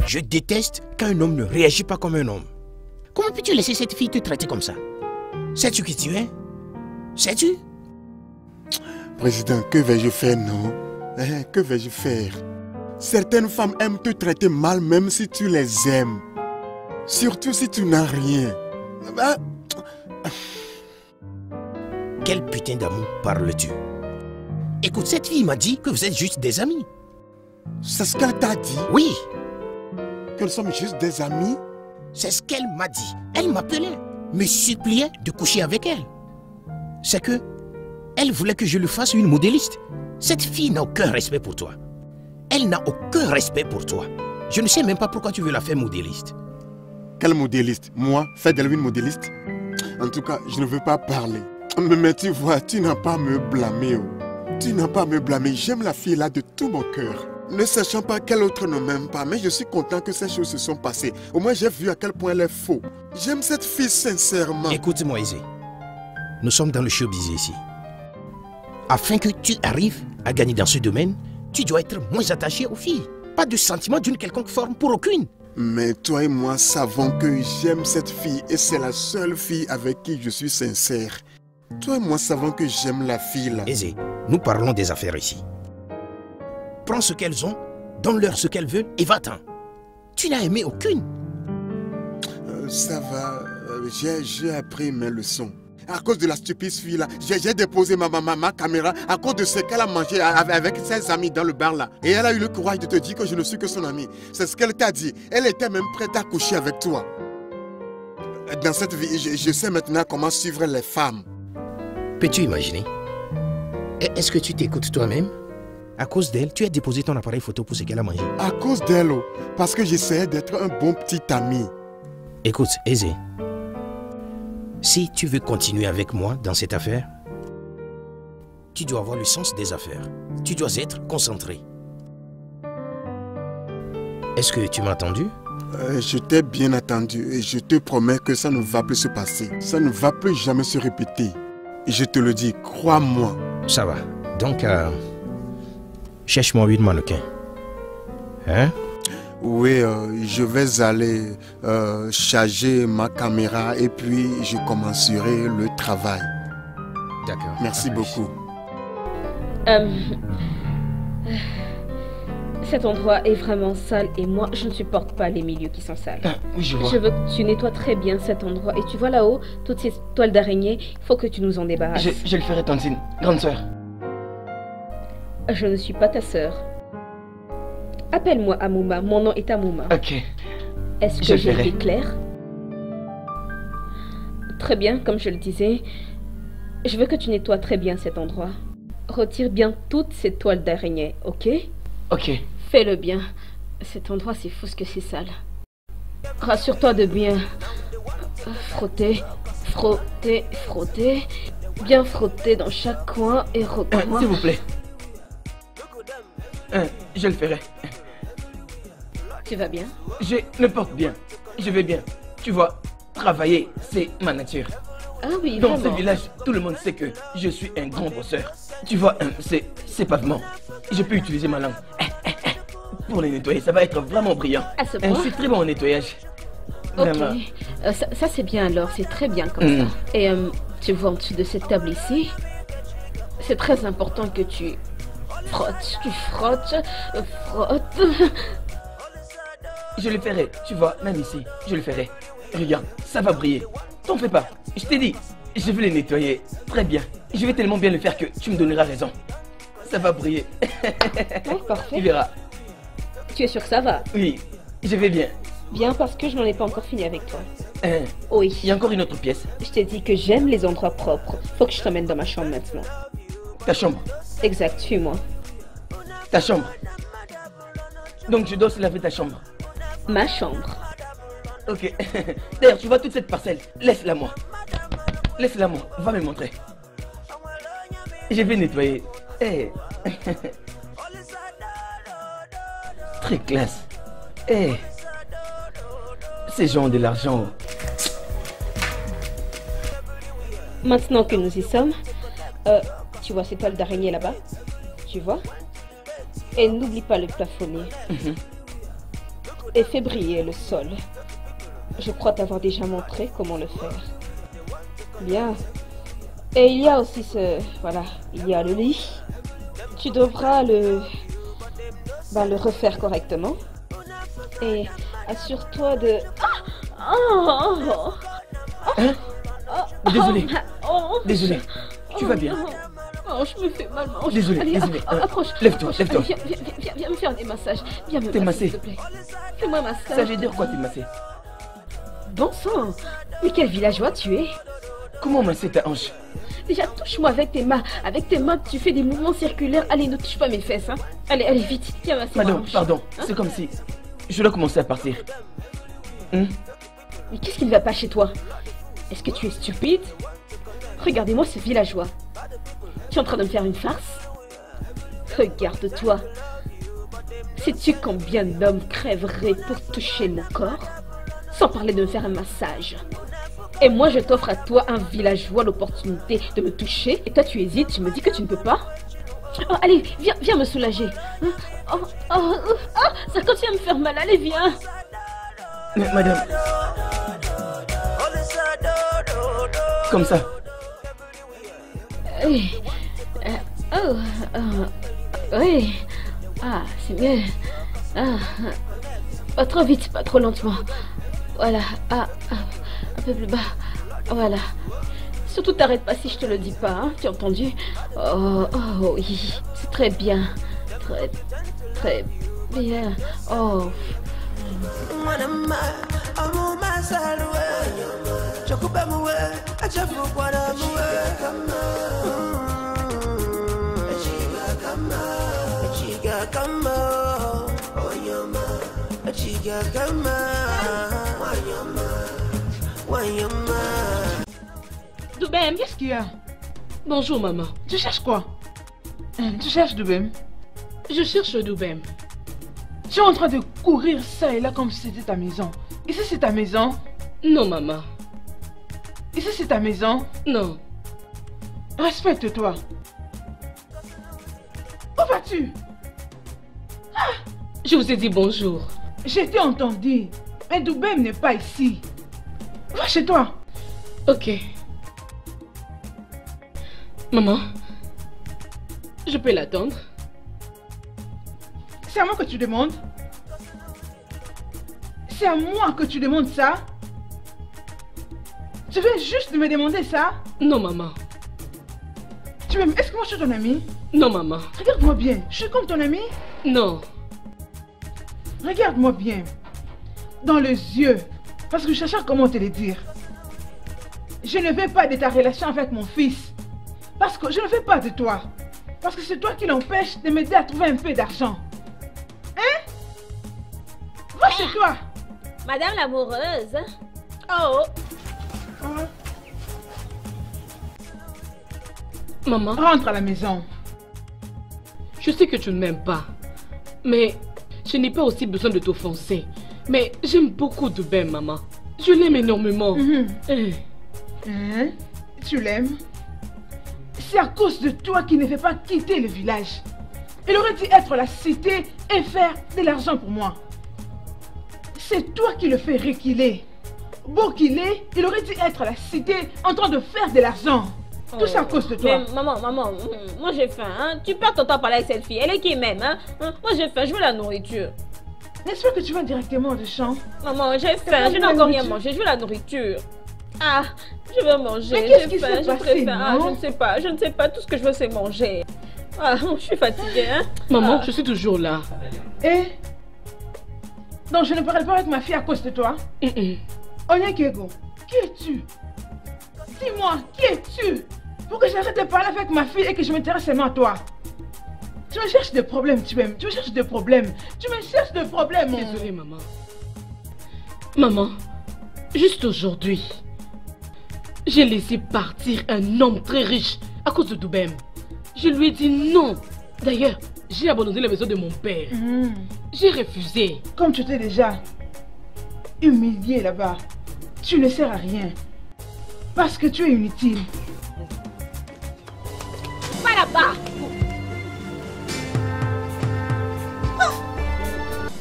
Je déteste quand un homme ne réagit pas comme un homme. Comment peux-tu laisser cette fille te traiter comme ça? Sais-tu qui tu es? Sais-tu? Président, que vais-je faire, non? Hein, que vais-je faire? Certaines femmes aiment te traiter mal même si tu les aimes. Surtout si tu n'as rien. Ah. Quel putain d'amour parles-tu? Écoute, cette fille m'a dit que vous êtes juste des amis. C'est ce qu'elle t'a dit? Oui. Que nous sommes juste des amis? C'est ce qu'elle m'a dit. Elle m'appelait, me suppliait de coucher avec elle. C'est que elle voulait que je lui fasse une modéliste. Cette fille n'a aucun respect pour toi. Elle n'a aucun respect pour toi. Je ne sais même pas pourquoi tu veux la faire modéliste. Quelle modéliste? Moi, faire d'elle une modéliste? En tout cas, je ne veux pas parler. Mais tu vois, tu n'as pas à me blâmer. Tu n'as pas à me blâmer. J'aime la fille là de tout mon cœur. Ne sachant pas quel autre ne m'aime pas, mais je suis content que ces choses se sont passées. Au moins, j'ai vu à quel point elle est faux. J'aime cette fille sincèrement. Écoute-moi, Izzy. Nous sommes dans le showbiz ici. Afin que tu arrives à gagner dans ce domaine, tu dois être moins attaché aux filles. Pas de sentiment d'une quelconque forme pour aucune. Mais toi et moi savons que j'aime cette fille et c'est la seule fille avec qui je suis sincère. Toi et moi savons que j'aime la fille là. Aisé, nous parlons des affaires ici. Prends ce qu'elles ont, donne-leur ce qu'elles veulent et va-t'en. Tu n'as aimé aucune. Ça va, j'ai appris mes leçons. À cause de la stupide fille là, j'ai déposé ma caméra à cause de ce qu'elle a mangé avec ses amis dans le bar là. Et elle a eu le courage de te dire que je ne suis que son amie. C'est ce qu'elle t'a dit. Elle était même prête à coucher avec toi. Dans cette vie, je sais maintenant comment suivre les femmes. Peux-tu imaginer? Est-ce que tu t'écoutes toi-même? À cause d'elle, tu as déposé ton appareil photo pour ce qu'elle a mangé. À cause d'elle, parce que j'essayais d'être un bon petit ami. Écoute, Aisé. Si tu veux continuer avec moi dans cette affaire, tu dois avoir le sens des affaires. Tu dois être concentré. Est-ce que tu m'as entendu? Je t'ai bien entendu et je te promets que ça ne va plus se passer. Ça ne va plus jamais se répéter. Je te le dis, crois-moi. Ça va. Donc, cherche-moi 8 mannequins. Hein? Oui, je vais aller charger ma caméra et puis je commencerai le travail. D'accord. Merci beaucoup. Cet endroit est vraiment sale et moi, je ne supporte pas les milieux qui sont sales. Ah, oui, je vois. Je veux que tu nettoies très bien cet endroit. Et tu vois là-haut, toutes ces toiles d'araignée, il faut que tu nous en débarrasses. Je le ferai, Tantine, grande sœur. Je ne suis pas ta sœur. Appelle-moi Amouma, mon nom est Amouma. Ok. Est-ce que je suis claire? Très bien, comme je le disais, je veux que tu nettoies très bien cet endroit. Retire bien toutes ces toiles d'araignée, ok? Ok. Fais-le bien. Cet endroit, c'est fou ce que c'est sale. Rassure-toi de bien frotter, frotter, frotter. Bien frotter dans chaque coin et recoin. S'il vous plaît. Je le ferai. Tu vas bien? Je me porte bien. Je vais bien. Tu vois, travailler, c'est ma nature. Ah oui, dans vraiment. Ce village, tout le monde sait que je suis un grand bosseur. Tu vois, ces pavements, je peux utiliser ma langue pour les nettoyer. Ça va être vraiment brillant. À ce point? Je suis très bon au nettoyage. Ok. Ça c'est bien alors. C'est très bien comme ça. Et tu vois en dessous de cette table ici, c'est très important que tu... frotte, tu frottes, frottes. Je le ferai, tu vois, même ici, je le ferai. Regarde, ça va briller. T'en fais pas, je t'ai dit, je vais les nettoyer. Très bien, je vais tellement bien le faire que tu me donneras raison. Ça va briller. Ouais, parfait. Tu verras. Tu es sûr que ça va? Oui, je vais bien. Bien parce que je n'en ai pas encore fini avec toi. Oui. Il y a encore une autre pièce. Je t'ai dit que j'aime les endroits propres. Faut que je t'emmène dans ma chambre maintenant. Ta chambre? Exact, suis-moi. Ta chambre. Donc je dois se laver ta chambre. Ma chambre. Ok. D'ailleurs, tu vois toute cette parcelle. Laisse-la moi. Laisse-la moi. Va me montrer. Je vais nettoyer. Hey. Très classe. Hey. Ces gens ont de l'argent. Maintenant que nous y sommes, tu vois ces toiles d'araignée là-bas? Tu vois? Et n'oublie pas le plafonnier. Et fais briller le sol. Je crois t'avoir déjà montré comment le faire. Bien. Et il y a aussi ce... Voilà, il y a le lit. Tu devras le refaire correctement. Et assure-toi de... Désolé. Désolé. Tu vas bien? Oh, je me fais mal. Oh, désolé, allez, désolé. Approche-toi. Lève-toi, lève-toi. Viens me faire des massages. Viens me masser, s'il te plaît. Fais-moi un massage. Ça veut dire quoi, t'es massé? Bon sang. Mais quel villageois tu es? Comment masser ta hanche? Déjà, touche-moi avec tes mains. Avec tes mains, tu fais des mouvements circulaires. Allez, ne touche pas mes fesses. Hein. Allez, allez, vite. Viens masser ma hanche. Pardon, c'est comme si... Je dois commencer à partir. Mais qu'est-ce qui ne va pas chez toi? Est-ce que tu es stupide? Regardez-moi ce villageois. Tu es en train de me faire une farce? Regarde-toi. Sais-tu combien d'hommes crèveraient pour toucher mon corps? Sans parler de me faire un massage. Et moi, je t'offre à toi, un villageois, l'opportunité de me toucher. Et toi, tu hésites, tu me dis que tu ne peux pas? Oh, allez, viens me soulager. Ça continue à me faire mal, allez, viens. Mais madame... Comme ça. Oui. Oui. Ah, c'est mieux. Ah. Pas trop vite, pas trop lentement. Voilà. Ah, un peu plus bas. Voilà. Surtout t'arrête pas si je te le dis pas, hein, tu as entendu? Oh, oh oui, c'est très bien. Très, très bien. Oh. Doubem, qu'est-ce qu'il y a? Bonjour maman. Tu cherches quoi? Tu cherches Doubem? Je cherche Doubem. Tu es en train de courir ça et là comme si c'était ta maison. Ici c'est ta maison? Non maman. Ici c'est ta maison? Non. Respecte-toi. Où vas-tu? Ah! Je vous ai dit bonjour. Je t'ai entendu. Mais Doubem n'est pas ici. Va chez toi. Ok. Maman, je peux l'attendre? C'est à moi que tu demandes? C'est à moi que tu demandes ça? Tu viens juste de me demander ça? Non, maman. Tu m'aimes? Est-ce que moi je suis ton amie? Non, maman. Regarde-moi bien. Je suis comme ton amie? Non. Regarde-moi bien. Dans les yeux. Parce que je cherchais comment te le dire. Je ne veux pas de ta relation avec mon fils. Parce que je ne veux pas de toi. Parce que c'est toi qui l'empêche de m'aider à trouver un peu d'argent. Hein? Va chez toi. Madame l'amoureuse. Oh. Maman. Rentre à la maison. Je sais que tu ne m'aimes pas. Mais je n'ai pas aussi besoin de t'offenser. Mais j'aime beaucoup Doubem, maman. Je l'aime énormément. Tu l'aimes? C'est à cause de toi qu'il ne fait pas quitter le village. Il aurait dû être la cité et faire de l'argent pour moi. C'est toi qui le fais reculer. Beau qu'il est, il aurait dû être à la cité en train de faire de l'argent. Oh. Tout ça à cause de toi. Mais, maman, moi j'ai faim. Hein? Tu perds ton temps à parler avec cette fille. Elle est qui même? Hein? Moi j'ai faim, je veux la nourriture. N'est-ce pas que tu vas directement au champ? Maman, j'ai faim, je n'ai encore rien mangé, je veux la nourriture. Ah, je veux manger. Mais qu'est-ce qui s'est passé? Ah, je ne sais pas. Tout ce que je veux, c'est manger. Ah, je suis fatiguée. Hein? Maman, je suis toujours là. Et donc, je ne parle pas avec ma fille à cause de toi. Onyekego, qui es-tu? Dis-moi, qui es-tu? Pour que j'arrête de parler avec ma fille et que je m'intéresse seulement à toi. Tu me cherches des problèmes, tu m'aimes. Tu me cherches des problèmes. Tu me cherches des problèmes. Désolée, maman. Maman, juste aujourd'hui. J'ai laissé partir un homme très riche à cause de Doubem. Je lui ai dit non. D'ailleurs, j'ai abandonné la maison de mon père. J'ai refusé. Comme tu t'es déjà humilié là-bas, tu ne sers à rien. Parce que tu es inutile. Pas là-bas.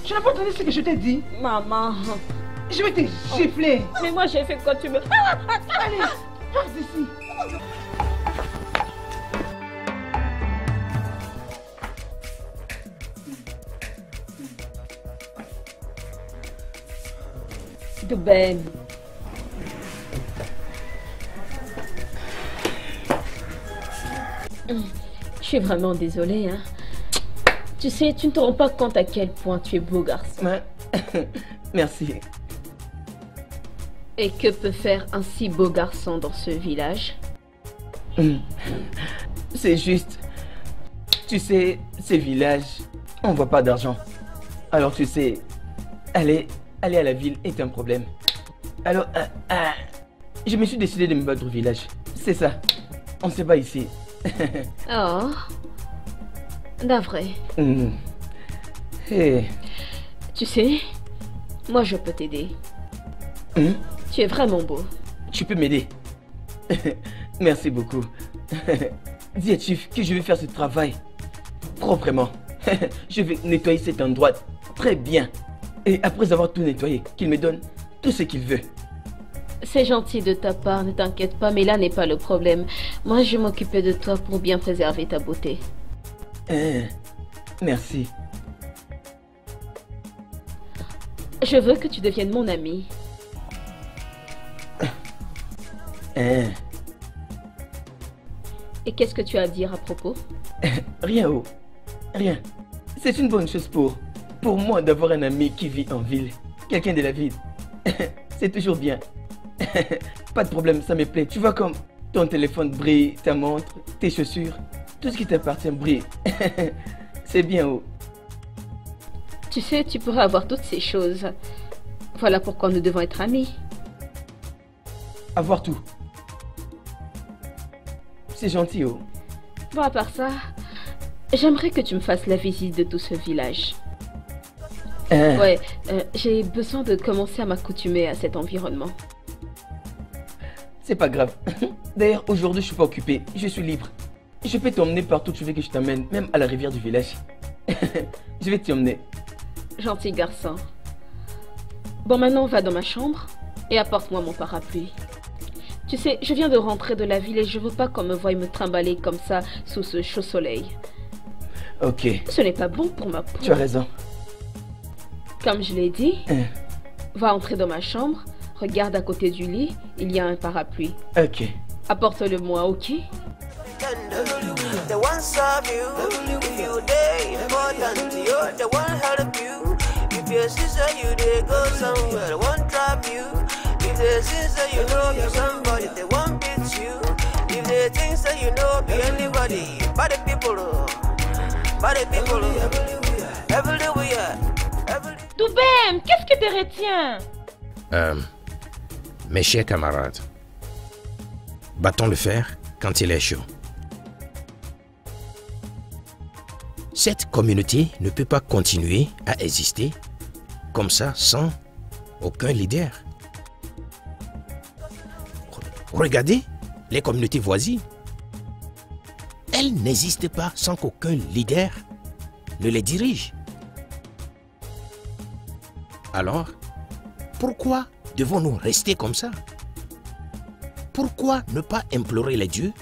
Tu n'as pas entendu ce que je t'ai dit? Maman... Je vais te gifler. Mais moi j'ai fait quoi? Tu me... Allez, passe d'ici. Doubem. Je suis vraiment désolée. Hein. Tu sais, tu ne te rends pas compte à quel point tu es beau garçon. Ouais. Merci. Et que peut faire un si beau garçon dans ce village? C'est juste... Tu sais, ces villages, on ne voit pas d'argent. Alors tu sais, aller à la ville est un problème. Alors, je me suis décidé de me battre au village. C'est ça, on ne sait pas ici. Oh, d'avril. Hey. Tu sais, moi je peux t'aider. Tu es vraiment beau. Tu peux m'aider. Merci beaucoup. Dis à Chief que je vais faire ce travail proprement. Je vais nettoyer cet endroit très bien. et après avoir tout nettoyé, qu'il me donne tout ce qu'il veut. C'est gentil de ta part, ne t'inquiète pas, mais là n'est pas le problème. Moi, je m'occupais de toi pour bien préserver ta beauté. Merci. Je veux que tu deviennes mon ami. Et qu'est-ce que tu as à dire à propos? Rien, oh. Rien. C'est une bonne chose pour moi d'avoir un ami qui vit en ville. Quelqu'un de la ville. C'est toujours bien. Pas de problème, ça me plaît. Tu vois comme ton téléphone brille, ta montre, tes chaussures, tout ce qui t'appartient brille. C'est bien, oh. Tu sais, tu pourras avoir toutes ces choses. Voilà pourquoi nous devons être amis. Avoir tout. C'est gentil, oh. Bon, à part ça, j'aimerais que tu me fasses la visite de tout ce village. Ouais, j'ai besoin de commencer à m'accoutumer à cet environnement. C'est pas grave. D'ailleurs, aujourd'hui, je suis pas occupée. Je suis libre. Je peux t'emmener partout où tu veux que je t'emmène, même à la rivière du village. Je vais t'emmener. Gentil garçon. Bon, maintenant, on va dans ma chambre et apporte-moi mon parapluie. Tu sais, je viens de rentrer de la ville et je veux pas qu'on me voie me trimballer comme ça sous ce chaud soleil. Ok. Ce n'est pas bon pour ma peau. Tu as raison. Comme je l'ai dit, va entrer dans ma chambre, regarde à côté du lit, il y a un parapluie. Ok. Apporte-le-moi, ok? Toubem, qu'est-ce qui te retient? Mes chers camarades, battons le fer quand il est chaud. Cette communauté ne peut pas continuer à exister comme ça sans aucun leader. Regardez les communautés voisines. Elles n'existent pas sans qu'aucun leader ne les dirige. Alors, pourquoi devons-nous rester comme ça? Pourquoi ne pas implorer les dieux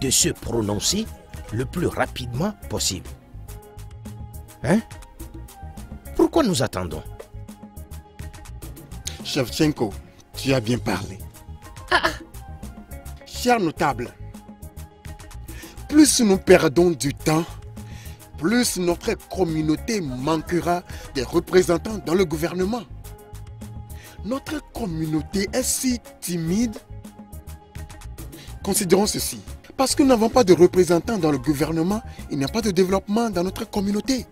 de se prononcer le plus rapidement possible? Hein? Pourquoi nous attendons? Shevchenko, tu as bien parlé. Chers notables, plus nous perdons du temps, plus notre communauté manquera des représentants dans le gouvernement. Notre communauté est si timide. Considérons ceci. Parce que nous n'avons pas de représentants dans le gouvernement, il n'y a pas de développement dans notre communauté.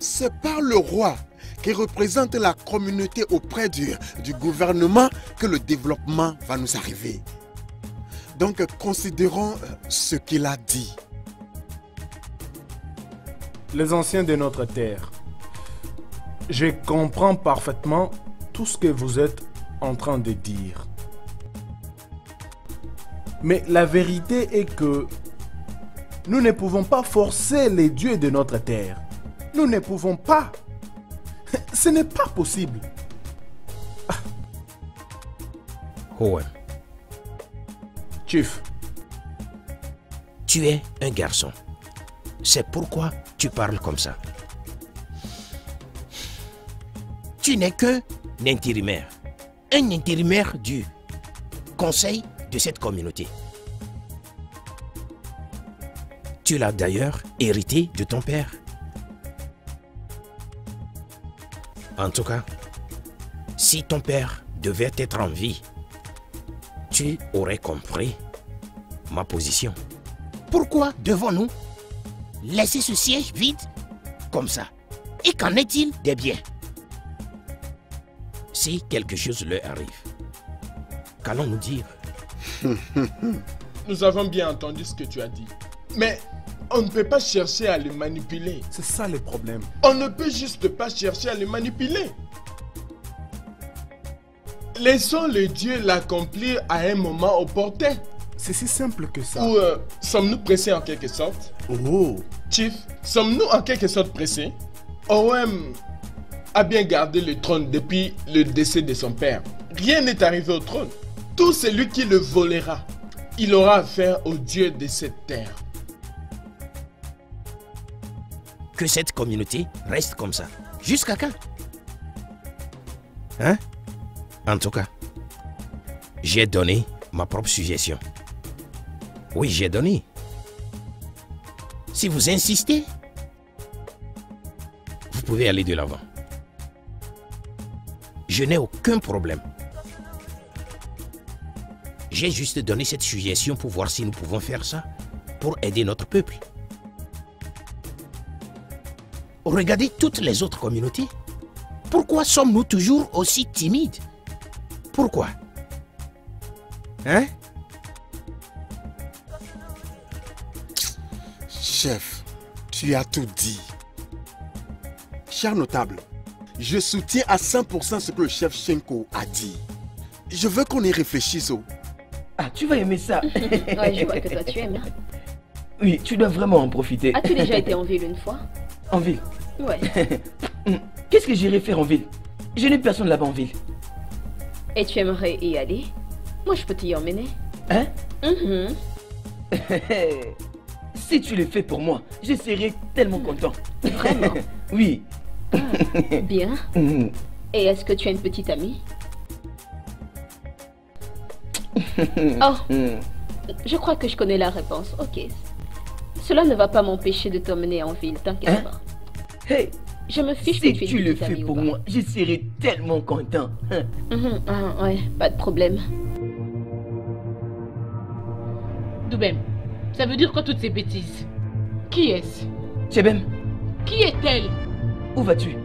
C'est par le roi qui représente la communauté auprès du gouvernement que le développement va nous arriver. Donc, considérons ce qu'il a dit. Les anciens de notre terre, je comprends parfaitement tout ce que vous êtes en train de dire. Mais la vérité est que nous ne pouvons pas forcer les dieux de notre terre. Nous ne pouvons pas. Ce n'est pas possible. Owen. Chief. Tu es un garçon. C'est pourquoi tu parles comme ça. Tu n'es qu'un intérimaire. Un intérimaire du conseil de cette communauté. Tu l'as d'ailleurs hérité de ton père. En tout cas, si ton père devait être en vie, tu aurais compris ma position. Pourquoi devons-nous laisser ce siège vide comme ça? Et qu'en est-il des biens? Si quelque chose leur arrive, qu'allons-nous dire? Nous avons bien entendu ce que tu as dit. Mais on ne peut pas chercher à les manipuler. C'est ça le problème. On ne peut juste pas chercher à les manipuler. Laissons le Dieu l'accomplir à un moment opportun. C'est si simple que ça. Ou sommes-nous pressés en quelque sorte? Oh. Chief, sommes-nous en quelque sorte pressés? OM, a bien gardé le trône depuis le décès de son père. Rien n'est arrivé au trône. Tout celui qui le volera, il aura affaire au Dieu de cette terre. Que cette communauté reste comme ça. Jusqu'à quand? Hein? En tout cas, j'ai donné ma propre suggestion. Oui, j'ai donné. Si vous insistez, vous pouvez aller de l'avant. Je n'ai aucun problème. J'ai juste donné cette suggestion pour voir si nous pouvons faire ça pour aider notre peuple. Regardez toutes les autres communautés. Pourquoi sommes-nous toujours aussi timides? Pourquoi? Hein? Chef, tu as tout dit. Cher notable, je soutiens à 100% ce que le chef Shenko a dit. Je veux qu'on y réfléchisse au... Ah, tu vas aimer ça. Ouais, je vois que toi tu aimes. Oui, tu dois vraiment en profiter. As-tu déjà été en ville une fois? En ville? Ouais. Qu'est-ce que j'irai faire en ville? Je n'ai personne là-bas en ville. Et tu aimerais y aller? Moi, je peux t'y emmener. Hein? Si tu le fais pour moi, je serai tellement content. Vraiment? Oui. Ah, bien. Et est-ce que tu as une petite amie? Oh, je crois que je connais la réponse. Ok. Cela ne va pas m'empêcher de t'emmener en ville, t'inquiète pas. Hey, je me fiche que tu le fais pour moi. Je serai tellement content. Ouais, pas de problème. Doubem, ça veut dire quoi toutes ces bêtises? Qui est-ce? Chebem. Qui est-elle? Où vas-tu?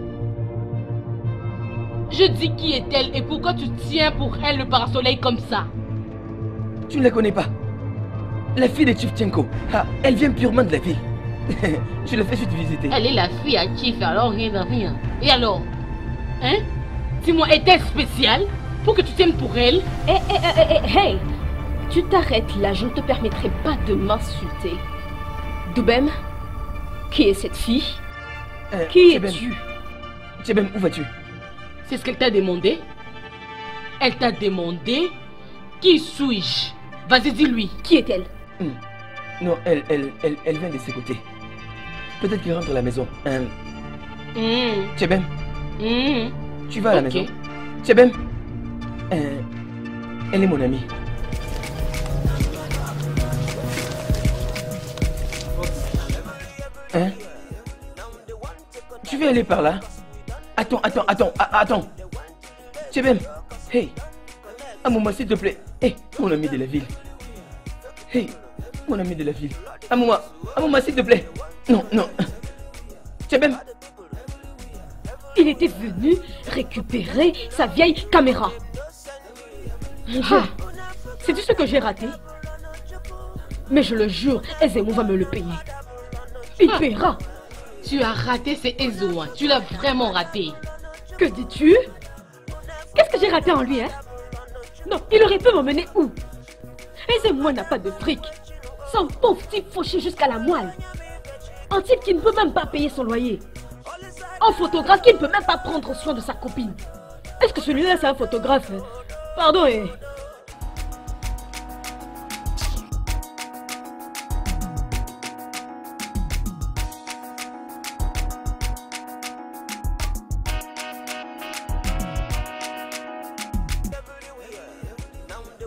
Je dis qui est-elle et pourquoi tu tiens pour elle le parasoleil comme ça? Tu ne la connais pas. La fille de Chifchenko. Ah, elle vient purement de la ville. Je l'ai fait juste visiter. Elle est la fille à Chief, alors rien de rien. Et alors? Hein? Dis-moi, est-elle spéciale pour que tu tiennes pour elle? Hey, tu t'arrêtes là, je ne te permettrai pas de m'insulter. Doubem, qui est cette fille? Qui es-tu? Chebem, où vas-tu? C'est ce qu'elle t'a demandé? Elle t'a demandé? Qui suis-je? Vas-y, dis-lui. Qui est-elle? Non, elle vient de ses côtés. Peut-être qu'elle rentre à la maison. Chebem, tu vas à la maison. Chebem, elle est mon amie. Hein? Tu veux aller par là? Attends. Chebem, hey. Un moment, s'il te plaît. Hey, mon ami de la ville. Hey, mon ami de la ville. Un moment, s'il te plaît. Non. Chebem. Il était venu récupérer sa vieille caméra. Ah, c'est tout ce que j'ai raté. Mais je le jure, Ezemo va me le payer. Il paiera. Tu as raté, c'est Ezo. Hein. Tu l'as vraiment raté. Que dis-tu? Qu'est-ce que j'ai raté en lui, hein? Non, il aurait pu m'emmener où? Ezemo n'a pas de fric. Son pauvre type fauché jusqu'à la moelle. Un type qui ne peut même pas payer son loyer. Un photographe qui ne peut même pas prendre soin de sa copine. Est-ce que celui-là, c'est un photographe? Pardon,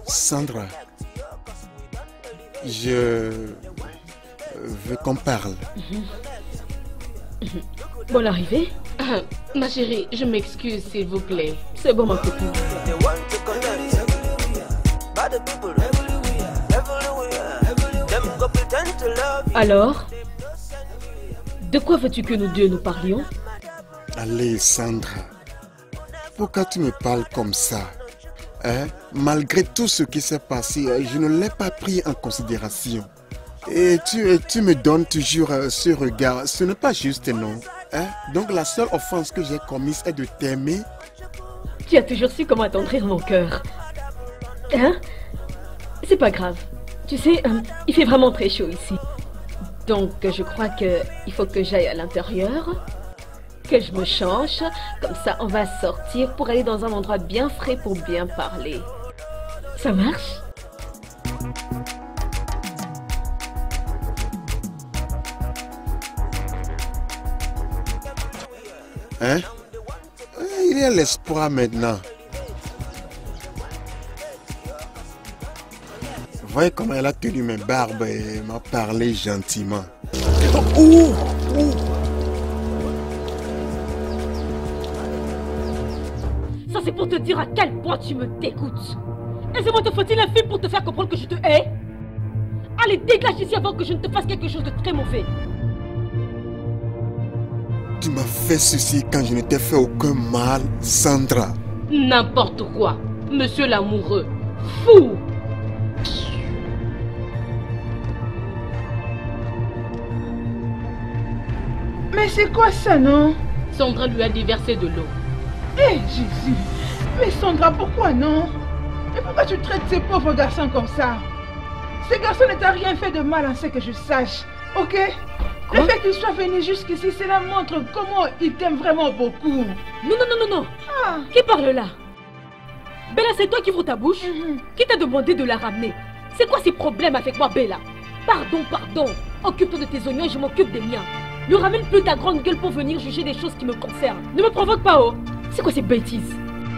Sandra, je veux qu'on parle. Bonne arrivée. Ma chérie, je m'excuse s'il vous plaît. C'est bon, ma copine. Alors, de quoi veux-tu que nous deux nous parlions? Allez, Sandra, pourquoi tu me parles comme ça? Hein? Malgré tout ce qui s'est passé, je ne l'ai pas pris en considération. Et tu me donnes toujours ce regard. Ce n'est pas juste, non. Hein? Donc la seule offense que j'ai commise est de t'aimer. Tu as toujours su comment attendrir mon cœur. Hein? C'est pas grave. Tu sais, il fait vraiment très chaud ici. Donc je crois qu'il faut que j'aille à l'intérieur, que je me change. Comme ça, on va sortir pour aller dans un endroit bien frais pour bien parler. Ça marche? Hein? Il y a l'espoir maintenant. Voyez comment elle a tenu mes barbes et m'a parlé gentiment. Ouh! Ouh! Ça c'est pour te dire à quel point tu me dégoûtes. Et c'est moi te faut-il un film pour te faire comprendre que je te hais? Allez, dégage d'ici avant que je ne te fasse quelque chose de très mauvais. Tu m'as fait ceci quand je ne t'ai fait aucun mal, Sandra. N'importe quoi, monsieur l'amoureux. Fou! Mais c'est quoi ça, non? Sandra lui a déversé de l'eau. Hé, Jésus! Mais Sandra, pourquoi non? Et pourquoi tu traites ces pauvres garçons comme ça? Ces garçons ne t'ont rien fait de mal en ce que je sache, ok? Quoi? Le fait qu'ils soient venus jusqu'ici, cela montre comment ils t'aiment vraiment beaucoup. Non, non, non, non, non. Ah. Qui parle là? Bella, c'est toi qui ouvres ta bouche? Qui t'a demandé de la ramener? C'est quoi ces problèmes avec moi, Bella? Pardon, pardon. Occupe-toi de tes oignons et je m'occupe des miens. Ne ramène plus ta grande gueule pour venir juger des choses qui me concernent. Ne me provoque pas, oh! C'est quoi ces bêtises?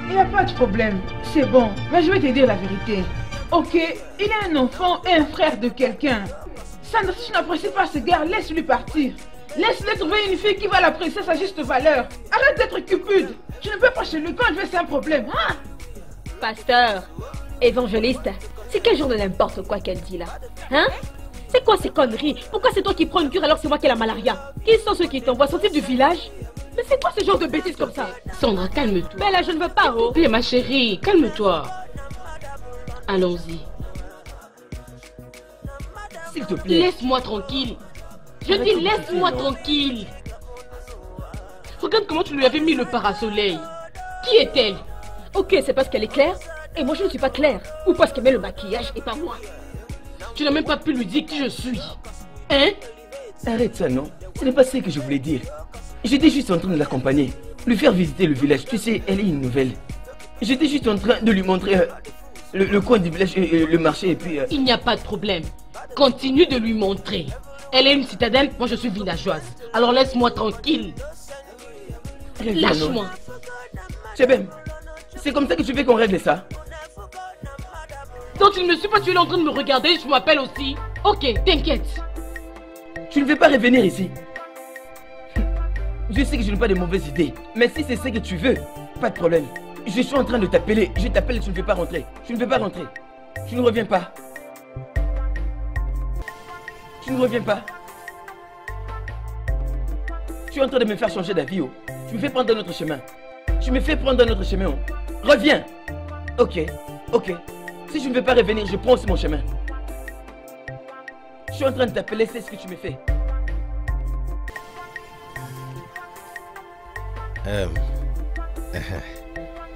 Il n'y a pas de problème, c'est bon, mais je vais te dire la vérité. Ok, il est un enfant et un frère de quelqu'un. Sandra, si tu n'apprécies pas ce gars, laisse-lui partir. Laisse-le trouver une fille qui va l'apprécier à sa juste valeur. Arrête d'être cupide. Tu ne peux pas chez lui quand je vais, c'est un problème, hein? Pasteur, évangéliste, c'est quel genre de n'importe quoi qu'elle dit là? Hein? C'est quoi ces conneries? Pourquoi c'est toi qui prends une cure alors c'est moi qui ai la malaria? Qui sont ceux qui t'envoient? Sont-ils du village? Mais c'est quoi ce genre de bêtises comme ça? Sandra, calme-toi. Bella, je ne veux pas, oh! Ma chérie, calme-toi. Allons-y. S'il te plaît. Laisse-moi tranquille. Je dis, laisse-moi tranquille. Regarde comment tu lui avais mis le parasoleil. Qui est-elle? Ok, c'est parce qu'elle est claire. Et moi, je ne suis pas claire. Ou parce qu'elle met le maquillage et pas moi. Tu n'as même pas pu lui dire qui je suis. Hein? Arrête ça, non? Ce n'est pas ce que je voulais dire. J'étais juste en train de l'accompagner, lui faire visiter le village. Tu sais, elle est une nouvelle. J'étais juste en train de lui montrer le coin du village, le marché et puis... Il n'y a pas de problème. Continue de lui montrer. Elle est une citadelle, moi je suis villageoise. Alors laisse-moi tranquille. Lâche-moi. Chebem, c'est comme ça que tu veux qu'on règle ça? Donc tu ne me suis pas, tu es en train de me regarder, je m'appelle aussi. Ok, t'inquiète. Tu ne veux pas revenir ici? Je sais que je n'ai pas de mauvaises idées, mais si c'est ce que tu veux, pas de problème. Je suis en train de t'appeler, je t'appelle et tu ne veux pas rentrer. Tu ne veux pas rentrer. Tu ne reviens pas. Tu ne reviens pas. Tu es en train de me faire changer d'avis, oh. Tu me fais prendre un autre chemin. Tu me fais prendre un autre chemin, oh. Reviens. Ok, ok. Si je ne veux pas revenir, je prends aussi mon chemin. Je suis en train de t'appeler, c'est ce que tu me fais.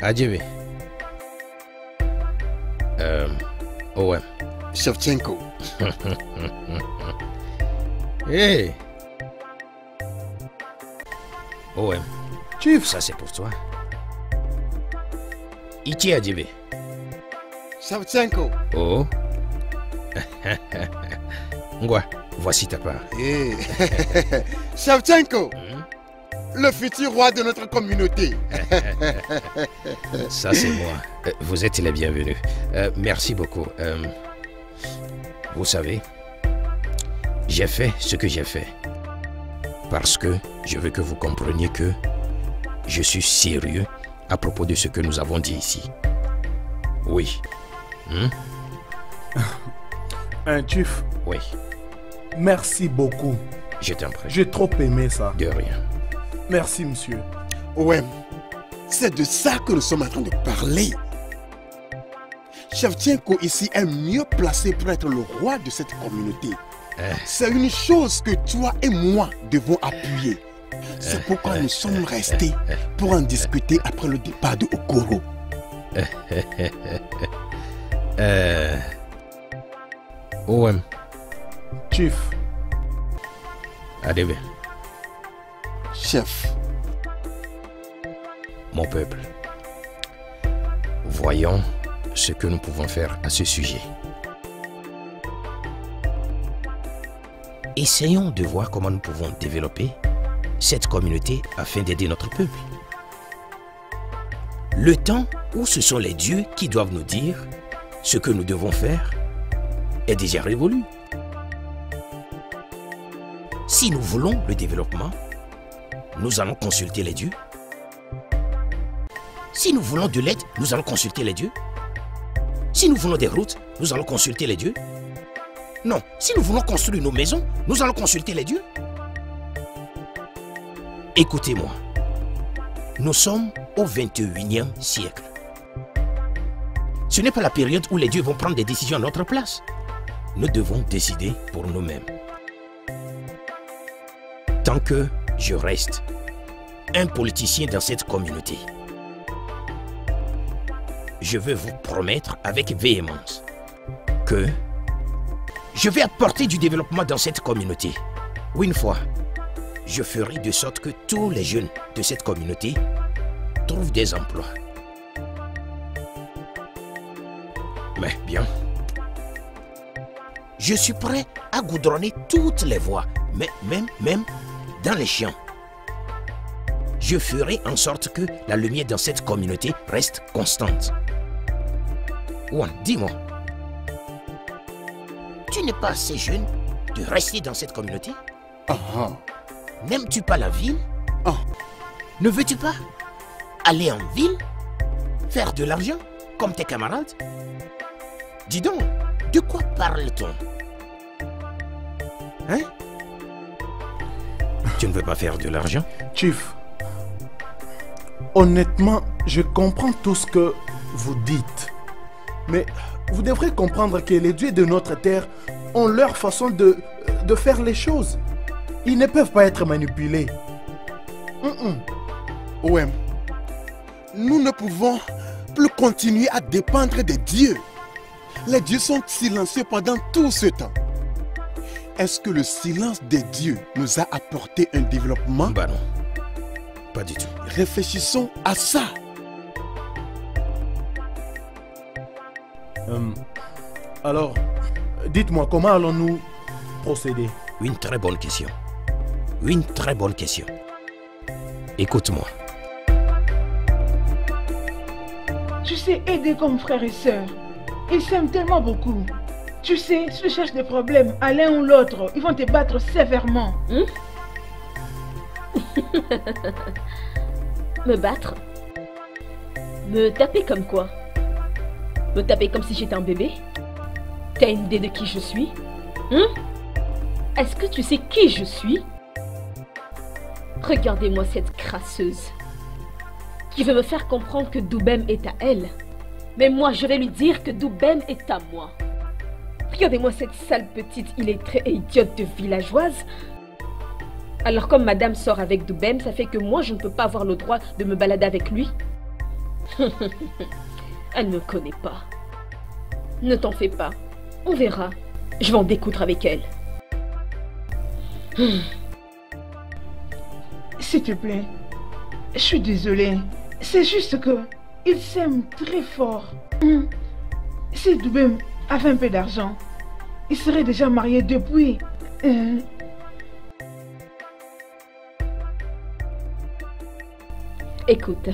Adjebe. Ouais. Shevchenko. Hey. Ouais. Chief, ça c'est pour toi. Ichi Adjebe. Shevchenko. Oh. Ngwa, voici ta part. Hey. Shevchenko. Le futur roi de notre communauté. Ça, c'est moi. Vous êtes les bienvenus. Merci beaucoup. Vous savez, j'ai fait ce que j'ai fait. Parce que je veux que vous compreniez que je suis sérieux à propos de ce que nous avons dit ici. Oui. Un tuf. Oui. Merci beaucoup. Je t'en prie. J'ai trop aimé ça. De rien. Merci, monsieur. Ouais, c'est de ça que nous sommes en train de parler. Shevchenko ici est mieux placé pour être le roi de cette communauté. C'est une chose que toi et moi devons appuyer. C'est pourquoi nous sommes restés pour en discuter après le départ de Okoro. Ouais. Chief. Adjebe. Chef, mon peuple. Voyons ce que nous pouvons faire à ce sujet. Essayons de voir comment nous pouvons développer cette communauté afin d'aider notre peuple. Le temps où ce sont les dieux qui doivent nous dire ce que nous devons faire est déjà révolu. Si nous voulons le développement, nous allons consulter les dieux. Si nous voulons de l'aide, nous allons consulter les dieux. Si nous voulons des routes, nous allons consulter les dieux. Non, si nous voulons construire nos maisons, nous allons consulter les dieux. Écoutez-moi, nous sommes au 21e siècle. Ce n'est pas la période où les dieux vont prendre des décisions à notre place. Nous devons décider pour nous-mêmes. Tant que je reste un politicien dans cette communauté, je veux vous promettre avec véhémence que je vais apporter du développement dans cette communauté. Ou une fois, je ferai de sorte que tous les jeunes de cette communauté trouvent des emplois. Mais bien, je suis prêt à goudronner toutes les voies, mais même dans les champs. Je ferai en sorte que la lumière dans cette communauté reste constante. Ouan, dis-moi, tu n'es pas assez jeune de rester dans cette communauté? N'aimes-tu pas la ville? Ne veux-tu pas aller en ville, faire de l'argent comme tes camarades? Dis donc, de quoi parle-t-on? Hein? Tu ne veux pas faire de l'argent? Chief, honnêtement, je comprends tout ce que vous dites. Mais vous devrez comprendre que les dieux de notre terre ont leur façon de faire les choses. Ils ne peuvent pas être manipulés. Ouais. Nous ne pouvons plus continuer à dépendre des dieux. Les dieux sont silencieux pendant tout ce temps. Est-ce que le silence des dieux nous a apporté un développement? Bah non, pas du tout. Réfléchissons à ça. Alors, dites-moi, comment allons-nous procéder? Une très bonne question. Une très bonne question. Écoute-moi. Tu sais aider comme frère et sœur. Ils s'aiment tellement beaucoup. Tu sais, si tu cherches des problèmes à l'un ou l'autre, ils vont te battre sévèrement. Me battre? Me taper comme quoi? Me taper comme si j'étais un bébé? T'as une idée de qui je suis? Est-ce que tu sais qui je suis? Regardez-moi cette crasseuse qui veut me faire comprendre que Doubem est à elle. Mais moi, je vais lui dire que Doubem est à moi. Regardez-moi cette sale petite illettrée et idiote de villageoise. Alors comme madame sort avec Doubem, ça fait que moi, je ne peux pas avoir le droit de me balader avec lui. Elle ne me connaît pas. Ne t'en fais pas. On verra. Je vais en découdre avec elle. S'il te plaît, je suis désolée. C'est juste que ils s'aiment très fort. Si Doubem avait un peu d'argent, ils seraient déjà mariés depuis. Écoute,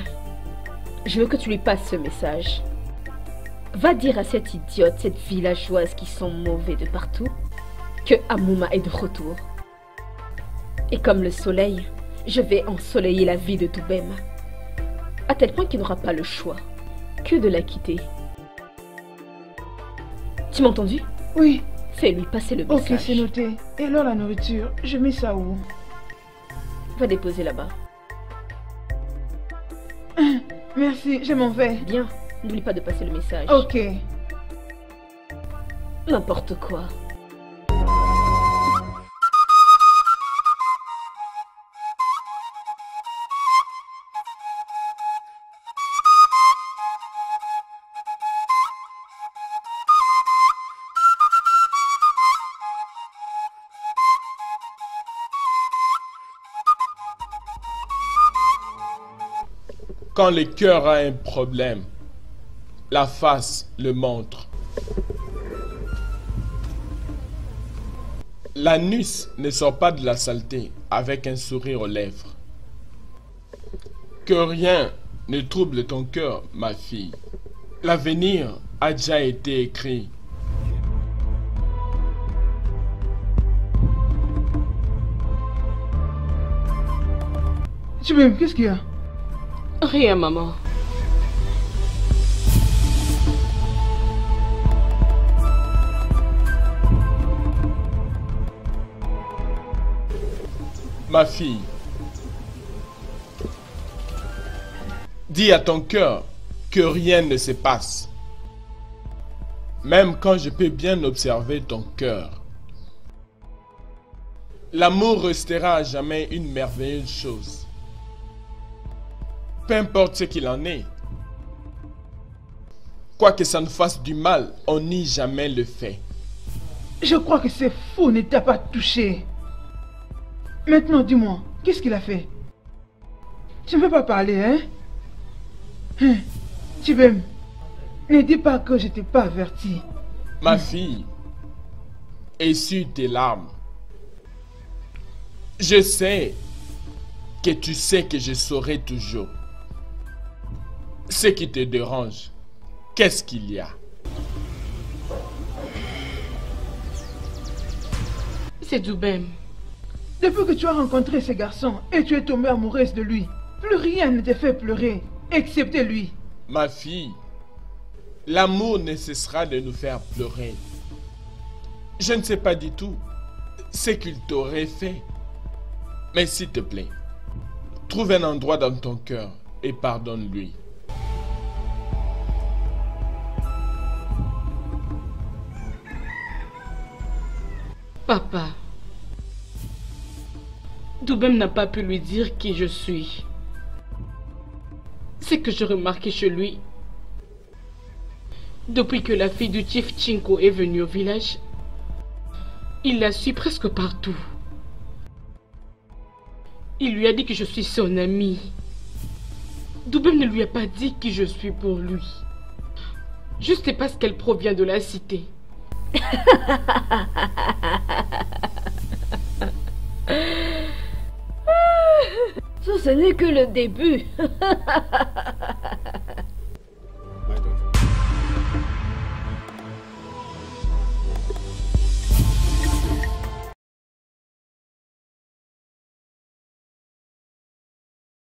je veux que tu lui passes ce message. Va dire à cette idiote, cette villageoise qui sent mauvais de partout, que Amouma est de retour. Et comme le soleil, je vais ensoleiller la vie de Doubem, à tel point qu'il n'aura pas le choix que de la quitter. Tu m'as entendu? Oui. Fais-lui passer le message. Ok, c'est noté. Et alors la nourriture, je mets ça où? Va déposer là-bas. Merci, je m'en vais. Bien, n'oublie pas de passer le message. Ok. N'importe quoi. Quand le cœur a un problème, la face le montre. L'anus ne sort pas de la saleté avec un sourire aux lèvres. Que rien ne trouble ton cœur, ma fille. L'avenir a déjà été écrit. Chibem, qu'est-ce qu'il y a? Rien, maman. Ma fille, dis à ton cœur que rien ne se passe. Même quand je peux bien observer ton cœur, l'amour restera à jamais une merveilleuse chose. Peu importe ce qu'il en est, quoi que ça nous fasse du mal, on n'y jamais le fait. Je crois que ce fou ne t'a pas touché. Maintenant, dis-moi, qu'est-ce qu'il a fait? Tu ne veux pas parler, hein? Hein? Chibem, ne dis pas que je t'ai pas averti. Ma fille, essuie tes larmes. Je sais que tu sais que je saurai toujours. Ce qui te dérange, qu'est-ce qu'il y a? C'est Chibem. Depuis que tu as rencontré ce garçon et tu es tombée amoureuse de lui, plus rien ne te fait pleurer, excepté lui. Ma fille, l'amour ne cessera de nous faire pleurer. Je ne sais pas du tout ce qu'il t'aurait fait. Mais s'il te plaît, trouve un endroit dans ton cœur et pardonne-lui. Papa. Chibem n'a pas pu lui dire qui je suis. C'est que je remarquais chez lui. Depuis que la fille du chief Chinko est venue au village, il la suit presque partout. Il lui a dit que je suis son ami. Chibem ne lui a pas dit qui je suis pour lui. Juste parce qu'elle provient de la cité. Ce n'est que le début.